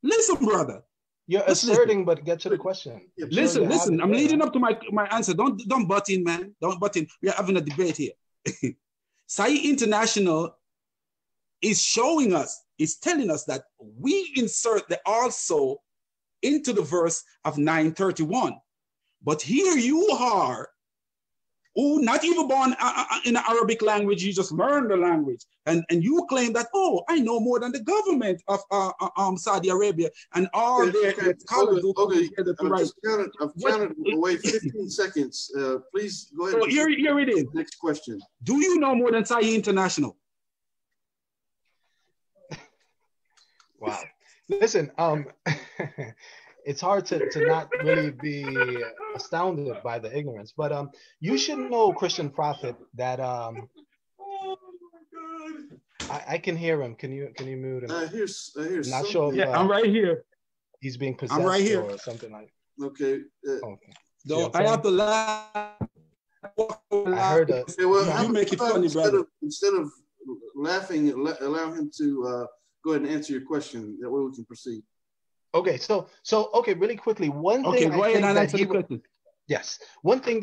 Listen, brother. You're asserting, but get to the question. Listen. I'm leading up to my answer. Don't butt in, man. Don't butt in. We are having a debate here. Sahih International is showing us. It's telling us that we insert the also into the verse of 931. But here you are, who not even born in the Arabic language, you just learned the language. And you claim that, I know more than the government of Saudi Arabia and all their scholars. I've counted away 15 seconds. Please go ahead. So here it is. Next question. Do you know more than Sahih International? Wow. Listen, it's hard to not really be astounded by the ignorance, but you should know, Christian Prophet, that I can hear him. Can you mute him? Here's not sure. If, I'm right here. He's being possessed. I'm right here. Or something like. Okay. Okay. No, I have to laugh. I heard that. Okay, well, you make it funny, brother. Instead of laughing, allow him to. Go ahead and answer your question. That way we can proceed. Okay, so really quickly, one thing that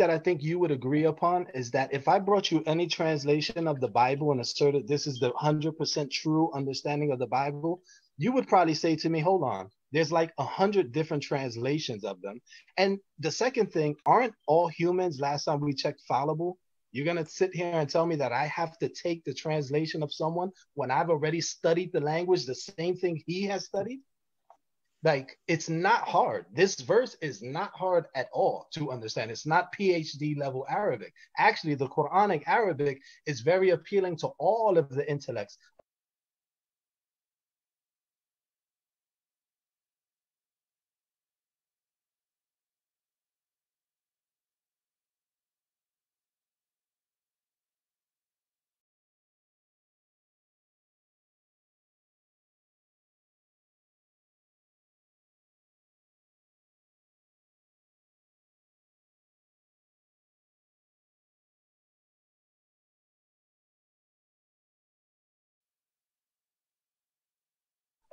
I think you would agree upon is that if I brought you any translation of the Bible and asserted this is the 100% true understanding of the Bible, you would probably say to me, hold on, there's like 100 different translations of them. And the second thing, aren't all humans, last time we checked, fallible? You're going to sit here and tell me that I have to take the translation of someone when I've already studied the language, the same thing he has studied? Like, it's not hard. This verse is not hard at all to understand. It's not PhD level Arabic. Actually, the Quranic Arabic is very appealing to all of the intellects.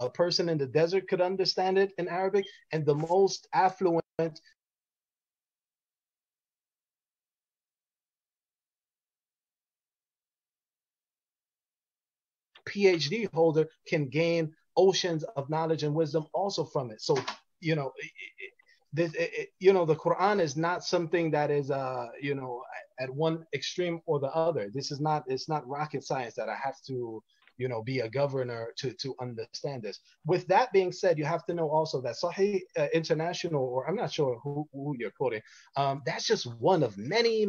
A person in the desert could understand it in Arabic, and the most affluent PhD holder can gain oceans of knowledge and wisdom also from it. So, the Quran is not something that is, at one extreme or the other. It's not rocket science that I have to you know, be a governor to understand this. With that being said, you have to know also that Sahih International, or I'm not sure who you're quoting, that's just one of many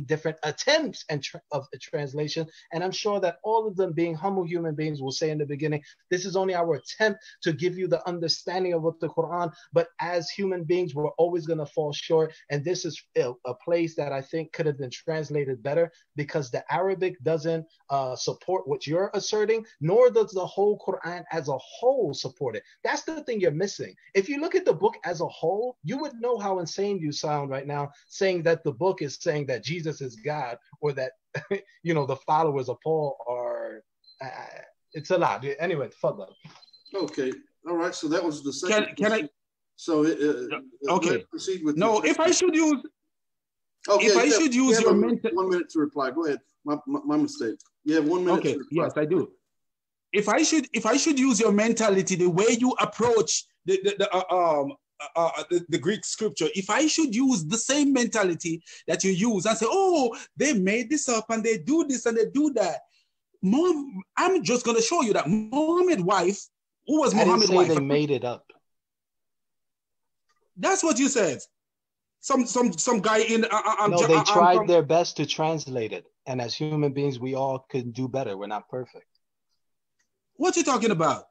different attempts and of the translation. And I'm sure that all of them, being humble human beings, will say in the beginning, this is only our attempt to give you the understanding of what the Quran, but as human beings, we're always going to fall short. And this is a place that I think could have been translated better, because the Arabic doesn't support what you're asserting, nor does the whole Quran as a whole support it. That's the thing you're missing. If you look at the book as a whole, you would know how insane you sound right now, saying that the book is saying that Jesus is God, or that, you know, the followers of Paul are, it's a lot. Anyway, fadla. Okay. All right. So that was the second. Can I? So okay. Proceed with if I should use. Okay, if I should use your 1 minute to reply, go ahead. My mistake. You have 1 minute. Okay. To reply. Yes, I do. If I should use your mentality, the way you approach the Greek scripture, if I should use the same mentality that you use and say, oh, they made this up and they do this and they do that, Mom, I'm just going to show you that Muhammad's wife, who was Muhammad's wife? They made it up. That's what you said. Some guy in. No, they tried their best to translate it, and as human beings, we all could do better. We're not perfect. What you talking about?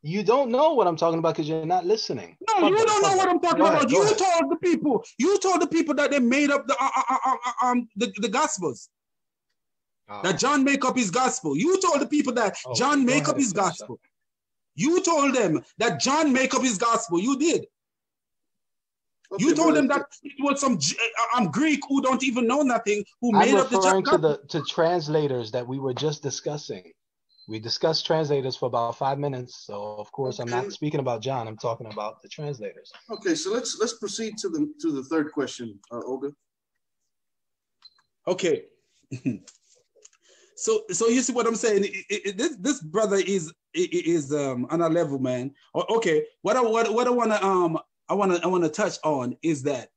You don't know what I'm talking about because you're not listening. No, you don't know what I'm talking about. You told the people. You told the people that they made up the Gospels. That John make up his gospel. You told the people that John make up his gospel. You told them that John make up his gospel. You did. Okay, you told them that it was some Greek who don't even know nothing who made up the John gospel. To translators that we were just discussing. We discussed translators for about 5 minutes, so of course I'm not speaking about John. I'm talking about the translators. Okay, so let's proceed to the third question, Olga. Okay. So you see what I'm saying? This brother is on a level, man. Okay, what I wanna I wanna touch on is that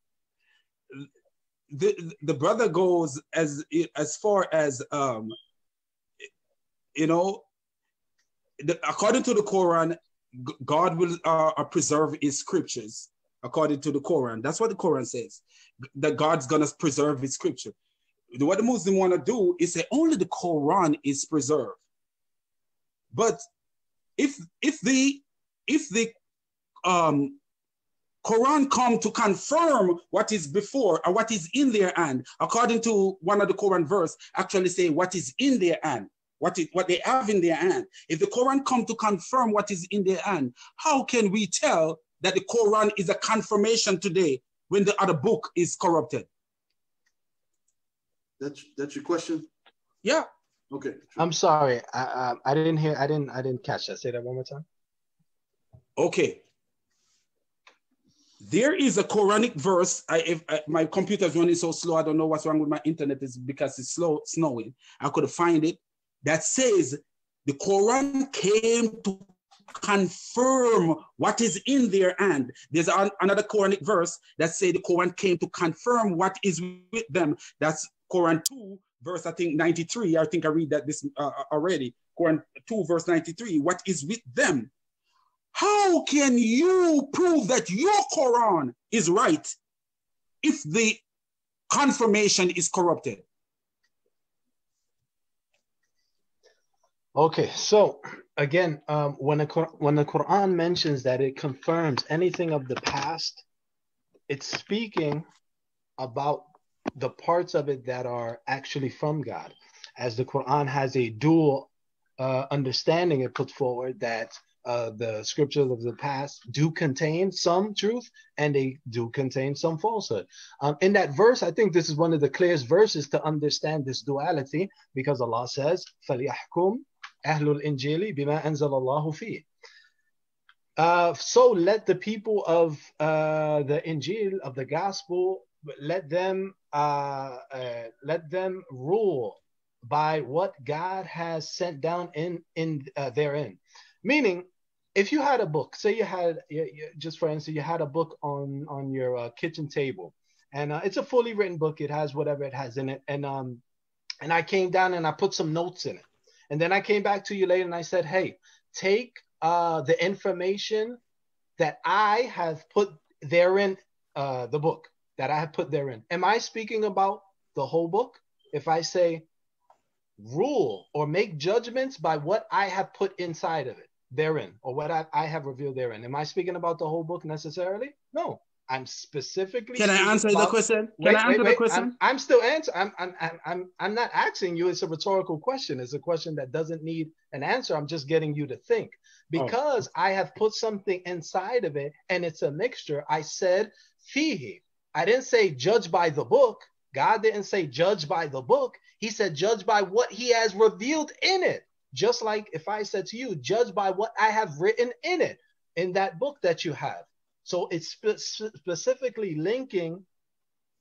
the brother goes as far as you know, according to the Quran, God will preserve His scriptures. According to the Quran, that's what the Quran says, that God's gonna preserve His scripture. What the Muslim want to do is say only the Quran is preserved. But if the Quran come to confirm what is before or what is in their hand, according to one of the Quran verse, actually say what is in their hand, what they have in their hand. If the Quran come to confirm what is in their hand, how can we tell that the Quran is a confirmation today when the other book is corrupted? That's your question? Yeah. Okay. Sure. I'm sorry. I didn't hear. I didn't catch that. Say that one more time. Okay. There is a Quranic verse. My computer is running so slow. I don't know what's wrong with my internet. It's because it's slow, snowing. I could find it. That says the Quran came to confirm what is in their hand. There's another Quranic verse that say the Quran came to confirm what is with them. That's Quran 2 verse, I think 93. I think I read that this already. Quran 2 verse 93. What is with them? How can you prove that your Quran is right if the confirmation is corrupted? Okay, so again, when the Quran mentions that it confirms anything of the past, it's speaking about the parts of it that are actually from God. As the Quran has a dual understanding, it puts forward that the scriptures of the past do contain some truth and they do contain some falsehood. In that verse, I think this is one of the clearest verses to understand this duality, because Allah says, فَلْيَحْكُمْ Ahlul Injili bima anzalallahu fi. So let the people of the Injil, of the Gospel, let them rule by what God has sent down in therein. Meaning, if you had a book, say you had, just for instance, you had a book on your kitchen table, and it's a fully written book. It has whatever it has in it, and I came down and I put some notes in it. And then I came back to you later and I said, hey, take the information that I have put therein, the book that I have put therein. Am I speaking about the whole book? If I say rule or make judgments by what I have put inside of it, therein, or what I have revealed therein, am I speaking about the whole book necessarily? No. I'm specifically. Can I answer the question? Can I answer the question? I'm still answering. I'm not asking you. It's a rhetorical question. It's a question that doesn't need an answer. I'm just getting you to think, because I have put something inside of it, and it's a mixture. I said fihi. I didn't say judge by the book. God didn't say judge by the book. He said judge by what He has revealed in it. Just like if I said to you, judge by what I have written in it, in that book that you have. So it's specifically linking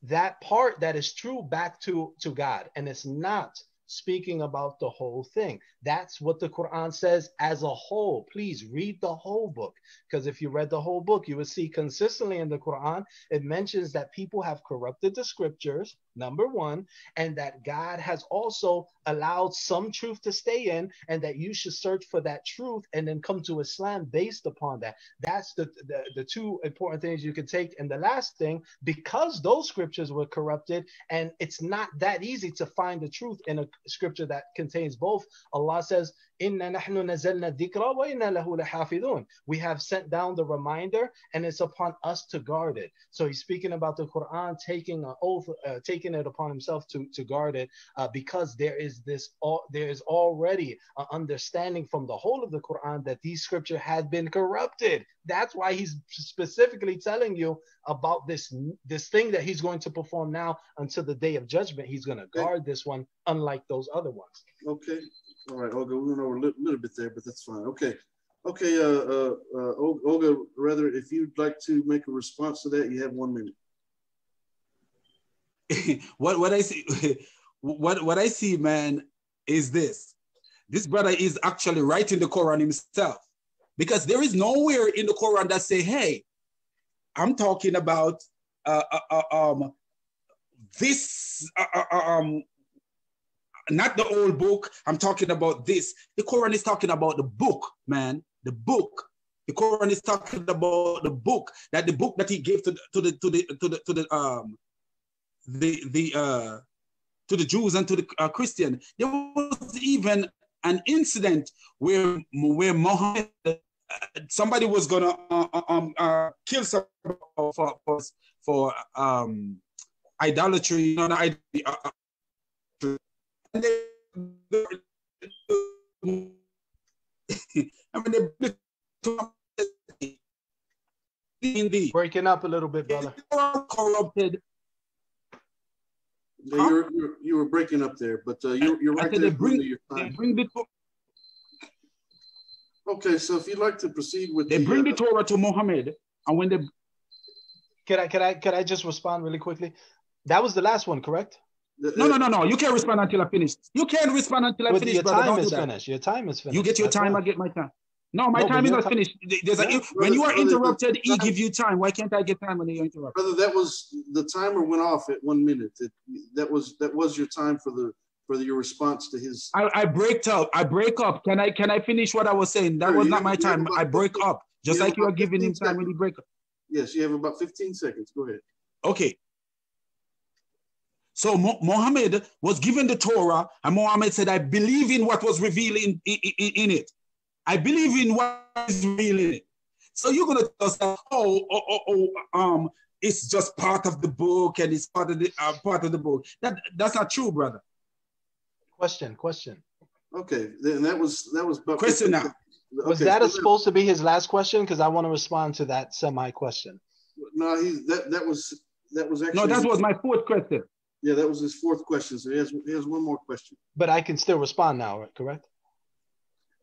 that part that is true back to God. And it's not speaking about the whole thing. That's what the Quran says as a whole. Please read the whole book. Because if you read the whole book, you will see consistently in the Quran, it mentions that people have corrupted the scriptures, number one, and that God has also allowed some truth to stay in, and that you should search for that truth and then come to Islam based upon that. That's the two important things you can take. And the last thing, because those scriptures were corrupted, and it's not that easy to find the truth in a scripture that contains both, Allah says, "Inna nahnu nazalna dhikra wa inna lahu lahafidun." We have sent down the reminder, and it's upon us to guard it. So he's speaking about the Quran taking an oath, taking it upon himself to guard it, because there is this, there is already an understanding from the whole of the Quran that these scripture had been corrupted. That's why he's specifically telling you about this thing that he's going to perform now until the day of judgment. He's going to guard this one, unlike those other ones. Okay. All right, Olga, we went over a little bit there, but that's fine. Okay. Okay, Olga, rather, if you'd like to make a response to that, you have 1 minute. What I see, what I see, man, is this. This brother is actually writing the Quran himself, because there is nowhere in the Quran that say, hey, I'm talking about this, not the old book, I'm talking about this. The Quran is talking about the book, man, the book. The Quran is talking about the book that he gave to the Jews and to the Christian. There was even an incident where Muhammad, somebody was gonna kill somebody for idolatry, you know, and they breaking up a little bit, brother. Corrupted. Yeah, you were breaking up there, but you're right there. Okay, so if you'd like to proceed with, they bring the Torah to Muhammad, and when they can I just respond really quickly? That was the last one, correct? No. You can't respond until I finish. You can't respond until I finish, brother. Your time is finished. Your time is finished. You get your time, I get my time. No, my time is not finished. When you are interrupted, he give you time. Why can't I get time when you're interrupted? Brother, that was, the timer went off at 1 minute. That was your time for your response to his. I break up. Can I finish what I was saying? That was not my time. I break up, just like you are giving him time when you break up. Yes, you have about 15 seconds. Go ahead. Okay. So Muhammad was given the Torah, and Muhammad said, I believe in what was revealed in it. I believe in what is revealed in it. So you're going to tell us that, it's just part of the book, and it's part of the book. That's not true, brother. Question. Okay, then that was question now. Okay. Was that supposed to be his last question? Because I want to respond to that semi-question. No, that was actually... No, that was my fourth question. Yeah, that was his fourth question. So he has one more question. But I can still respond now, correct?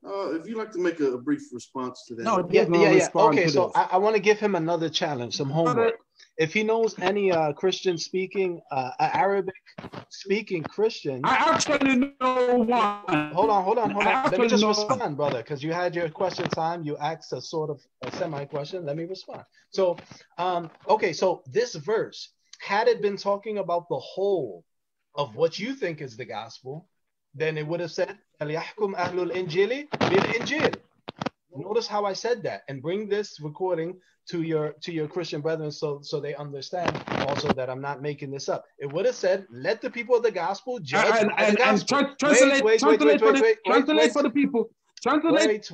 If you'd like to make a brief response to that. No, yeah. Okay, so I want to give him another challenge, some homework. If he knows any Christian-speaking, Arabic-speaking Christian. I actually know one. Hold on. Let me just respond, brother, because you had your question time. You asked a sort of a semi-question. Let me respond. So, okay, so this verse, had it been talking about the whole of what you think is the gospel, then it would have said, فَلْيَحْكُمْ أَهْلُ الْإِنْجِيلِ بِالْإِنْجِيلِ. Notice how I said that, and bring this recording to your Christian brethren so they understand also that I'm not making this up. It would have said, let the people of the gospel judge the gospel. And translate for the people. Translate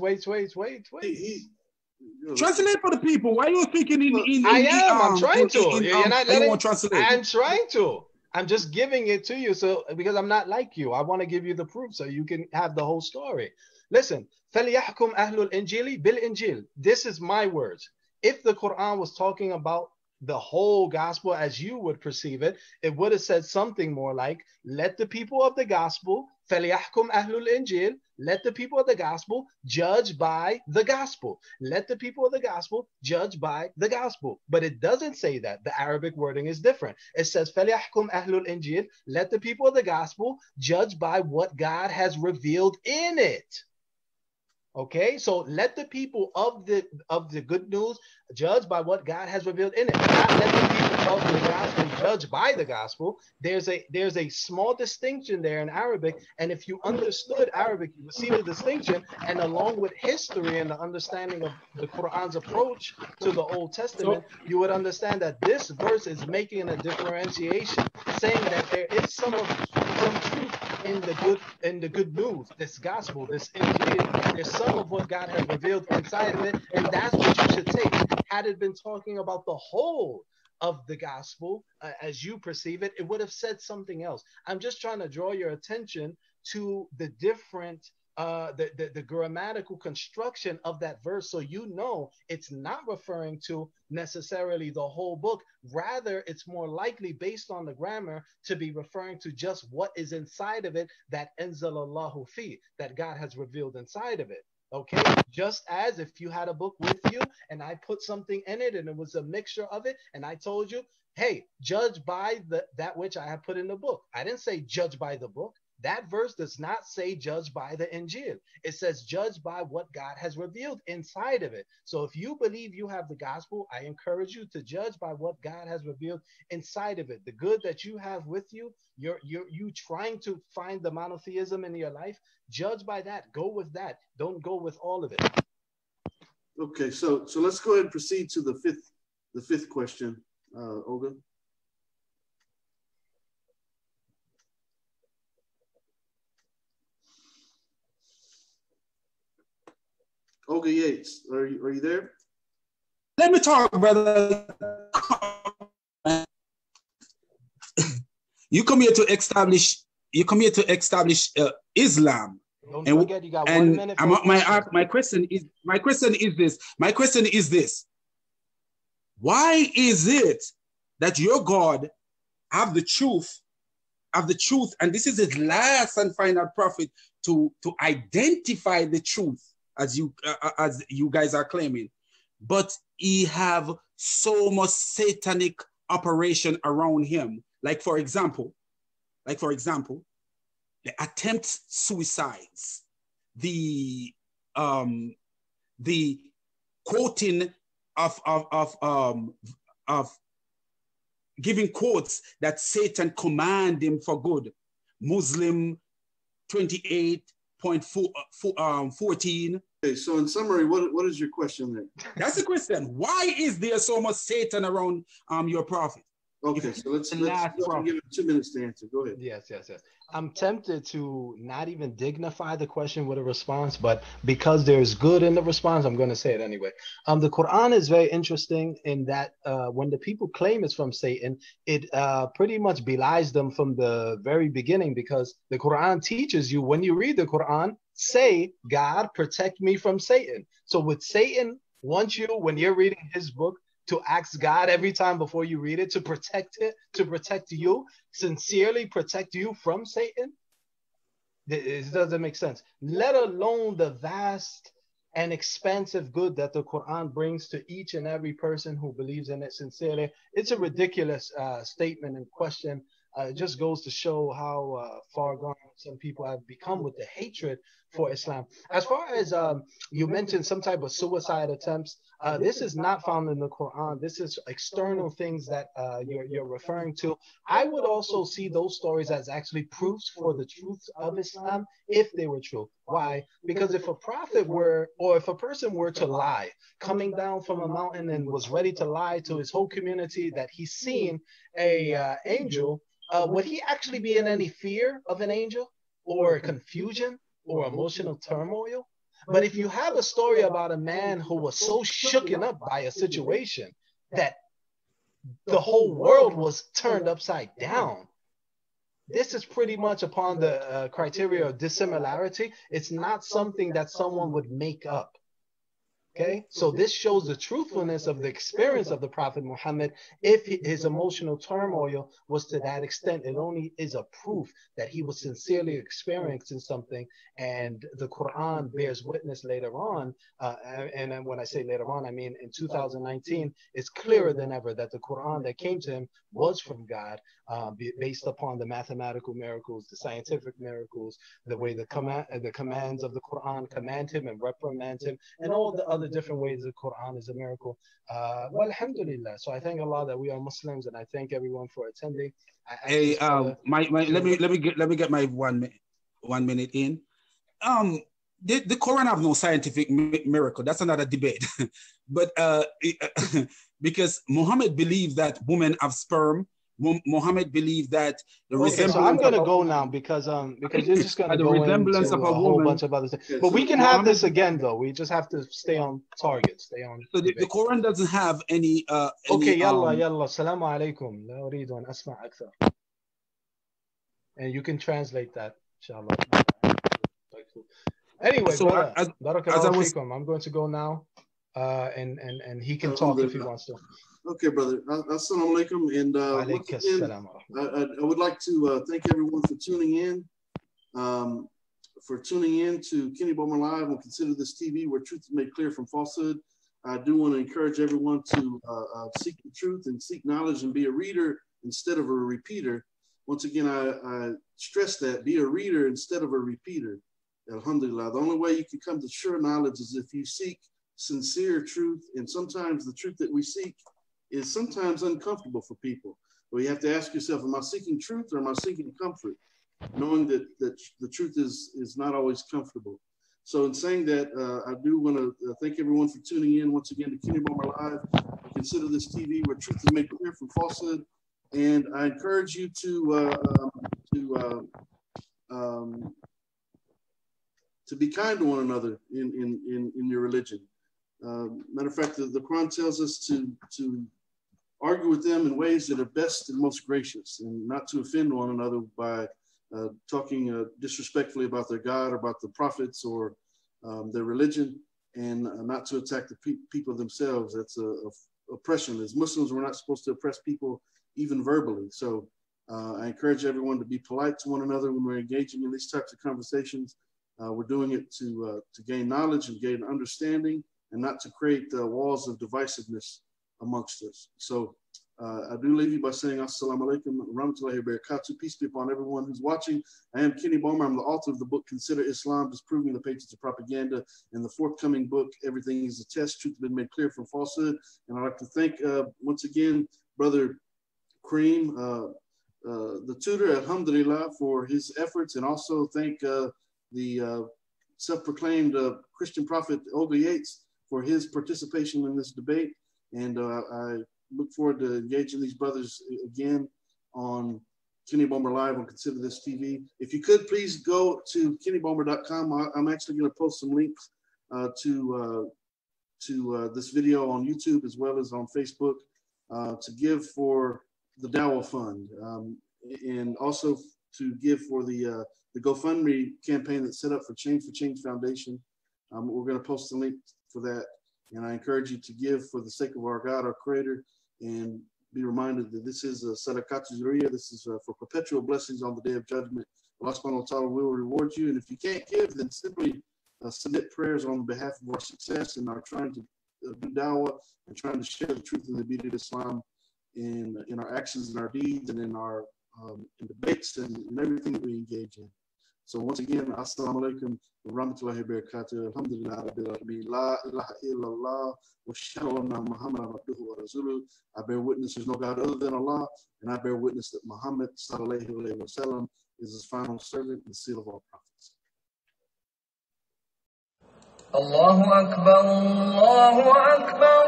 for the people. Why are you speaking in I am. I'm trying to. You're not letting, translate. I'm trying to. I'm just giving it to you so because I'm not like you. I want to give you the proof so you can have the whole story. Listen, فَلْيَحْكُمْ أَهْلُ الْإِنْجِيلِ بِالْإِنْجِيلِ. This is my words. If the Quran was talking about the whole gospel as you would perceive it, it would have said something more like, let the people of the gospel, فَلْيَحْكُمْ أَهْلُ الْإِنْجِيلِ, let the people of the gospel judge by the gospel. Let the people of the gospel judge by the gospel. But it doesn't say that. The Arabic wording is different. It says, فَلْيَحْكُمْ أَهْلُ الْإِنْجِيلِ, let the people of the gospel judge by what God has revealed in it. Okay, so let the people of the good news judge by what God has revealed in it. Not let the people of the gospel judge by the gospel. There's a small distinction there in Arabic, and if you understood Arabic, you would see the distinction. And along with history and the understanding of the Quran's approach to the Old Testament, you would understand that this verse is making a differentiation, saying that there is some truth in the good news, this gospel, this Injil. There's some of what God has revealed inside of it, and that's what you should take. Had it been talking about the whole of the gospel as you perceive it, it would have said something else. I'm just trying to draw your attention to the different the grammatical construction of that verse, so you know it's not referring to necessarily the whole book. Rather, it's more likely, based on the grammar, to be referring to just what is inside of it, that anzalallahu fi, that God has revealed inside of it. Okay, just as if you had a book with you and I put something in it and it was a mixture of it, and I told you, hey, judge by that which I have put in the book. I didn't say judge by the book. That verse does not say judge by the Injil. It says judge by what God has revealed inside of it. So if you believe you have the gospel, I encourage you to judge by what God has revealed inside of it. The good that you have with you, you trying to find the monotheism in your life, judge by that. Go with that. Don't go with all of it. Okay, so let's go ahead and proceed to the fifth question, Olga. Olga Yates, are you there? Let me talk, brother. You come here to establish. You come here to establish Islam. Don't forget, you got 1 minute. My question is this. Why is it that your God have the truth, and this is his last and final prophet to identify the truth, as you guys are claiming, but he have so much satanic operation around him? Like for example, the attempt suicides, the quoting of giving quotes that Satan command him for good, Muslim 28. 14. Okay, so in summary, what is your question there? That's the question. Why is there so much Satan around your prophet? Okay, so let's give him 2 minutes to answer. Go ahead. Yes. I'm tempted to not even dignify the question with a response, but because there's good in the response, I'm going to say it anyway. The Quran is very interesting in that when the people claim it's from Satan, it pretty much belies them from the very beginning, because the Quran teaches you, when you read the Quran, say, God, protect me from Satan. So with Satan, when you're reading his book, to ask God every time before you read it to protect it, to protect you, sincerely protect you from Satan? It doesn't make sense. Let alone the vast and expansive good that the Quran brings to each and every person who believes in it sincerely. It's a ridiculous statement and question. It just goes to show how far gone some people have become with the hatred for Islam. As far as you mentioned some type of suicide attempts, this is not found in the Quran. This is external things that you're referring to. I would also see those stories as actually proofs for the truth of Islam if they were true. Why? Because if a prophet were, or if a person were to lie, coming down from a mountain and was ready to lie to his whole community that he's seen a angel, would he actually be in any fear of an angel or confusion or emotional turmoil? But if you have a story about a man who was so shooken up by a situation that the whole world was turned upside down, this is pretty much upon the criteria of dissimilarity. It's not something that someone would make up. Okay, so this shows the truthfulness of the experience of the Prophet Muhammad. If his emotional turmoil was to that extent, it only is a proof that he was sincerely experiencing something. And the Quran bears witness later on, and when I say later on, I mean in 2019, it's clearer than ever that the Quran that came to him was from God, based upon the mathematical miracles, the scientific miracles, the way the commands of the Quran command him and reprimand him, and all the other different ways the Quran is a miracle. Alhamdulillah. So I thank Allah that we are Muslims, and I thank everyone for attending. Let me get my one minute in. The Quran have no scientific miracle. That's another debate. But because Muhammad believed that women have sperm. Muhammad believed that the resemblance. So I'm going to go now because you're just going to go into a whole bunch of other things. But we can have this again, though. We just have to stay on target, stay on. So the Quran doesn't have any. Okay, yalla. Assalamu alaikum. La uridu an asma' akthar. And you can translate that, inshallah. Anyway, so as I was, I'm going to go now, and he can talk if he wants to. Okay, brother. Assalamu alaikum. And once again, I would like to thank everyone for tuning in. To Kenny Bomer Live on Consider This TV, where truth is made clear from falsehood. I do want to encourage everyone to seek the truth and seek knowledge and be a reader instead of a repeater. Once again, I stress that, be a reader instead of a repeater. Alhamdulillah. The only way you can come to sure knowledge is if you seek sincere truth. And sometimes the truth that we seek is sometimes uncomfortable for people. But you have to ask yourself, am I seeking truth or am I seeking comfort? Knowing that, the truth is not always comfortable. So in saying that, I do want to thank everyone for tuning in once again to Kenny Bomer Live. Consider This TV, where truth is made clear from falsehood. And I encourage you to be kind to one another in your religion. Matter of fact, the Quran tells us to argue with them in ways that are best and most gracious, and not to offend one another by talking disrespectfully about their God or about the prophets or their religion, and not to attack the people themselves. That's oppression. As Muslims, we're not supposed to oppress people even verbally. So I encourage everyone to be polite to one another when we're engaging in these types of conversations. We're doing it to gain knowledge and gain understanding, and not to create walls of divisiveness amongst us. So I do leave you by saying Assalamu alaikum wa rahmatullahi wa barakatuh. Peace be upon everyone who's watching. I am Kenny Bomer. I'm the author of the book Consider Islam, Disproving the Patriots of Propaganda, and the forthcoming book, Everything is a Test, Truth Has Been Made Clear from Falsehood. And I'd like to thank, once again, Brother Kareem, the tutor, alhamdulillah, for his efforts, and also thank the self-proclaimed Christian prophet, Olga Yates, for his participation in this debate. And I look forward to engaging these brothers again on Kenny Bomer Live on Consider This TV. If you could, please go to kennybomer.com. I'm actually going to post some links to this video on YouTube as well as on Facebook to give for the Dawah Fund, and also to give for the GoFundMe campaign that's set up for Change Foundation. We're going to post a link for that. And I encourage you to give for the sake of our God, our Creator, and be reminded that this is a Sadaqah Jariyah. This is for perpetual blessings on the Day of Judgment. Allah subhanahu wa ta'ala will reward you. And if you can't give, then simply submit prayers on behalf of our success and our trying to do dawah and trying to share the truth and the beauty of Islam in our actions and our deeds and in our in debates and everything that we engage in. So once again, assalamu alaikum wa rahmatullahi wa barakatuh. Alhamdulillah, rabbil alamin, la ilaha illallah, wa ashhadu anna Muhammadan abduhu wa rasuluh. I bear witness there's no God other than Allah, and I bear witness that Muhammad sallallahu alaihi wasallam is his final servant and seal of all prophets. Allahu Akbar, Allahu Akbar,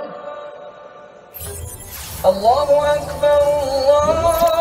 Allahu Akbar, Allahu Akbar.